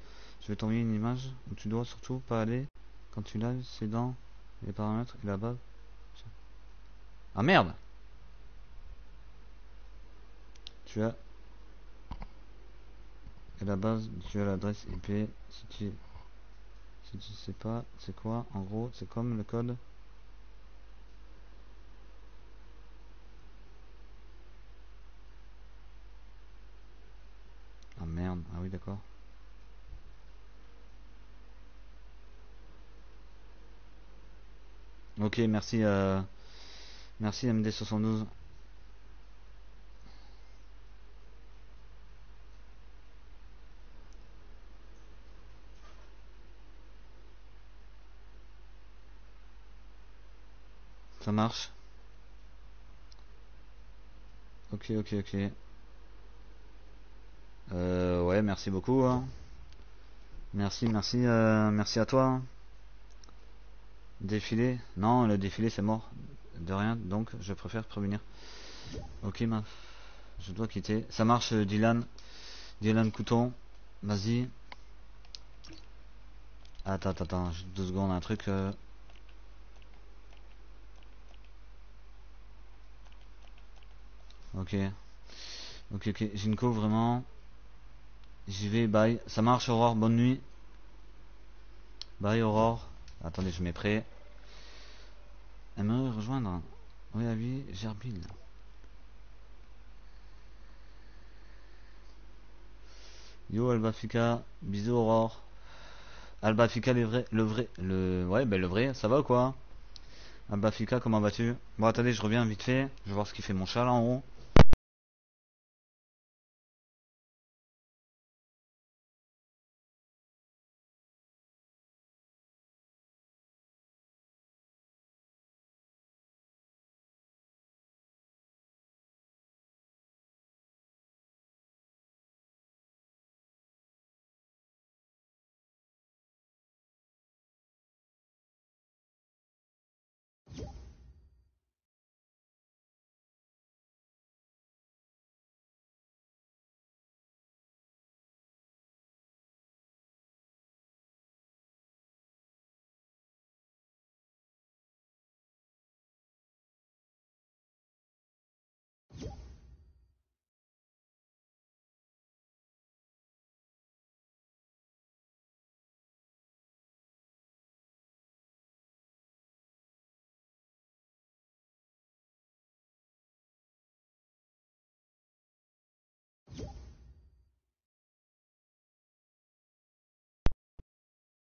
je vais t'envoyer une image où tu dois surtout pas aller quand tu live, c'est dans les paramètres et là-bas. Ah merde! Tu as à la base, tu as l'adresse IP. Si tu sais pas, c'est quoi? En gros, c'est comme le code. Ah merde, ah oui d'accord. Ok, merci. Merci MD72. Ça marche. Ok. Ouais, merci beaucoup. Hein. Merci à toi. Hein. Défilé. Non, le défilé c'est mort. De rien, donc je préfère prévenir. Ok, je dois quitter. Ça marche, Dylan Couton. Vas-y. Attends, 2 secondes, un truc. Ok, Jinko, vraiment. J'y vais, bye. Ça marche, Aurore, bonne nuit. Bye, Aurore. Attendez, je m'ai prêt. Aimerait rejoindre. Oui, avis, Gerbil. Yo, Albafika. Bisous, Aurore. Albafika, le vrai. Ouais, ben le vrai, ça va ou quoi? Albafika, comment vas-tu? Bon, attendez, je reviens vite fait. Je vais voir ce qu'il fait mon chat là en haut.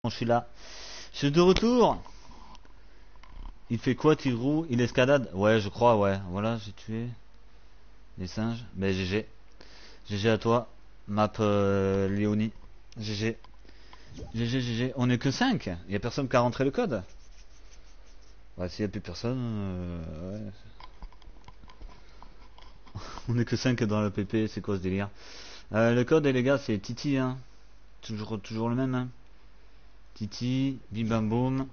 Je suis là, je suis de retour. Il fait quoi, Tigrou? Il escalade? Ouais, je crois, ouais. Voilà, j'ai tué les singes. Mais GG. GG à toi, map Léonie. GG. GG. On est que 5. Il n'y a personne qui a rentré le code. Bah, s'il n'y a plus personne, ouais. On est que 5 dans la PP, c'est quoi ce délire? Le code, et les gars, c'est Titi, hein. Toujours le même, hein. Titi, bim bam boum.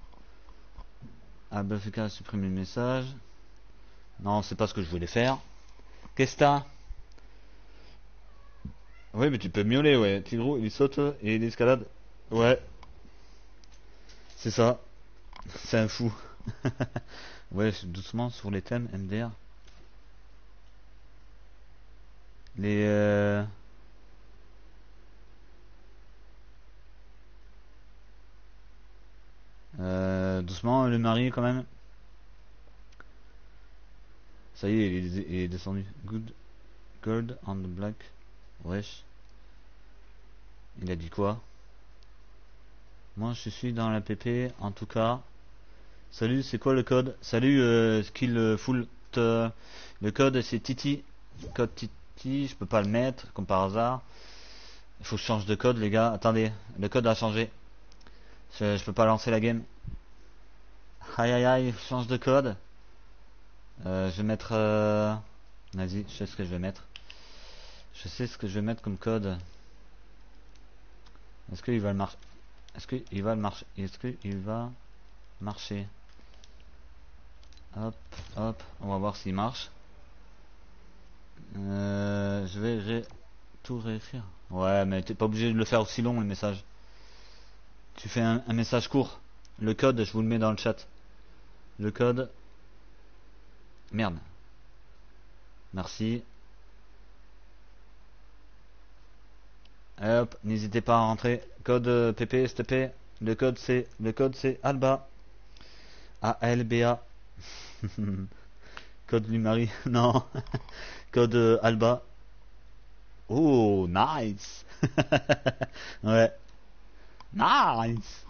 Abafika a supprimé le message. Non, c'est pas ce que je voulais faire. Qu'est-ce que t'as? Oui, mais tu peux miauler, ouais. Tigrou, il saute et il escalade. Ouais. C'est ça. C'est un fou. Ouais, doucement sur les thèmes MDR. Les... le marier quand même. Ça y est, il est descendu. Good. Gold and black. Wesh. Il a dit quoi? Moi je suis dans la PP en tout cas. Salut, c'est quoi le code? Salut Skill Full. Le code c'est Titi. Code Titi, je peux pas le mettre comme par hasard. Il faut que je change de code les gars. Attendez, le code a changé. Je peux pas lancer la game. Aïe aïe aïe, change de code. Je vais mettre. Vas-y, je sais ce que je vais mettre. Je sais ce que je vais mettre comme code. Est-ce qu'il va le marcher? Est-ce qu'il va marcher? Hop, hop, on va voir s'il marche. Je vais tout réécrire. Ouais, mais t'es pas obligé de le faire aussi long le message. Tu fais un message court. Le code, je vous le mets dans le chat. Le code. Merde. Merci. Hop, n'hésitez pas à rentrer. Code PP, STP. Le code c'est Alba. ALBA. Code Lumari. Non. Code Alba. Oh, nice. Ouais. Nice.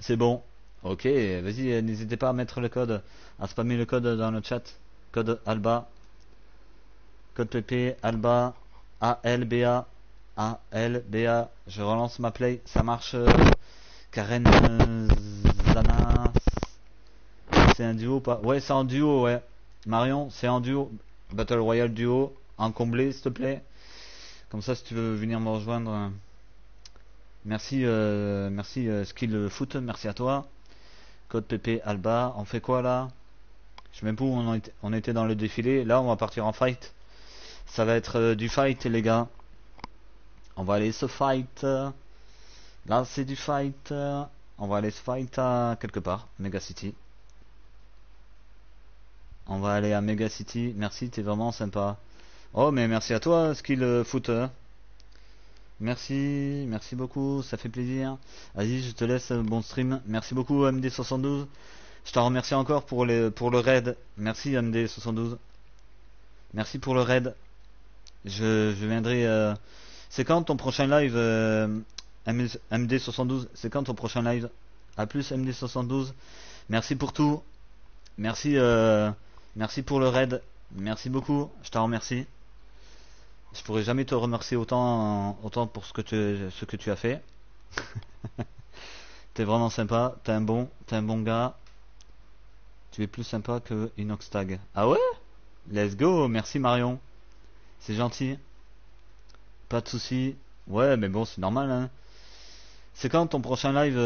C'est bon. Ok, vas-y, n'hésitez pas à mettre le code, à spammer le code dans le chat. Code Alba. Code PP, Alba. ALBA. ALBA. Je relance ma play. Ça marche. Karen Zana. C'est un duo ou pas? Ouais, c'est en duo, ouais. Marion, c'est en duo. Battle Royale duo. En comblé, s'il te plaît. Comme ça, si tu veux venir me rejoindre. Merci, merci Skill Foot. Merci à toi. Code PP, Alba. On fait quoi là? Je sais même pas où on était dans le défilé. Là, on va partir en fight. Ça va être du fight, les gars. On va aller se fight. Là, c'est du fight. On va aller se fight à quelque part. Mega City. On va aller à Mega City. Merci, t'es vraiment sympa. Oh, mais merci à toi, Skill Foot. Merci, merci beaucoup. Ça fait plaisir. Vas-y, je te laisse. Bon stream. Merci beaucoup, MD72. Je t'en remercie encore pour le raid. Merci MD72. Merci pour le raid. Je viendrai... C'est quand ton prochain live MD72? C'est quand ton prochain live? A plus MD72. Merci pour tout. Merci, merci pour le raid. Merci beaucoup. Je t'en remercie. Je pourrais jamais te remercier autant pour ce que tu as fait. T'es vraiment sympa. T'es un bon gars. Tu es plus sympa que Inoxtag. Ah ouais? Let's go, merci Marion. C'est gentil. Pas de soucis. Ouais, mais bon, c'est normal. Hein. C'est quand ton prochain live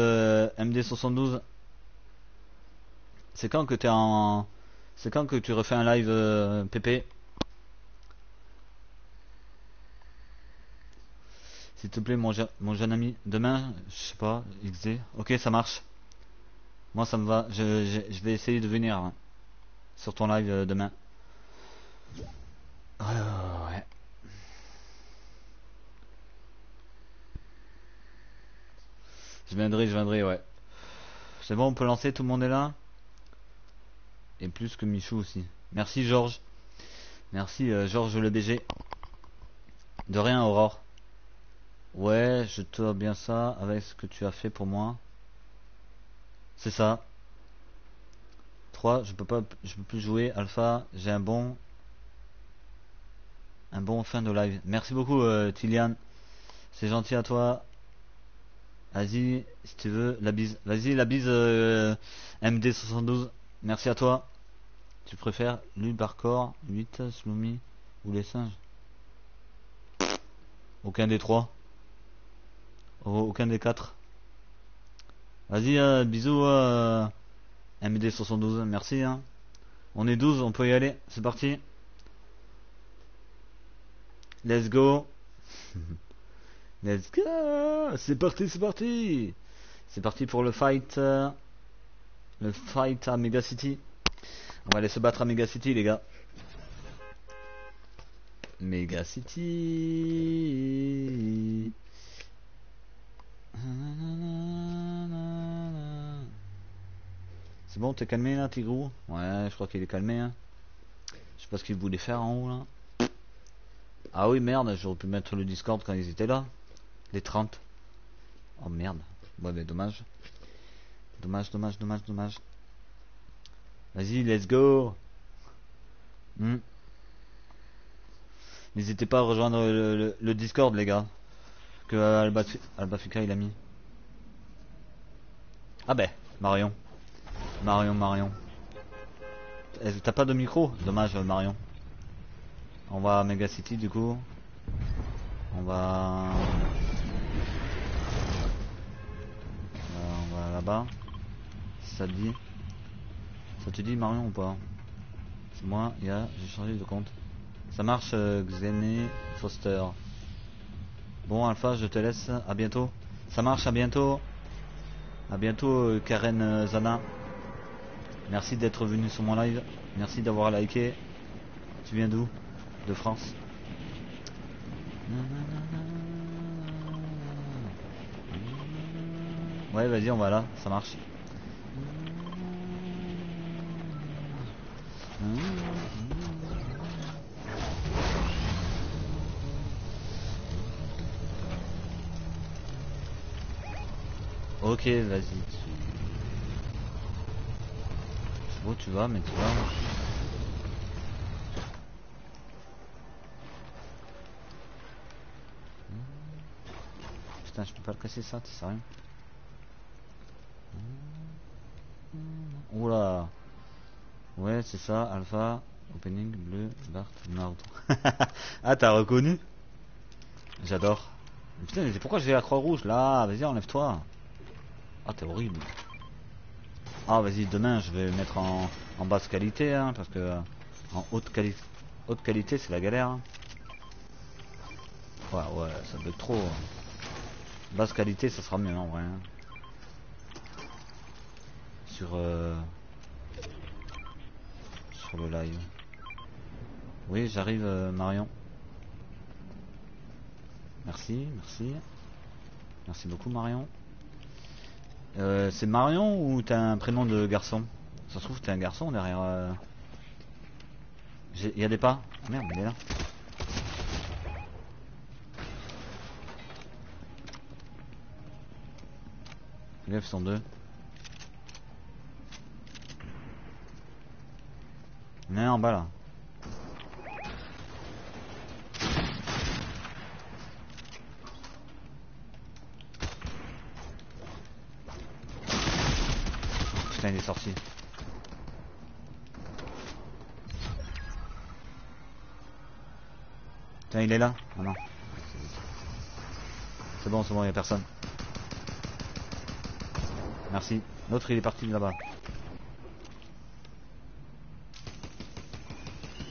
MD72? C'est quand que t'es en... C'est quand que tu refais un live PP? S'il te plaît, mon jeune ami. Demain, je sais pas, XD. Ok, ça marche. Moi ça me va, je vais essayer de venir hein, sur ton live demain. Ouais. Je viendrai, ouais. C'est bon, on peut lancer, tout le monde est là. Et plus que Michou aussi. Merci Georges. Merci Georges le BG. De rien Aurore. Ouais, je te vois bien ça avec ce que tu as fait pour moi. C'est ça. 3, je peux plus jouer. Alpha, j'ai un bon fin de live. Merci beaucoup Tilian. C'est gentil à toi. Vas-y, si tu veux, la bise. Vas-y, la bise MD72. Merci à toi. Tu préfères l'Ubarcore 8, Sloomy ou les singes? Aucun des 3. Aucun des 4. Vas-y, bisous MD72, merci. Hein. On est 12, on peut y aller, c'est parti. Let's go. Let's go. C'est parti, c'est parti. C'est parti pour le fight. Le fight à Mega City. On va aller se battre à Mega City, les gars. Mega City. C'est bon, t'es calmé là, Tigrou? Ouais, je crois qu'il est calmé. Hein. Je sais pas ce qu'il voulait faire en haut là. Ah oui, merde, j'aurais pu mettre le Discord quand ils étaient là. Les 30. Oh merde. Ouais, mais dommage. Dommage, dommage, dommage, dommage. Vas-y, let's go. N'hésitez pas à rejoindre le Discord, les gars. Que Albafica il a mis. Ah ben, Marion. Marion, Marion. T'as pas de micro? Dommage, Marion. On va à Mega City du coup. On va là-bas. Si ça te dit. Ça te dit Marion ou pas? C'est moi, j'ai changé de compte. Ça marche, Xené Foster. Bon Alpha, je te laisse, à bientôt. Ça marche, à bientôt. À bientôt Karen Zana. Merci d'être venu sur mon live. Merci d'avoir liké. Tu viens d'où? De France. Ouais, vas-y, on va là, ça marche. Ok, vas-y. C'est beau, tu vas, mais tu vas. Putain, je peux pas le casser ça, t'es sérieux? Oula. Ouais, c'est ça, Alpha, opening, bleu, Bart, Nord. Ah, t'as reconnu? J'adore. Putain, mais pourquoi j'ai la croix rouge là? Vas-y, enlève-toi. Ah, t'es horrible. Ah, vas-y, demain, je vais le mettre en basse qualité, hein, parce que en haute qualité, c'est la galère. Hein. Ouais, ça bug trop. Hein. Basse qualité, ça sera mieux, en vrai. Hein. Sur le live. Oui, j'arrive, Marion. Merci, merci. Merci beaucoup, Marion. C'est Marion ou t'as un prénom de garçon? Ça se trouve t'es un garçon derrière. Il y a des pas. Ah merde, il est là. Les F sont deux. Il y en a un en bas là. Il est sorti. Tiens, il est là. Ah non. C'est bon, il n'y a personne. Merci. L'autre, il est parti de là-bas.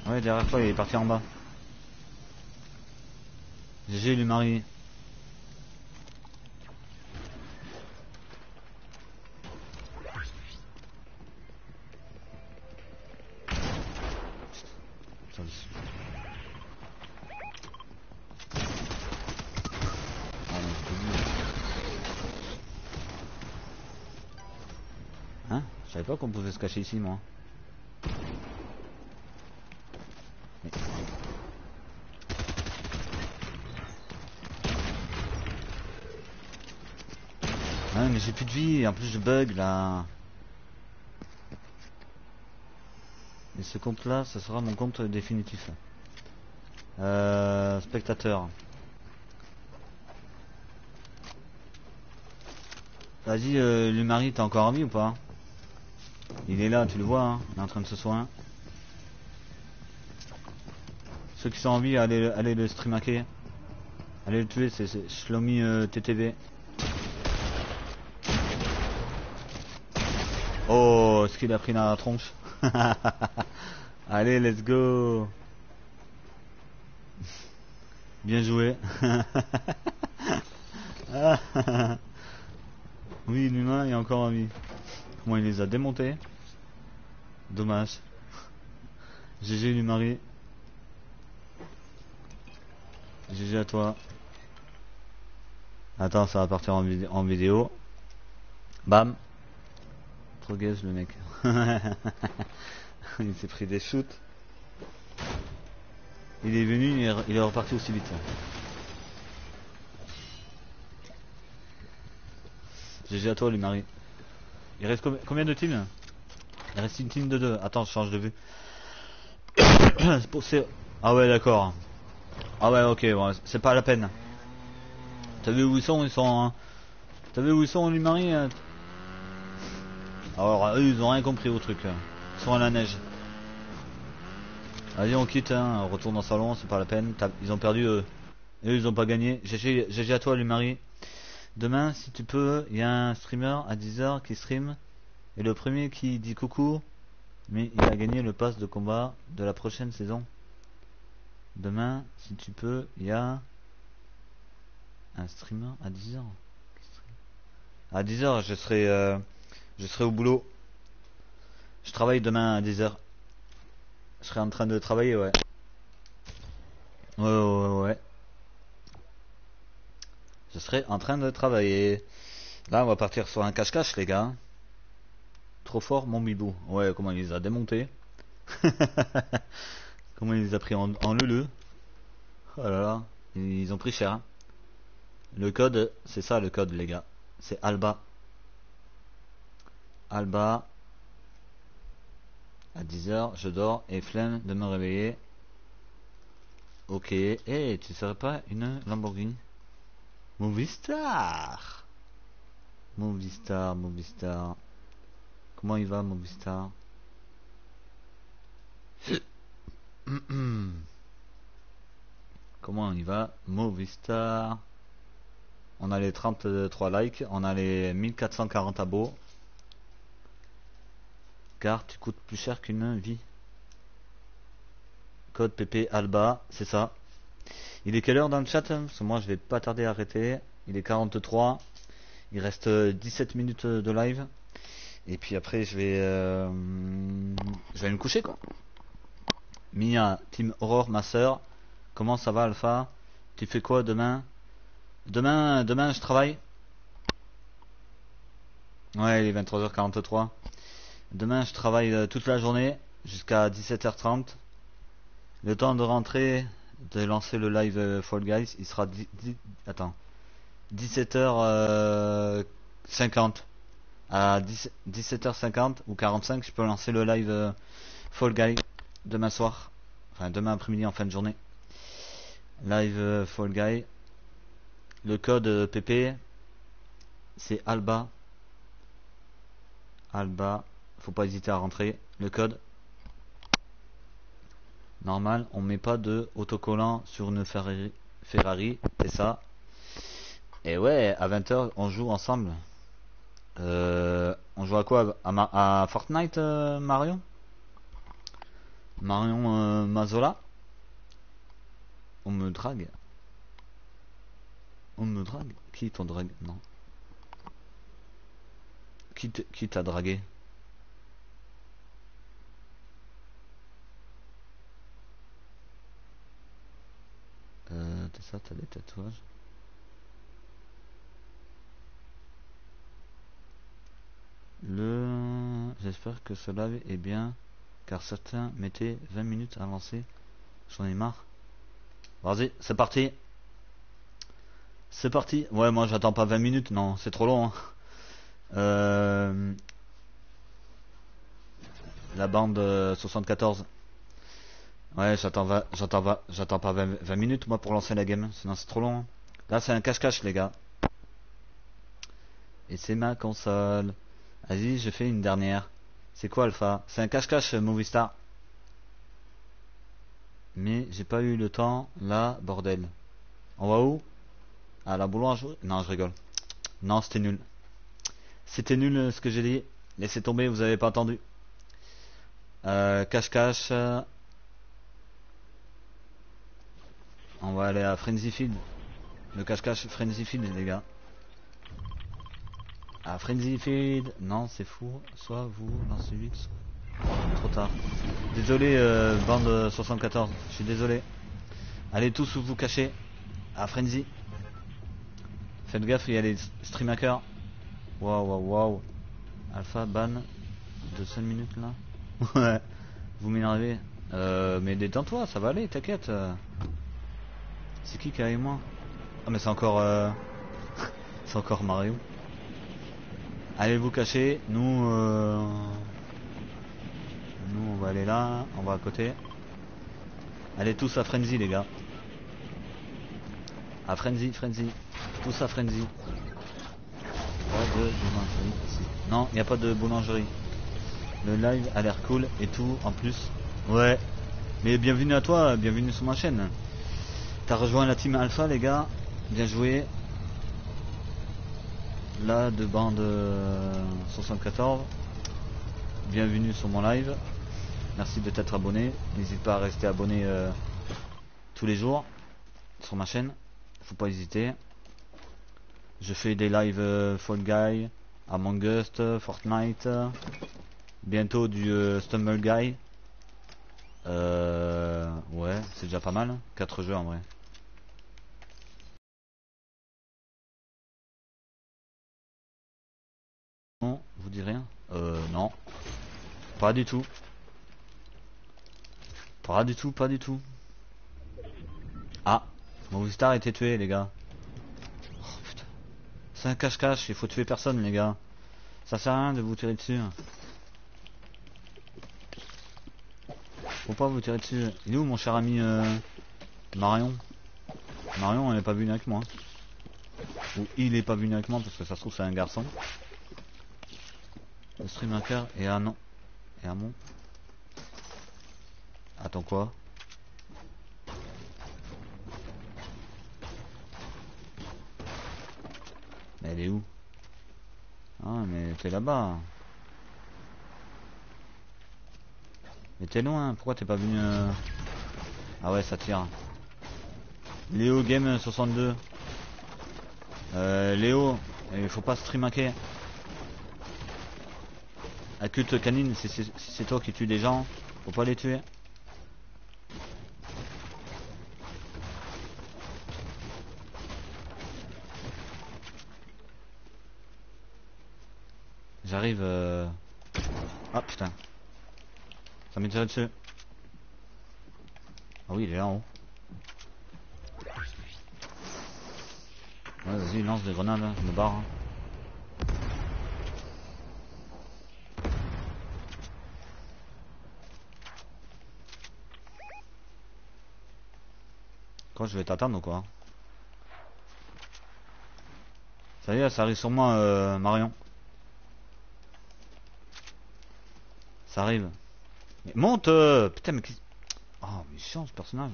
Ouais, derrière toi, il est parti en bas. GG, lui mari. Qu'on pouvait se cacher ici, moi. Mais... Ah, mais j'ai plus de vie, en plus je bug là. Et ce compte là, ce sera mon compte définitif. Spectateur. Vas-y, le mari, t'as encore envie ou pas? Il est là, tu le vois, hein, il est en train de se soigner. Ceux qui sont en vie, allez le streamaker. Allez le tuer, c'est Shlomi TTV. Oh, ce qu'il a pris dans la tronche. Allez, let's go. Bien joué. Oui, l'humain est encore en vie. Moi, il les a démontés. Dommage. GG du mari. GG à toi. Attends, ça va partir en vidéo. Bam. Trop gaze le mec. Il s'est pris des shoots. Il est venu, il est reparti aussi vite. GG à toi lui Marie. Il reste combien de teams? Il reste une team de 2. Attends, je change de vue. Ah ouais d'accord. Ah ouais ok, bon, c'est pas la peine. T'as vu où ils sont? Ils sont... Hein. T'as vu où ils sont lui Marie? Alors eux ils ont rien compris au truc. Ils sont à la neige. Allez on quitte, hein. On retourne dans le salon, c'est pas la peine. Ils ont perdu eux. Et eux ils ont pas gagné. GG à toi lui Marie. Demain, si tu peux, il y a un streamer à 10h qui stream. Et le premier qui dit coucou, mais il a gagné le pass de combat de la prochaine saison. Demain, si tu peux, il y a un streamer à 10h. À 10h, je serai au boulot. Je travaille demain à 10h. Je serai en train de travailler, ouais. Ouais. Je serai en train de travailler. Là, on va partir sur un cache-cache, les gars. Trop fort, mon bibou. Ouais, comment il les a démontés. Comment il les a pris en leu-leu. Oh là là, ils ont pris cher. Hein. Le code, c'est ça le code, les gars. C'est Alba. Alba. À 10h, je dors et flemme de me réveiller. Ok. Eh, hey, tu serais pas une Lamborghini? Movistar, Movistar, Movistar. Comment il va, Movistar? Comment il va, Movistar? On a les 33 likes, on a les 1440 abos. Car tu coûtes plus cher qu'une vie. Code PP Alba, c'est ça. Il est quelle heure dans le chat? Parce que moi je vais pas tarder à arrêter. Il est 43. Il reste 17 minutes de live. Et puis après je vais me coucher quoi. Mia, Team Aurore, ma soeur. Comment ça va Alpha? Tu fais quoi demain? Demain je travaille. Ouais, il est 23h43. Demain je travaille toute la journée jusqu'à 17h30. Le temps de rentrer... de lancer le live Fall Guys, il sera 17h50 à 17h50 ou 45, je peux lancer le live Fall Guys demain soir, enfin demain après-midi en fin de journée. Live Fall Guys, le code PP c'est Alba. Alba, faut pas hésiter à rentrer le code. Normal, on met pas de autocollant sur une Ferrari, c'est ça. Et ouais, à 20h, on joue ensemble. On joue à quoi? À Fortnite, Marion? Marion Mazola? On me drague? On me drague? Qui t'en drague? Non. Qui t'a dragué? T'es ça, t'as des tatouages. J'espère que ce live est bien, car certains mettaient 20 minutes à lancer. J'en ai marre. Vas-y, c'est parti. C'est parti. Ouais, moi j'attends pas 20 minutes, non, c'est trop long. Hein. La bande 74. Ouais, j'attends pas 20 minutes moi pour lancer la game, sinon c'est trop long. Hein. Là c'est un cache-cache les gars. Et c'est ma console. Vas-y, je fais une dernière. C'est quoi Alpha? C'est un cache-cache Movistar. Mais j'ai pas eu le temps là, bordel. On va où? À la boulangerie? Non, je rigole. Non, c'était nul. C'était nul ce que j'ai dit. Laissez tomber, vous avez pas entendu. Cache-cache. On va aller à Frenzy Field. Le cache-cache Frenzy Field, les gars. À Frenzy Field. Non, c'est fou. Soit vous lancez vite. Trop tard. Désolé, bande 74. Je suis désolé. Allez tous où vous cachez. À Frenzy. Faites gaffe, il y a les stream hackers. Waouh, waouh, waouh. Alpha ban de 5 minutes là. Ouais, vous m'énervez. Mais détends-toi, ça va aller, t'inquiète. C'est qui avec moi? Ah mais c'est encore... c'est encore Mario. Allez vous cacher, nous... Nous on va aller là, on va à côté. Allez tous à Frenzy les gars. À Frenzy, Frenzy. Tous à Frenzy. Non, il n'y a pas de boulangerie. Le live a l'air cool et tout en plus. Ouais. Mais bienvenue à toi, bienvenue sur ma chaîne. T'as rejoint la team Alpha les gars. Bien joué. Là de bande 74. Bienvenue sur mon live. Merci de t'être abonné. N'hésite pas à rester abonné tous les jours sur ma chaîne. Faut pas hésiter. Je fais des lives Fall Guys, Among Us, Fortnite, bientôt du Stumble Guy. Ouais, c'est déjà pas mal. 4 jeux en vrai. Non, vous dites rien? Non. Pas du tout. Pas du tout, pas du tout. Ah, Movistar a été tué les gars. C'est un cache-cache, il faut tuer personne les gars. Ça sert à rien de vous tirer dessus. Faut pas vous tirer dessus. Il est où mon cher ami Marion? Marion elle est pas venue avec moi. Ou il est pas venu avec moi parce que ça se trouve c'est un garçon. Le stream hacker et un non. Et un mon. Attends quoi? Mais elle est où? Ah mais t'es là-bas. Mais t'es loin, pourquoi t'es pas venu Ah ouais ça tire. Léo Game 62. Léo, il faut pas stream hacker. Acculte canine, si c'est toi qui tue des gens, faut pas les tuer. J'arrive. Ah putain. Ça m'est déjà dessus. Ah oui, il est là en haut. Ouais, vas-y, lance des grenades, hein. Je me barre. Hein. Quoi, je vais t'attendre ou quoi? Ça y est, ça arrive sur moi, Marion. Ça arrive. Mais monte putain mais qui... Oh mais chiant ce personnage.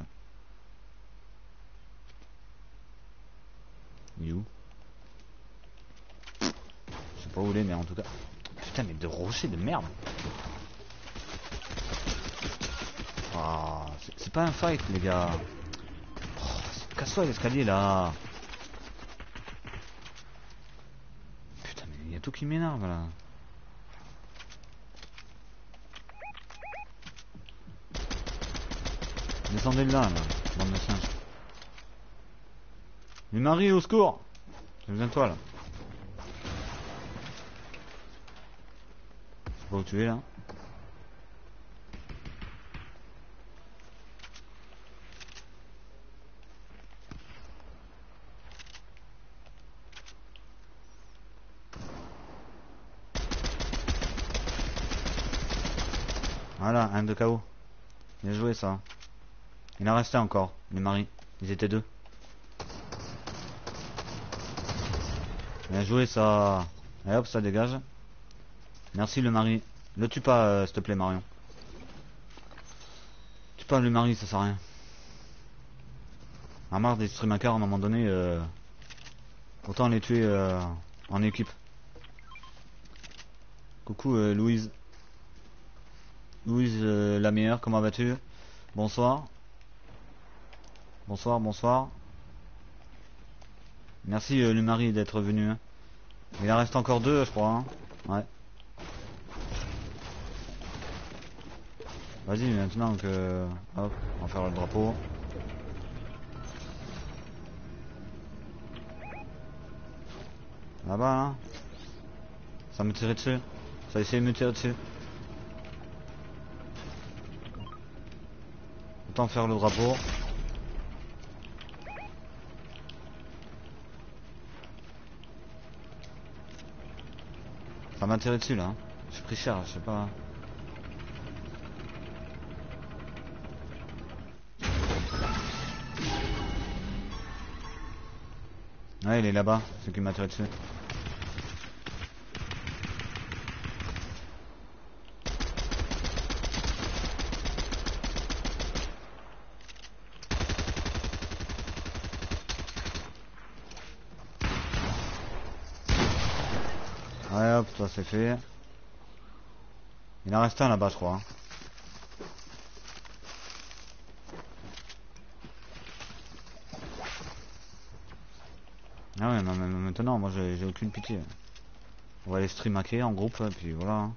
Il est où? Je sais pas où il est mais en tout cas... Putain mais de rochers de merde. Oh, c'est pas un fight les gars. Oh, casse-toi l'escalier là. Putain mais il y a tout qui m'énerve là. Descendez de là, là, bande de singes. Mais Marie, au secours! J'ai besoin de toi, là. Je sais pas où tu es, là. Voilà, un de KO. Bien joué, ça. Il en restait encore, les maris. Ils étaient deux. Bien joué ça. Et hop, ça dégage. Merci le mari. Le tue pas, s'il te plaît, Marion. Tue pas le mari, ça sert à rien. À marre des stream hackers à un moment donné. Autant les tuer en équipe. Coucou Louise. Louise la meilleure, comment vas-tu? Bonsoir. Bonsoir, bonsoir. Merci le mari d'être venu. Hein. Il en reste encore deux, je crois. Hein. Ouais. Vas-y, maintenant que... Hop, on va faire le drapeau. Là-bas, là. Ça me tirait dessus. Ça va essayer de me tirer dessus. Autant faire le drapeau. Ça m'a tiré dessus là. J'ai pris cher, je sais pas. Ouais, il est là-bas, celui qui m'a tiré dessus. Ouais, hop, ça c'est fait. Il en reste un là-bas, je crois. Ah ouais, non, mais maintenant, moi j'ai aucune pitié. On va les stream hacker en groupe, et puis voilà.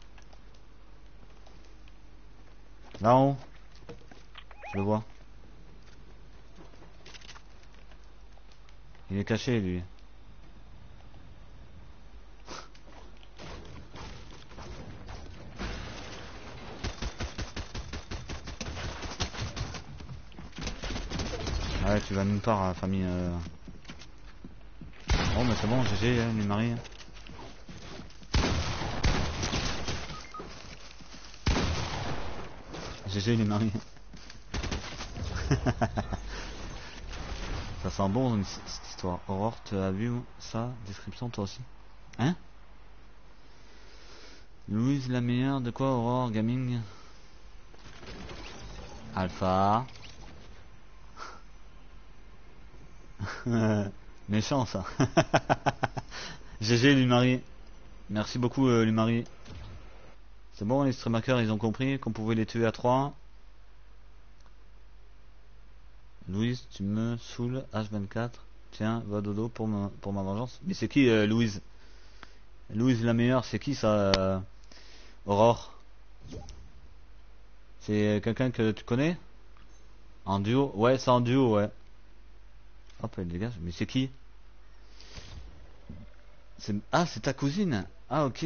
Là en haut, je le vois. Il est caché, lui. Ouais, tu vas nulle part, famille. Oh mais c'est bon, GG, les maris. GG, les maris. Ça sent bon cette histoire. Aurore, tu as vu ça? Description, toi aussi. Hein? Louise, la meilleure de quoi? Aurore, Gaming Alpha. Méchant ça. GG Lumari. Merci beaucoup Lumari. C'est bon, les streamhackers ils ont compris qu'on pouvait les tuer à 3. Louise, tu me saoules H24. Tiens, va dodo pour ma vengeance. Mais c'est qui Louise? Louise la meilleure, c'est qui ça Aurore? C'est quelqu'un que tu connais? En duo? Ouais, c'est en duo, ouais. Hop, elle dégage. Mais c'est qui? Ah, c'est ta cousine. Ah, ok.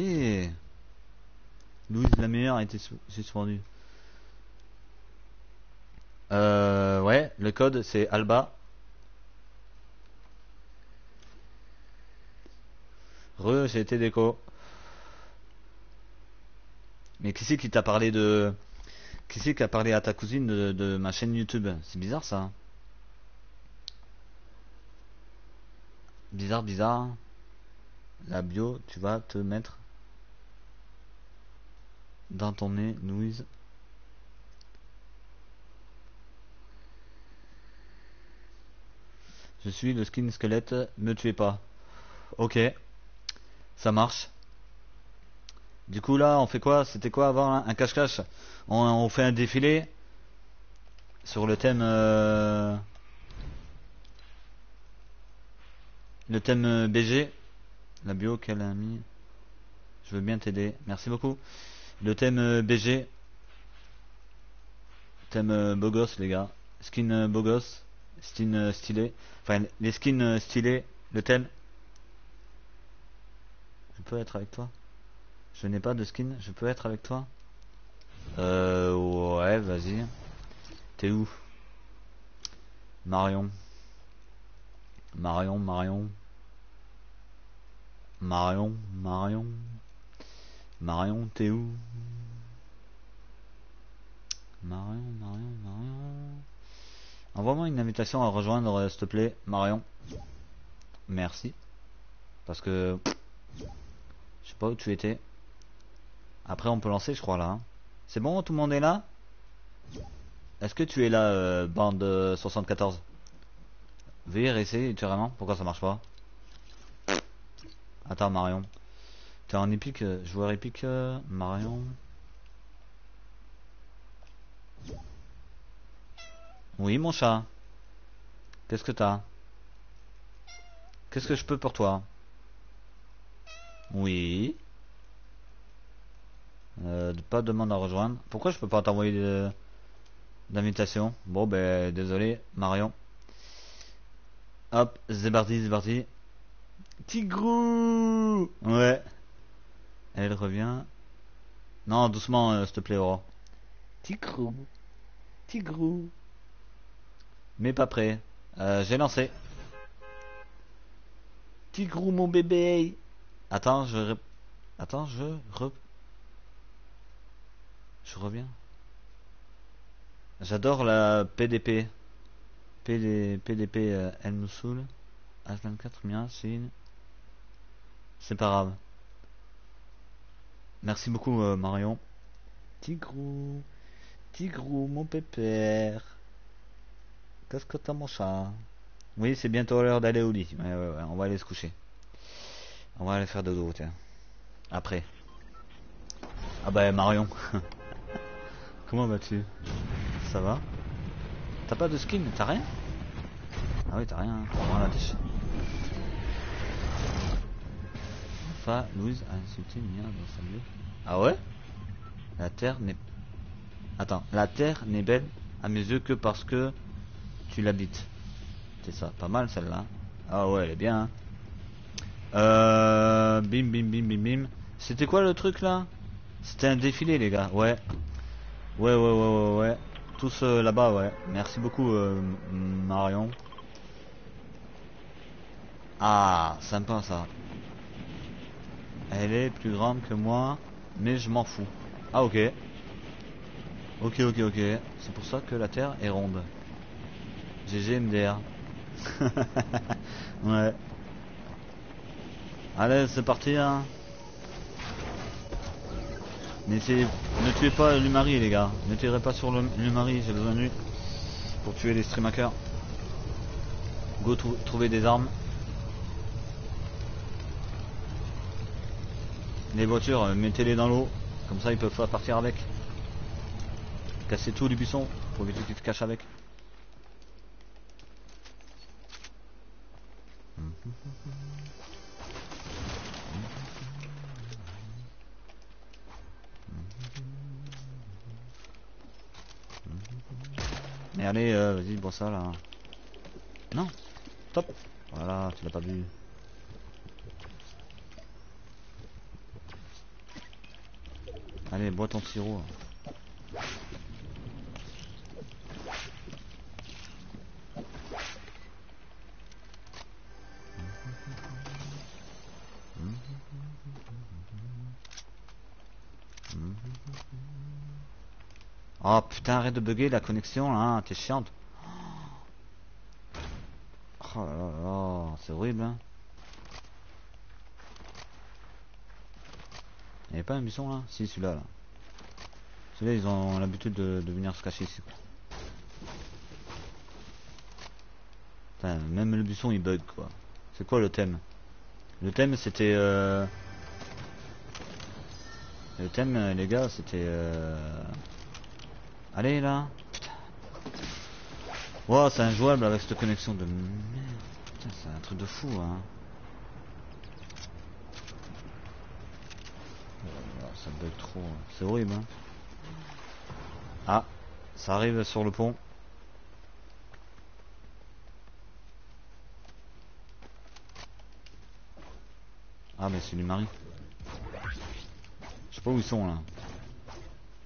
Louise la meilleure a été suspendue. Ouais, le code c'est Alba. Re, j'ai été déco. Mais qui c'est qui t'a parlé de... Qui c'est qui a parlé à ta cousine de ma chaîne YouTube? C'est bizarre ça. Bizarre, bizarre. La bio, tu vas te mettre dans ton nez, Louise. Je suis le skin squelette, me tuez pas. Ok, ça marche. Du coup là, on fait quoi? C'était quoi avant hein? Un cache-cache. On fait un défilé sur le thème... Le thème BG, la bio qu'elle a mis, je veux bien t'aider, merci beaucoup. Le thème BG, thème beau gosse les gars, skin beau gosse, skin stylé, enfin les skins stylés, le thème. Je peux être avec toi? Je n'ai pas de skin, je peux être avec toi? Ouais, vas-y. T'es où? Marion. Marion, Marion. Marion, Marion. Marion, t'es où? Marion, Marion, Marion. Envoie-moi une invitation à rejoindre, s'il te plaît, Marion. Merci. Parce que... Je sais pas où tu étais. Après, on peut lancer, je crois, là. C'est bon, tout le monde est là? Est-ce que tu es là, bande 74? Veuillez réessayer vraiment. Pourquoi ça marche pas? Attends Marion. T'es en épique, joueur épique Marion. Oui mon chat. Qu'est-ce que t'as? Qu'est-ce que je peux pour toi? Oui. Pas de demande à rejoindre. Pourquoi je peux pas t'envoyer d'invitation? Bon ben désolé Marion. Hop, c'est parti, c'est parti. Tigrou! Ouais. Elle revient. Non, doucement, s'il te plaît, Aurore. Tigrou. Tigrou. Mais pas prêt. J'ai lancé. Tigrou, mon bébé. Attends, je reviens. J'adore la PDP. PDP, elle nous saoule. H24, mien, Chine. C'est pas grave. Merci beaucoup, Marion. Tigrou. Tigrou, mon pépère. Qu'est-ce que t'as, mon chat? Oui, c'est bientôt l'heure d'aller au lit. Ouais, on va aller se coucher. On va aller faire dodo, tiens. Après. Ah bah, Marion. Comment vas-tu? Ça va? T'as pas de skin? T'as rien? Ah oui, t'as rien. Prends la tâche. Fa, Louise a insulté Mia dans sa vie. Ah ouais? La terre n'est... Attends, la terre n'est belle à mes yeux que parce que tu l'habites. C'est ça, pas mal celle-là. Ah ouais, elle est bien. Hein. Bim. C'était quoi le truc là? C'était un défilé, les gars. Ouais. Tous là-bas, ouais. Merci beaucoup, Marion. Ah, sympa ça. Elle est plus grande que moi, mais je m'en fous. Ah ok. Ok. C'est pour ça que la Terre est ronde. GG MDR. Ouais. Allez, c'est parti. Hein. Ne tuez pas l'Humari, les gars. Ne tirez pas sur l'Humari, j'ai besoin de lui. Pour tuer les streamhackers. Go trouver des armes. Les voitures, mettez-les dans l'eau. Comme ça, ils peuvent pas partir avec. Casser tout du buisson pour éviter que tu te caches avec. Mais allez, vas-y, bois ça là. Non, top. Voilà, tu l'as pas vu. Allez, bois ton sirop. Oh putain, arrête de bugger la connexion là, t'es chiante. Oh là là là, c'est horrible. Hein. Il n'y avait pas un buisson là? Si, celui-là. Là. Celui-là, ils ont l'habitude de venir se cacher ici. Putain, même le buisson il bug quoi. C'est quoi le thème? Le thème c'était. Le thème, les gars, c'était. Allez là. Putain. Wow, c'est injouable avec cette connexion de merde. Putain, c'est un truc de fou hein. Ça bug trop. C'est horrible hein. Ah, ça arrive sur le pont. Ah mais c'est du mari. Je sais pas où ils sont là.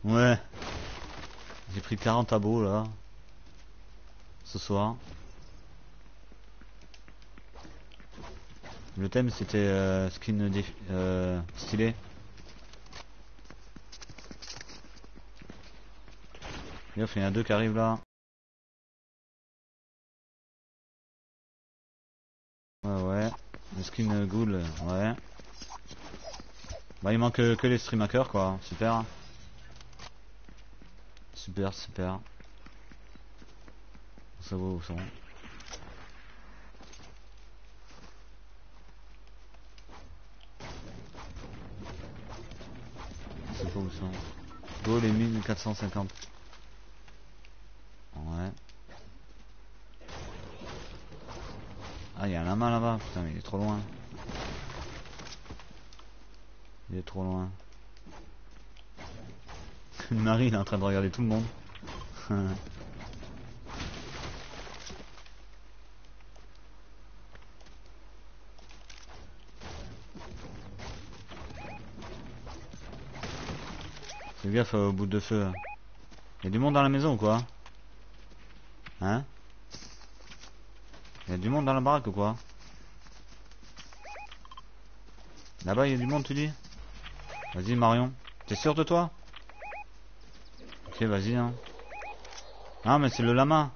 Ouais. J'ai pris 40 tableaux là ce soir. Le thème c'était skin stylé. Il y en a deux qui arrivent là. Ouais. Le skin ghoul, ouais. Bah il manque que les streamhackers quoi. Super. Super. Ça va où ça va. C'est pas où ça va. Go les 1450. Ouais. Ah il y a un lama là-bas. Putain mais il est trop loin. Il est trop loin. Marie, il est en train de regarder tout le monde. Fais gaffe au bout de feu. Y'a du monde dans la maison ou quoi? Hein? Y'a du monde dans la baraque ou quoi? Là-bas y'a du monde tu dis? Vas-y Marion. T'es sûr de toi? Ok vas-y hein. Ah mais c'est le lama.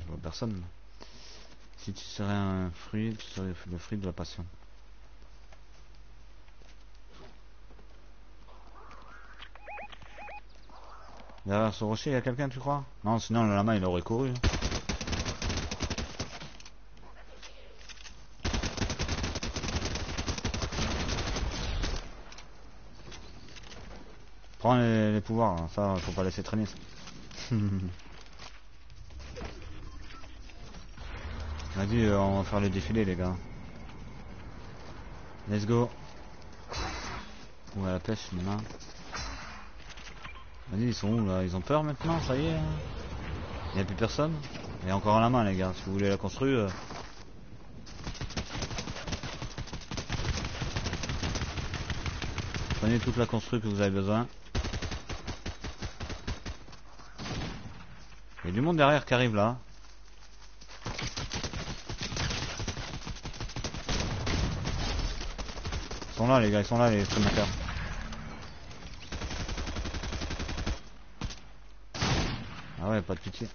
Je vois personne. Si tu serais un fruit, tu serais le fruit de la passion. Derrière ce rocher, il y a quelqu'un, tu crois? Non, sinon le lama il aurait couru. Prends les pouvoirs, ça faut pas laisser traîner ça. Vas-y, on va faire le défilé les gars. Let's go. Ou à la pêche les mains. Vas-y, ils sont où là? Ils ont peur maintenant, ça y est. Il n'y a plus personne. Il y a encore un lama les gars, si vous voulez la construire. Prenez toute la construire que vous avez besoin. Il y a du monde derrière qui arrive là. Ils sont là les gars, ils sont là les streamers. Ah ouais, pas de pitié.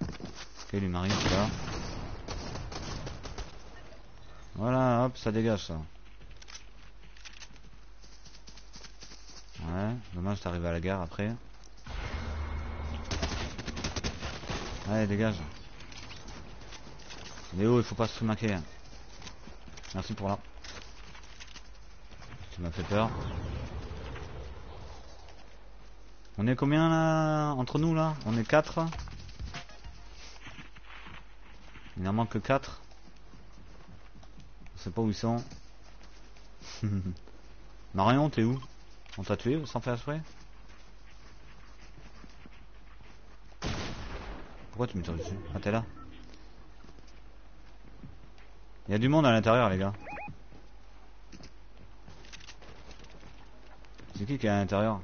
Ok, lui Marie, c'est là. Voilà, hop, ça dégage ça. Ouais, dommage, t'arrives à la gare après. Allez, dégage. Léo, il faut pas se trimaquer. Merci pour là. Ça m'a fait peur. On est combien là? Entre nous là? On est 4. Il n'en manque que 4. On sait pas où ils sont. Marion, t'es où? On t'a tué sans faire souhait? Pourquoi tu me tires dessus? Ah t'es là. Il y a du monde à l'intérieur les gars. C'est qui est à l'intérieur?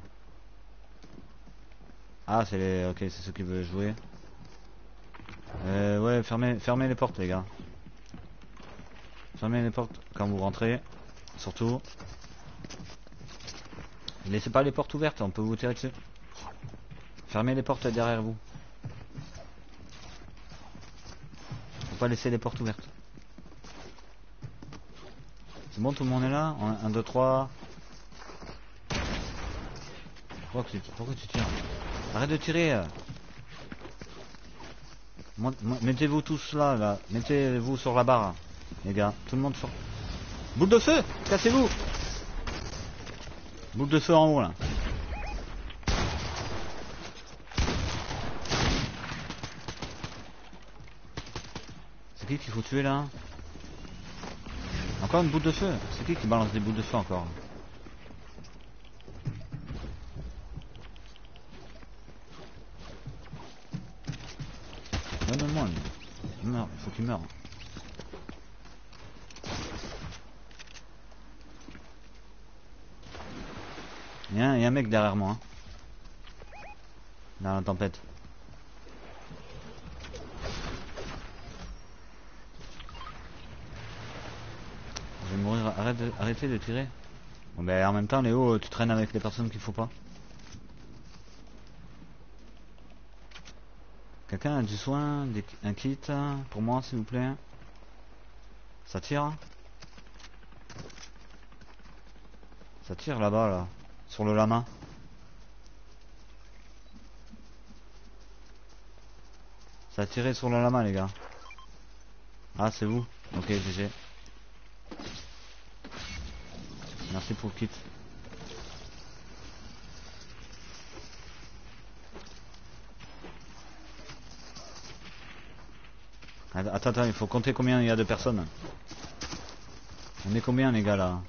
Ah c'est les... Ok, c'est ceux qui veulent jouer. Ouais, fermez les portes les gars. Fermez les portes quand vous rentrez. Surtout. Laissez pas les portes ouvertes, on peut vous tirer dessus. Fermez les portes derrière vous. Faut pas laisser les portes ouvertes. C'est bon, tout le monde est là? 1, 2, 3... Pourquoi tu tires? Arrête de tirer. Mettez-vous tous là, là. Mettez-vous sur la barre, les gars. Tout le monde sur. Boule de feu, cassez-vous. Boule de feu en haut là. C'est qui qu'il faut tuer là? Encore une boule de feu. C'est qui balance des boules de feu encore? Donne-moi, il meurt, il faut qu'il meure. Il y a un mec derrière moi. Hein. Dans la tempête. Je vais mourir, arrêtez de tirer. Bon, ben en même temps, Léo, tu traînes avec les personnes qu'il faut pas. Quelqu'un a du soin, un kit pour moi s'il vous plaît. Ça tire. Ça tire là-bas là, sur le lama. Ça a tiré sur le lama les gars. Ah c'est vous? Ok GG. Merci pour le kit. Attends, il faut compter combien il y a de personnes. On est combien les gars là?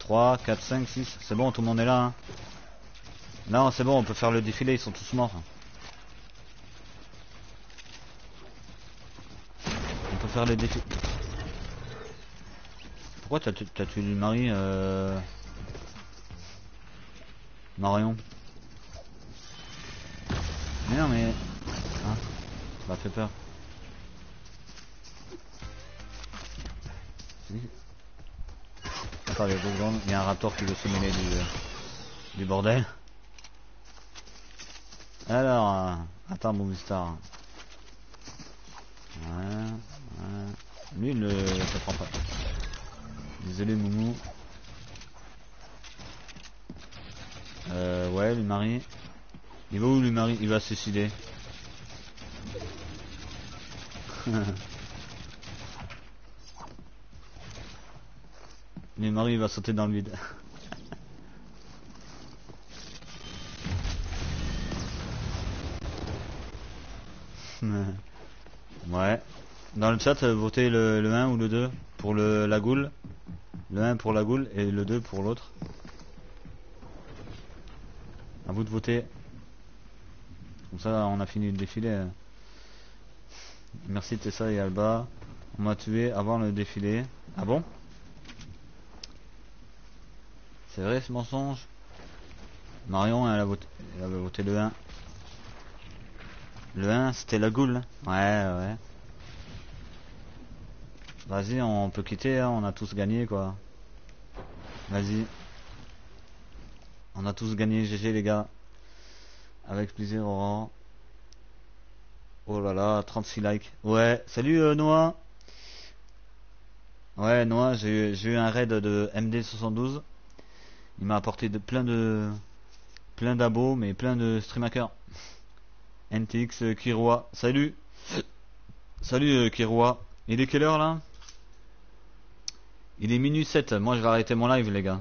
3, 4, 5, 6. C'est bon, tout le monde est là. Hein. Non, c'est bon, on peut faire le défilé, ils sont tous morts. faire les défis. Pourquoi t'as tué Marie Marion? Mais non mais... Hein, ça m'a fait peur. Attends, il y a 2 secondes, il y a un raptor qui veut se mêler du bordel. Alors, attends, Movistar. Ouais. Lui, ça prend pas. Désolé, Moumou. Ouais, lui, Marie. Il va où, lui, Marie? Il va se suicider. Lui, Marie, il va sauter dans le vide. Ouais. Dans le chat, votez le 1 ou le 2 pour la goule. Le 1 pour la goule et le 2 pour l'autre. À vous de voter. Comme ça, on a fini le défilé. Merci Tessa et Alba. On m'a tué avant le défilé. Ah bon? C'est vrai ce mensonge? Marion, elle avait voté le 1. Le 1, c'était la goule. Ouais. Vas-y, on peut quitter, hein, on a tous gagné quoi. Vas-y. On a tous gagné, GG les gars. Avec plaisir, Aurore. Oh là là, 36 likes. Ouais, salut Noah. Ouais, Noah, j'ai eu un raid de MD72. Il m'a apporté plein d'abos, mais plein de streamhackers. NTX Kiroi, salut. Salut Kiroi. Il est quelle heure là? Il est minuit 7. Moi je vais arrêter mon live les gars.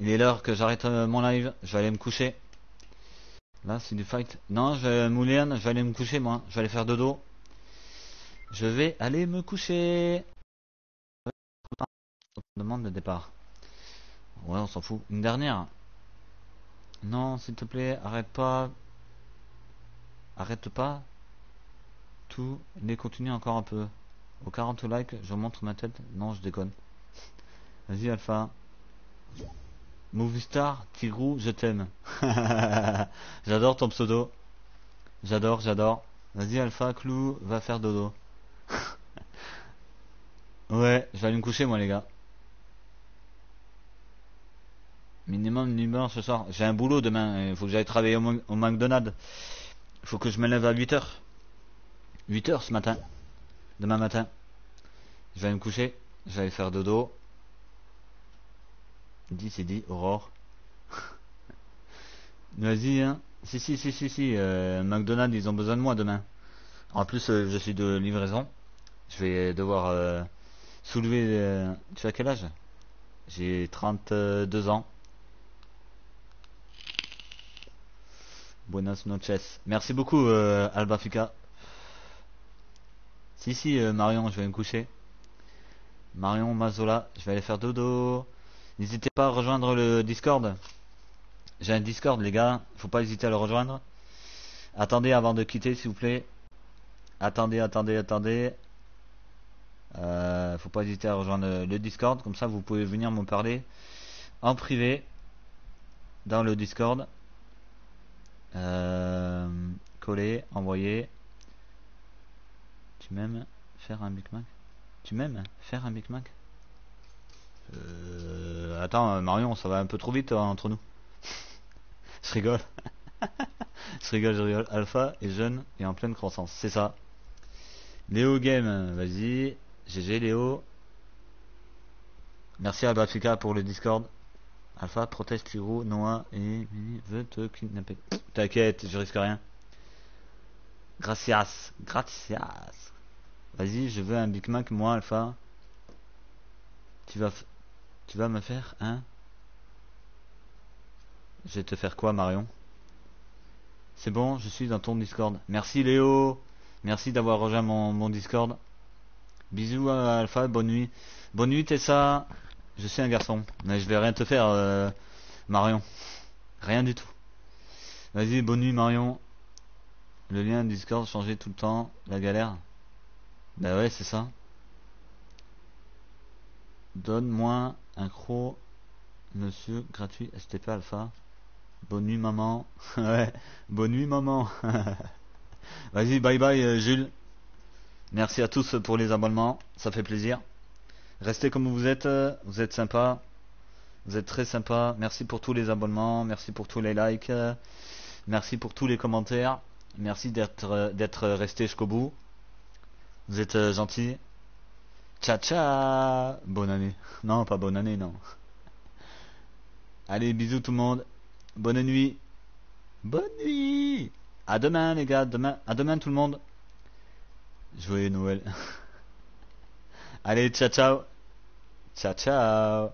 Il est l'heure que j'arrête mon live. Je vais aller me coucher. Là c'est du fight. Non, Moulian, je vais aller me coucher moi. Je vais aller faire dodo. Je vais aller me coucher. Demande de départ. Ouais, on s'en fout. Une dernière. Non, s'il te plaît, arrête pas. Arrête pas. Tout. Les continue encore un peu. Aux 40 likes, je montre ma tête. Non, je déconne. Vas-y, Alpha. Movistar, Tigrou, je t'aime. J'adore ton pseudo. J'adore. Vas-y, Alpha, Clou, va faire dodo. Ouais, je vais aller me coucher, moi, les gars. Minimum 1 heure ce soir. J'ai un boulot demain. Il faut que j'aille travailler au McDonald's. Il faut que je me lève à 8h. 8h ce matin. Demain matin. Je vais aller me coucher. Je vais aller faire dodo. 10 c'est dit, Aurore. Vas-y, hein. Si. McDonald's, ils ont besoin de moi demain. En plus, je suis de livraison. Je vais devoir soulever... Tu as quel âge? J'ai 32 ans. Buenas noches. Merci beaucoup Albafica. Si, Marion, je vais me coucher. Marion Mazola, je vais aller faire dodo. N'hésitez pas à rejoindre le Discord. J'ai un Discord les gars, faut pas hésiter à le rejoindre. Attendez avant de quitter s'il vous plaît. Attendez. Faut pas hésiter à rejoindre le Discord, comme ça vous pouvez venir me parler en privé dans le Discord. Coller, envoyer. Tu m'aimes faire un Big Mac? Attends Marion, ça va un peu trop vite entre nous. Je rigole. Alpha est jeune et en pleine croissance, c'est ça. Léo Game, vas-y. GG Léo. Merci à Bafika pour le Discord. Alpha, proteste Tigrou, Noah et Mini veut te kidnapper. T'inquiète, je risque rien. Gracias. Vas-y, je veux un Big Mac, moi, Alpha. Tu vas me faire, hein? Je vais te faire quoi, Marion? C'est bon, je suis dans ton Discord. Merci, Léo. Merci d'avoir rejoint mon Discord. Bisous, Alpha, bonne nuit. Bonne nuit, Tessa. Je suis un garçon, mais je vais rien te faire, Marion. Rien du tout. Vas-y, bonne nuit, Marion. Le lien Discord changeait tout le temps. La galère. Bah ouais, c'est ça. Donne-moi un croc, monsieur, gratuit, STP Alpha. Bonne nuit, maman. Ouais, bonne nuit, maman. Vas-y, bye bye, Jules. Merci à tous pour les abonnements, ça fait plaisir. Restez comme vous êtes sympas. Vous êtes très sympas. Merci pour tous les abonnements, merci pour tous les likes, merci pour tous les commentaires. Merci d'être resté jusqu'au bout. Vous êtes gentils. Ciao, ciao. Bonne année. Non, pas bonne année, non. Allez, bisous tout le monde. Bonne nuit. Bonne nuit. À demain, les gars. Demain, à demain tout le monde. Joyeux Noël. Allez, ciao, ciao. Ciao, ciao.